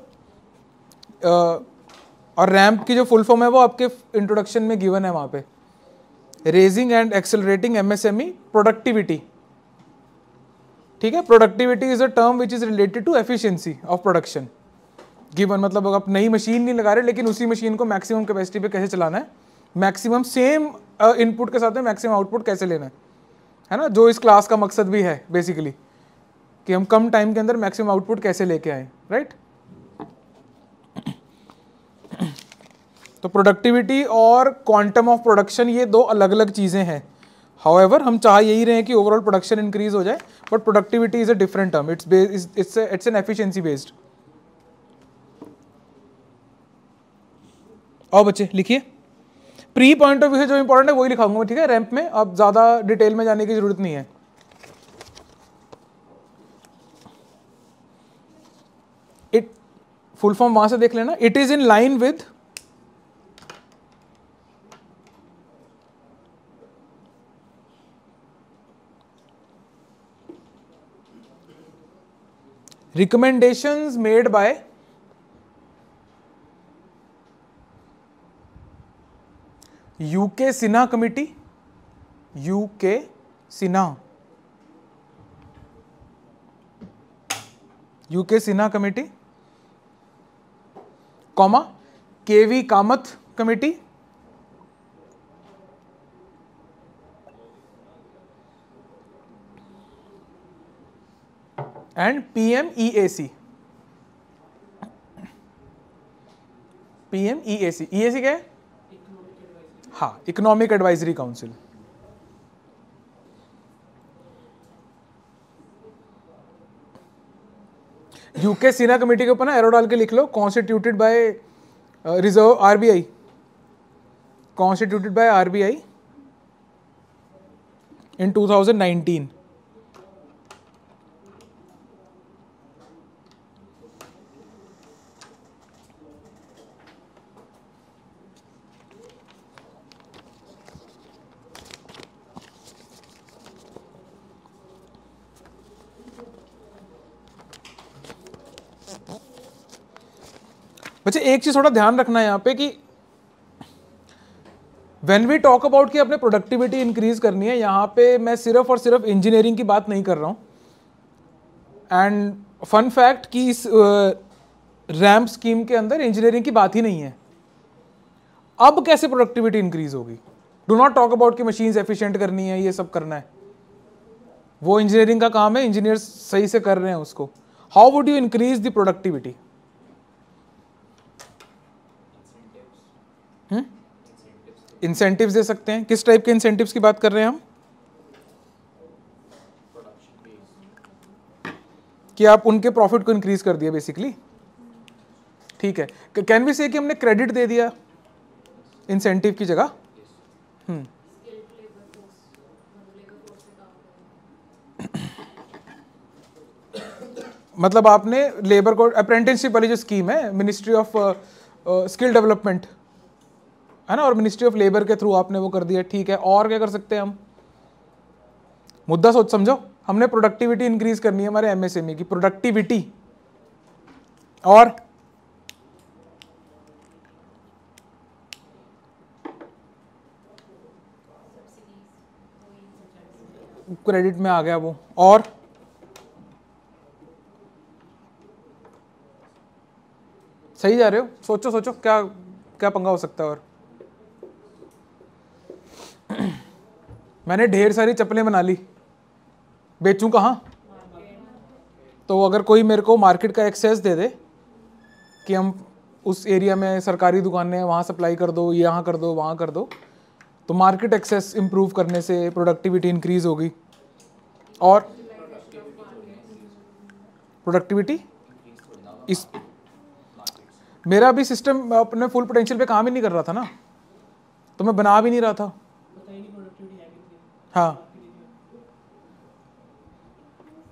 और रैम्प की जो फुल फॉर्म है वो आपके इंट्रोडक्शन में गिवन है, वहाँ पे raising and accelerating MSME productivity. ठीक है, productivity is a term which is related to efficiency of production. Given मतलब आप नई मशीन नहीं लगा रहे, लेकिन उसी मशीन को मैक्सिमम कैपेसिटी पे कैसे चलाना है, मैक्सिमम सेम इनपुट के साथ में मैक्सिमम आउटपुट कैसे लेना है ना, जो इस क्लास का मकसद भी है बेसिकली, कि हम कम टाइम के अंदर मैक्सिमम आउटपुट कैसे लेके आए, राइट. तो प्रोडक्टिविटी और क्वांटम ऑफ प्रोडक्शन ये दो अलग अलग चीज़ें हैं. However, हम चाह यही रहे हैं कि ओवरऑल प्रोडक्शन इंक्रीज हो जाए, but productivity is a different term, it's an efficiency based. और बच्चे लिखिए, प्री पॉइंट ऑफ व्यू से जो इंपॉर्टेंट है वही लिखाऊंगा मैं, ठीक है. रैंप में अब ज़्यादा डिटेल में जाने की जरूरत नहीं है. इट फुल फॉर्म वहां से देख लेना, it is in line with recommendations made by UK Sinha committee, UK Sinha, UK Sinha committee, comma KV Kamath committee, and PMEAC. EAC क्या है? हाँ, economic advisory council. UK Sinha committee के ऊपर ना एरो डाल के लिख लो, constituted by reserve RBI, constituted by RBI in 2019. अच्छा एक चीज़ थोड़ा ध्यान रखना है यहाँ पे कि व्हेन वी टॉक अबाउट कि अपने प्रोडक्टिविटी इंक्रीज करनी है, यहाँ पे मैं सिर्फ और सिर्फ इंजीनियरिंग की बात नहीं कर रहा हूँ। एंड फन फैक्ट कि इस रैम्प स्कीम के अंदर इंजीनियरिंग की बात ही नहीं है। अब कैसे प्रोडक्टिविटी इंक्रीज होगी? डू नॉट टॉक अबाउट कि मशीन्स एफिशिएंट करनी है, ये सब करना है, वो इंजीनियरिंग का काम है, इंजीनियर्स सही से कर रहे हैं उसको। How would you increase the productivity? Incentives दे सकते हैं। किस टाइप के इंसेंटिव्स की बात कर रहे हैं हम? कि आप उनके प्रॉफिट को इंक्रीज कर दिया बेसिकली, ठीक है। कैन वी से कि हमने क्रेडिट दे दिया इंसेंटिव की जगह। मतलब आपने लेबर को अप्रेंटिसशिप वाली जो स्कीम है मिनिस्ट्री ऑफ स्किल डेवलपमेंट है ना, और मिनिस्ट्री ऑफ लेबर के थ्रू आपने वो कर दिया, ठीक है। और क्या कर सकते हैं हम? मुद्दा सोच समझो, हमने प्रोडक्टिविटी इंक्रीज करनी है हमारे एमएसएमई की, प्रोडक्टिविटी। और क्रेडिट में आ गया वो। और सही जा रहे हो, सोचो सोचो क्या क्या पंगा हो सकता है। और मैंने ढेर सारी चप्पलें बना ली, बेचूं कहाँ? तो अगर कोई मेरे को मार्केट का एक्सेस दे दे कि हम उस एरिया में सरकारी दुकानें हैं वहाँ सप्लाई कर दो, यहाँ कर दो, वहाँ कर दो, तो मार्केट एक्सेस इम्प्रूव करने से प्रोडक्टिविटी इंक्रीज होगी। और प्रोडक्टिविटी इस मेरा भी सिस्टम अपने फुल पोटेंशियल पे काम ही नहीं कर रहा था ना, तो मैं बना भी नहीं रहा था। हाँ,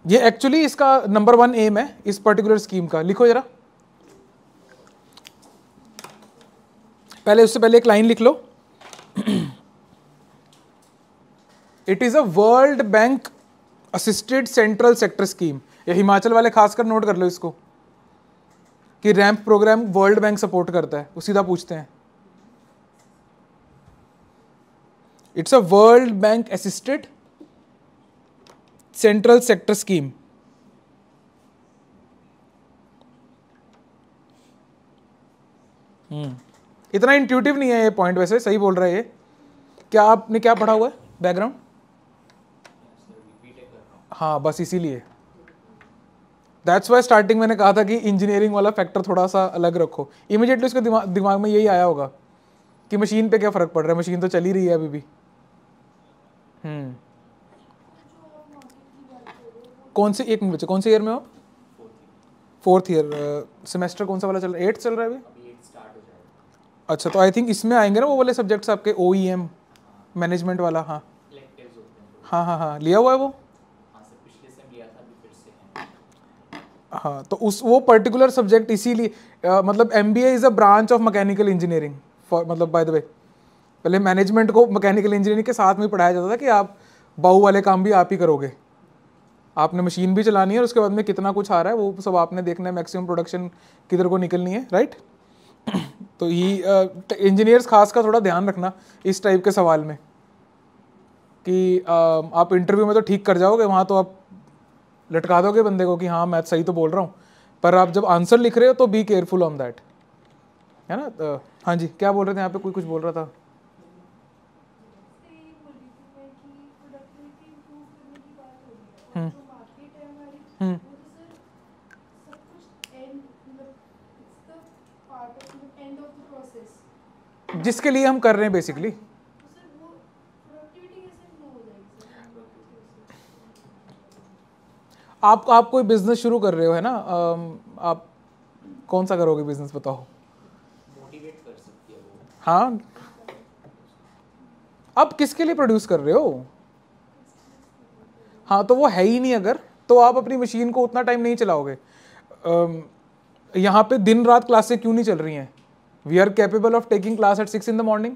ये एक्चुअली इसका नंबर 1 एम है इस पर्टिकुलर स्कीम का। लिखो जरा, पहले उससे पहले एक लाइन लिख लो। It is a world bank assisted central sector scheme. ये हिमाचल वाले खासकर नोट कर लो इसको कि RAMP programme world bank support करता है, वो सीधा पूछते हैं। It's a world bank assisted central sector scheme. इतना इंट्यूटिव नहीं है ये पॉइंट, वैसे सही बोल रहा है ये। क्या आपने क्या पढ़ा हुआ है बैकग्राउंड? हाँ, बस इसीलिए दैट्स वाई स्टार्टिंग मैंने कहा था कि इंजीनियरिंग वाला फैक्टर थोड़ा सा अलग रखो। इमीडिएटली उसके दिमाग में यही आया होगा कि मशीन पे क्या फ़र्क पड़ रहा है, मशीन तो चली रही है अभी भी। कौन से, एक मिनट बच्चे, कौन से ईयर में हो? 4th year. सेमेस्टर कौन सा वाला चल रहा है? 8 चल रहा है अभी? अच्छा, तो आई थिंक इसमें आएंगे ना वो वाले सब्जेक्ट्स आपके OEM मैनेजमेंट वाला। हाँ हाँ हाँ हाँ, लिया हुआ है वो। हाँ, तो उस वो पर्टिकुलर सब्जेक्ट इसीलिए मतलब MBA is a branch of mechanical engineering for, मतलब बाय द वे पहले मैनेजमेंट को मैकेनिकल इंजीनियरिंग के साथ में पढ़ाया जाता था कि आप बाहू वाले काम भी आप ही करोगे, आपने मशीन भी चलानी है और उसके बाद में कितना कुछ आ रहा है वो सब आपने देखना है, मैक्सिमम प्रोडक्शन किधर को निकलनी है, राइट। तो ही इंजीनियर्स खास का थोड़ा ध्यान रखना इस टाइप के सवाल में कि आप इंटरव्यू में तो ठीक कर जाओगे, वहाँ तो आप लटका दोगे बंदे को कि हाँ मैं सही तो बोल रहा हूँ, पर आप जब आंसर लिख रहे हो तो बी केयरफुल ऑन दैट, है ना। हाँ जी, क्या बोल रहे थे यहाँ पे? कोई कुछ बोल रहा था। जिसके लिए हम कर रहे हैं बेसिकली। आप कोई बिजनेस शुरू कर रहे हो, है ना, आप कौन सा करोगे बिजनेस बताओ? मोटिवेट कर सकती है वो। हाँ, आप किसके लिए प्रोड्यूस कर रहे हो? हाँ, तो वो है ही नहीं अगर, तो आप अपनी मशीन को उतना टाइम नहीं चलाओगे। यहाँ पे दिन रात क्लासें क्यों नहीं चल रही हैं? We are capable of taking class at 6 in the morning,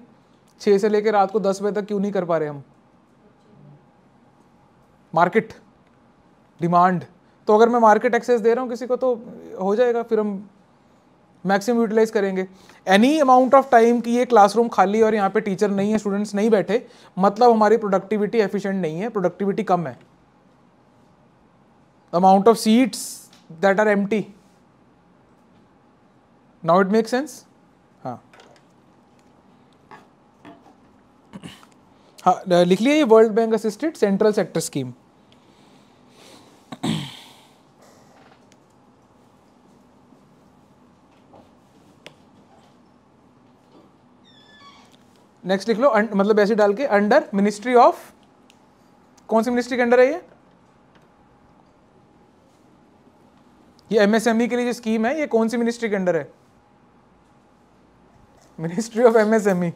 6 से लेकर रात को 10 बजे तक क्यों नहीं कर पा रहे हम? Market demand. तो अगर मैं मार्केट एक्सेस दे रहा हूँ किसी को तो हो जाएगा, फिर हम मैक्सिमम यूटिलाइज करेंगे। एनी अमाउंट ऑफ टाइम कि ये क्लासरूम खाली और यहाँ पे टीचर नहीं है, स्टूडेंट्स नहीं बैठे, मतलब हमारी प्रोडक्टिविटी एफिशिएंट नहीं है, प्रोडक्टिविटी कम है। Amount of seats that are empty, now it make sense. हाँ, लिख लिया ये world bank assisted central sector scheme. Next लिख लो मतलब ऐसे डाल के अंडर मिनिस्ट्री ऑफ, कौन सी मिनिस्ट्री के अंडर है ये एमएसएमई के लिए जो स्कीम है ये कौन सी मिनिस्ट्री के अंडर है? Ministry of MSME.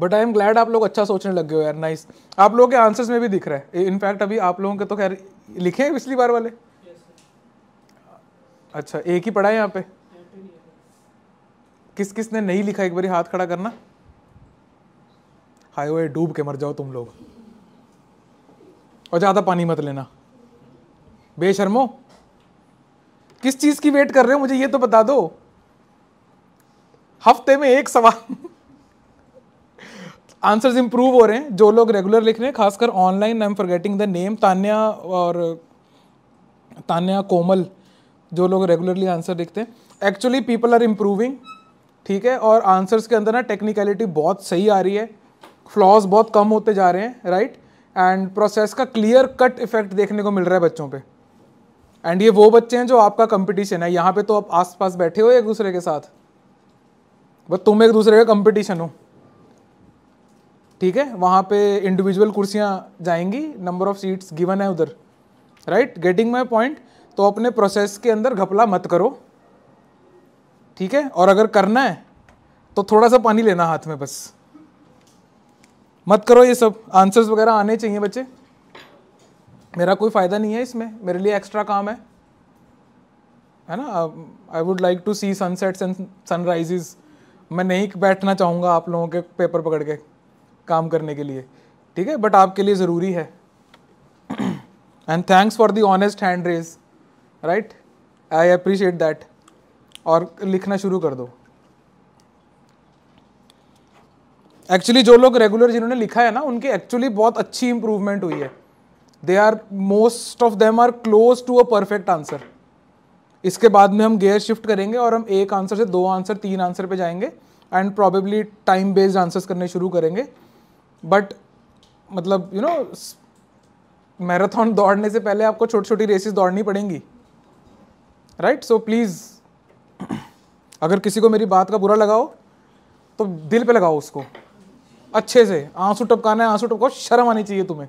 But I am glad आप लोग अच्छा सोचने लग गए हो यार, नाइस। आप लोगों के आंसर्स में भी दिख रहा है, इनफैक्ट अभी आप लोगों के तो खैर लिखे हैं पिछली बार वाले। अच्छा एक ही पढ़ा है यहाँ पे, किस किस ने नहीं लिखा एक बारी हाथ खड़ा करना। हाय ओए डूब के मर जाओ तुम लोग, और ज़्यादा पानी मत लेना बेशर्मो। किस चीज़ की वेट कर रहे हो मुझे ये तो बता दो। हफ्ते में एक सवाल। आंसर्स इंप्रूव हो रहे हैं जो लोग रेगुलर लिख रहे हैं, खासकर online. I am forgetting the name, Tanya और तान्या कोमल, जो लोग रेगुलरली आंसर लिखते हैं। एक्चुअली पीपल आर इम्प्रूविंग, ठीक है। और आंसर्स के अंदर ना टेक्निकलिटी बहुत सही आ रही है, फ्लॉज बहुत कम होते जा रहे हैं, राइट। एंड प्रोसेस का क्लियर कट इफेक्ट देखने को मिल रहा है बच्चों पे। एंड ये वो बच्चे हैं जो आपका कंपटीशन है, यहाँ पे तो आप आस पास बैठे हो एक दूसरे के साथ, बस तुम एक दूसरे का कंपटीशन हो, ठीक है। वहाँ पे इंडिविजुअल कुर्सियाँ जाएंगी, नंबर ऑफ सीट्स गिवन है उधर, राइट। Getting my point. तो अपने प्रोसेस के अंदर घपला मत करो, ठीक है। और अगर करना है तो थोड़ा सा पानी लेना हाथ में, बस मत करो ये सब। आंसर्स वगैरह आने चाहिए बच्चे, मेरा कोई फ़ायदा नहीं है इसमें, मेरे लिए एक्स्ट्रा काम है ना। I would like to see sunsets and sunrises, मैं नहीं बैठना चाहूँगा आप लोगों के पेपर पकड़ के काम करने के लिए, ठीक है। बट आपके लिए ज़रूरी है। And thanks for the honest hand raise, right, I appreciate that. और लिखना शुरू कर दो। एक्चुअली जो लोग रेगुलर जिन्होंने लिखा है ना, उनकी एक्चुअली बहुत अच्छी इंप्रूवमेंट हुई है। They are, most of them are close to a perfect answer. इसके बाद में हम गियर शिफ्ट करेंगे और हम एक आंसर से दो आंसर, तीन आंसर पे जाएंगे and probably time based answers करने शुरू करेंगे। बट मतलब यू नो, मैराथन दौड़ने से पहले आपको छोटी छोटी रेसेस दौड़नी पड़ेंगी, राइट। सो प्लीज़, अगर किसी को मेरी बात का बुरा लगा हो तो दिल पे लगाओ उसको, अच्छे से। आंसू टपकाना है, आंसू टपकाओ, शर्म आनी चाहिए तुम्हें,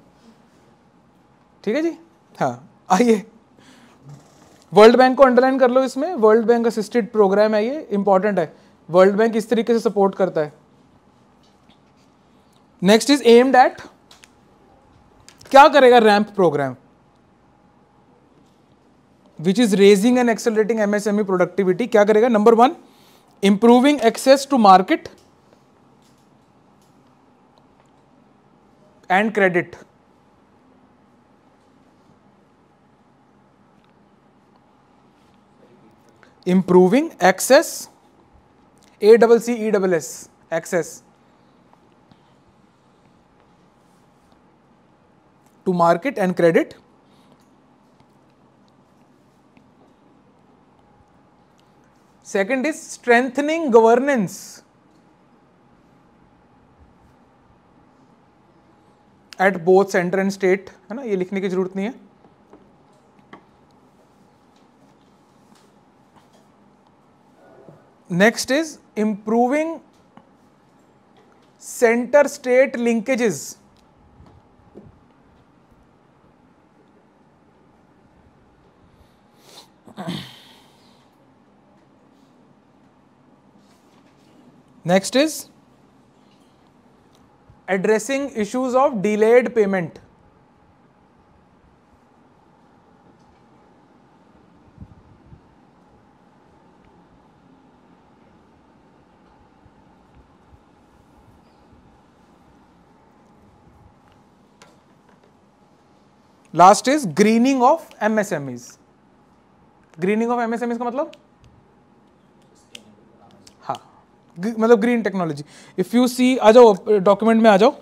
ठीक है जी। हाँ, आइए वर्ल्ड बैंक को अंडरलाइन कर लो। इसमें वर्ल्ड बैंक असिस्टेड प्रोग्राम है, ये इंपॉर्टेंट है। वर्ल्ड बैंक इस तरीके से सपोर्ट करता है। नेक्स्ट इज एम्ड एट, क्या करेगा RAMP programme, which is raising and accelerating MSME productivity. क्या करेगा? Number one, improving access to market and credit. Improving access, ACCESS, access to market and credit. Second is strengthening governance at both centre and state, है ना, ये लिखने की जरूरत नहीं है। Next is improving centre state linkages. Next is addressing issues of delayed payment. Last is greening of MSMEs. Greening of MSMEs का मतलब हाँ मतलब green technology. If you see, आ जाओ डॉक्यूमेंट में आ जाओ,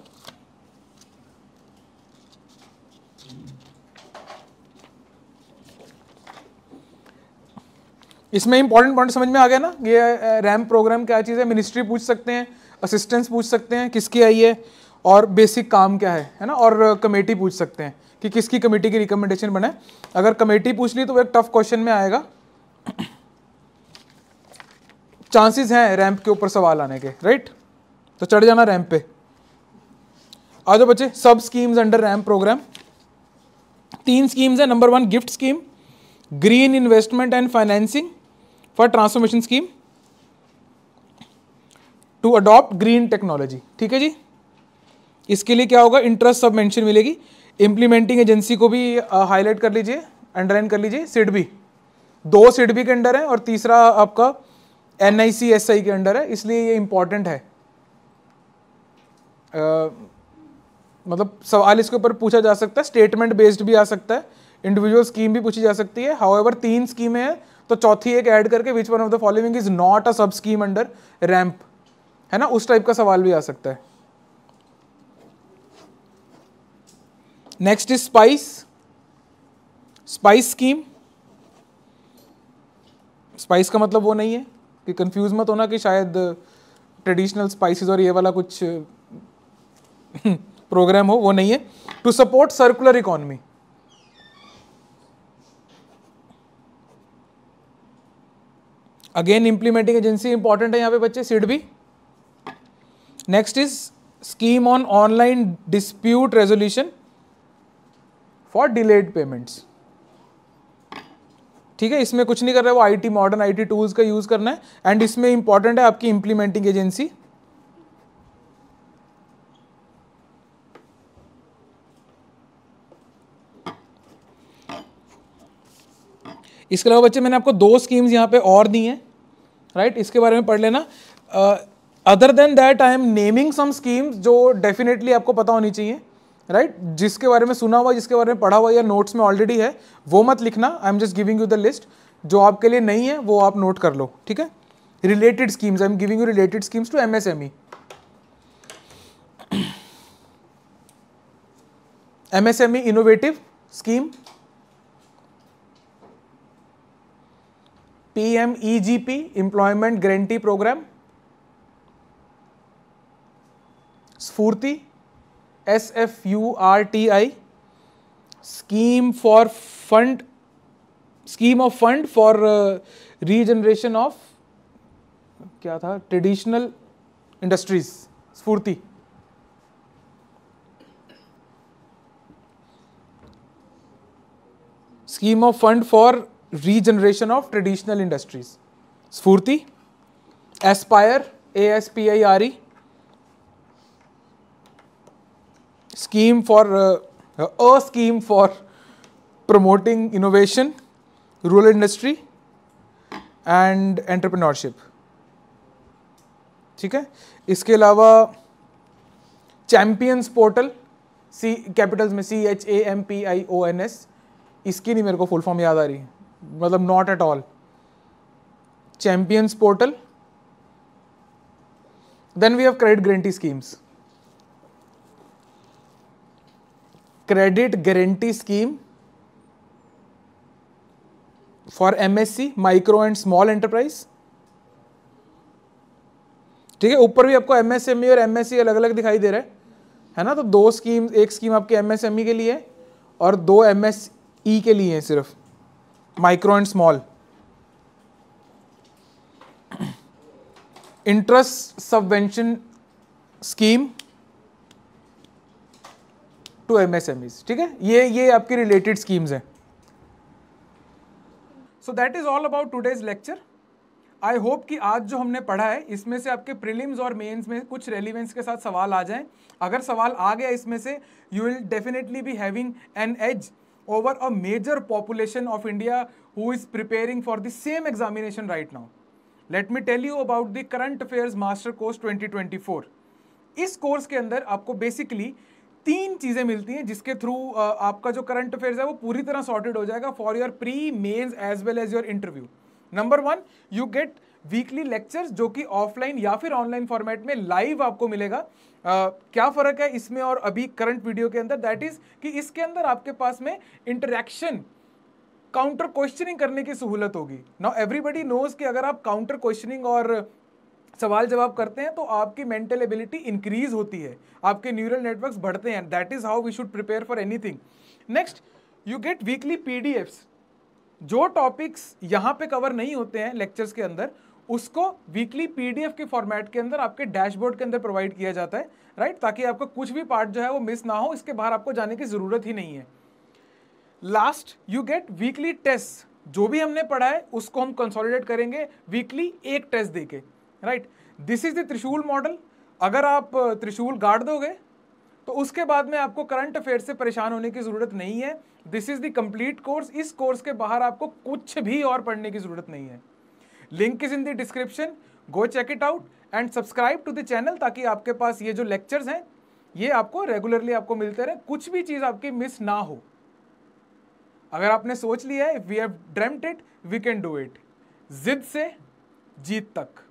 इसमें इंपॉर्टेंट पॉइंट समझ में आ गया ना। ये रैम्प प्रोग्राम क्या चीज़ है, मिनिस्ट्री पूछ सकते हैं, असिस्टेंस पूछ सकते हैं किसकी आई है और बेसिक काम क्या है ना, और कमेटी पूछ सकते हैं कि किसकी कमेटी की रिकमेंडेशन बने। अगर कमेटी पूछ ली तो वो एक टफ क्वेश्चन में आएगा। चांसेस हैं रैंप के ऊपर सवाल आने के, राइट। तो चढ़ जाना रैंप पे। आ जाओ बच्चे, सब schemes under RAMP programme. 3 schemes हैं। Number 1 GIFT scheme, green investment and financing for transformation scheme to adopt green technology. ठीक है जी, इसके लिए क्या होगा, इंटरेस्ट सब मेंशन मिलेगी। इम्प्लीमेंटिंग एजेंसी को भी हाईलाइट कर लीजिए, अंडरलाइन कर लीजिए। सिडबी, 2 सिडबी के अंडर है और तीसरा आपका NICSI के अंडर है, इसलिए ये इम्पॉर्टेंट है। मतलब सवाल इसके ऊपर पूछा जा सकता है, स्टेटमेंट बेस्ड भी आ सकता है, इंडिविजुअल स्कीम भी पूछी जा सकती है। हाउएवर 3 स्कीमें हैं तो चौथी एक ऐड करके which one of the following is not a sub scheme under ramp, है ना, उस टाइप का सवाल भी आ सकता है। Next is SPICE, SPICE scheme. SPICE का मतलब वो नहीं है कि कंफ्यूज मत होना कि शायद ट्रेडिशनल स्पाइसेस और ये वाला कुछ प्रोग्राम हो, वो नहीं है। To support circular economy, again implementing agency important है यहाँ पे बच्चे, SIDBI. Next is scheme on online dispute resolution for delayed payments. ठीक है, इसमें कुछ नहीं कर रहा है वो, आईटी मॉडर्न आईटी टूल्स का यूज करना है। एंड इसमें इंपॉर्टेंट है आपकी इंप्लीमेंटिंग एजेंसी। इसके अलावा बच्चे मैंने आपको 2 स्कीम्स यहाँ पे और दी हैं, राइट, इसके बारे में पढ़ लेना। Other than that I am naming some schemes जो डेफिनेटली आपको पता होनी चाहिए, राइट, जिसके बारे में सुना हुआ, जिसके बारे में पढ़ा हुआ या नोट्स में ऑलरेडी है, वो मत लिखना। I am just giving you the list, जो आपके लिए नहीं है वो आप नोट कर लो। ठीक है, related schemes, I am giving you related schemes to MSME. MSME innovative scheme, PMEGP employment guarantee programme, SFURTI SFURTI scheme for fund, scheme of fund for regeneration of क्या था, ट्रेडिशनल इंडस्ट्रीज, स्फूर्ति। Scheme of fund for regeneration of traditional industries, स्फूर्ति। ASPIRE ASPIRE scheme for a scheme for promoting innovation, rural industry and entrepreneurship. ठीक है, इसके अलावा champions portal, सी capitals में CHAMPIONS, इसकी नहीं मेरे को फुल फॉर्म याद आ रही, मतलब not at all. Champions portal, then we have credit guarantee schemes, credit guarantee scheme for MSC, micro and small enterprise. ठीक है, ऊपर भी आपको MSME और MSC अलग अलग दिखाई दे रहा है ना। तो 2 स्कीम, एक स्कीम आपके MSME के लिए है और 2 MSE के लिए है, सिर्फ micro and small. Interest subvention scheme to MSMEs। ठीक है, ये आपकी रिलेटेड स्कीम्स हैं। So that is all about today's lecture. I hope कि आज जो हमने पढ़ा है इसमें से आपके प्रीलिम्स और मेंस में कुछ रेलिवेंस के साथ सवाल आ जाएं। अगर सवाल आ गया इसमें से, you will definitely be having an edge over a major population of India who is preparing for the same examination right now. Let me tell you about the Current Affairs Master Course 2024. इस course के अंदर आपको basically तीन चीजें मिलती हैं जिसके through आपका जो करंट अफेयर्स है वो पूरी तरह सॉर्टेड हो जाएगा for your pre mains as well as your interview. Number one, you get weekly lectures जो कि ऑफलाइन या फिर ऑनलाइन फॉर्मेट में लाइव आपको मिलेगा। क्या फ़र्क है इसमें और अभी करंट वीडियो के अंदर, दैट इज़ कि इसके अंदर आपके पास में इंटरेक्शन काउंटर क्वेश्चनिंग करने की सहूलत होगी। नाउ एवरीबडी नोज कि अगर आप काउंटर क्वेश्चनिंग और सवाल जवाब करते हैं तो आपकी मेंटल एबिलिटी इंक्रीज होती है, आपके न्यूरल नेटवर्क्स बढ़ते हैं। That is how we should prepare for anything. Next, you get weekly PDFs. जो टॉपिक्स यहाँ पे कवर नहीं होते हैं लेक्चर्स के अंदर, उसको वीकली पीडीएफ के फॉर्मेट के अंदर आपके डैशबोर्ड के अंदर प्रोवाइड किया जाता है, राइट, ताकि आपका कुछ भी पार्ट जो है वो मिस ना हो, इसके बाहर आपको जाने की ज़रूरत ही नहीं है। Last, you get weekly test. जो भी हमने पढ़ा है उसको हम कंसोलिडेट करेंगे वीकली एक टेस्ट दे के, right. This is the Trishul model. अगर आप त्रिशूल गाड़ दोगे तो उसके बाद में आपको करंट अफेयर से परेशान होने की ज़रूरत नहीं है। This is the complete course. इस कोर्स के बाहर आपको कुछ भी और पढ़ने की ज़रूरत नहीं है। Link is in the description, go check it out and subscribe to the channel, ताकि आपके पास ये जो लेक्चर्स हैं ये आपको रेगुलरली आपको मिलते रहे, कुछ भी चीज़ आपकी मिस ना हो। अगर आपने सोच लिया है, we have dreamed it, we can do it. जिद से जीत तक।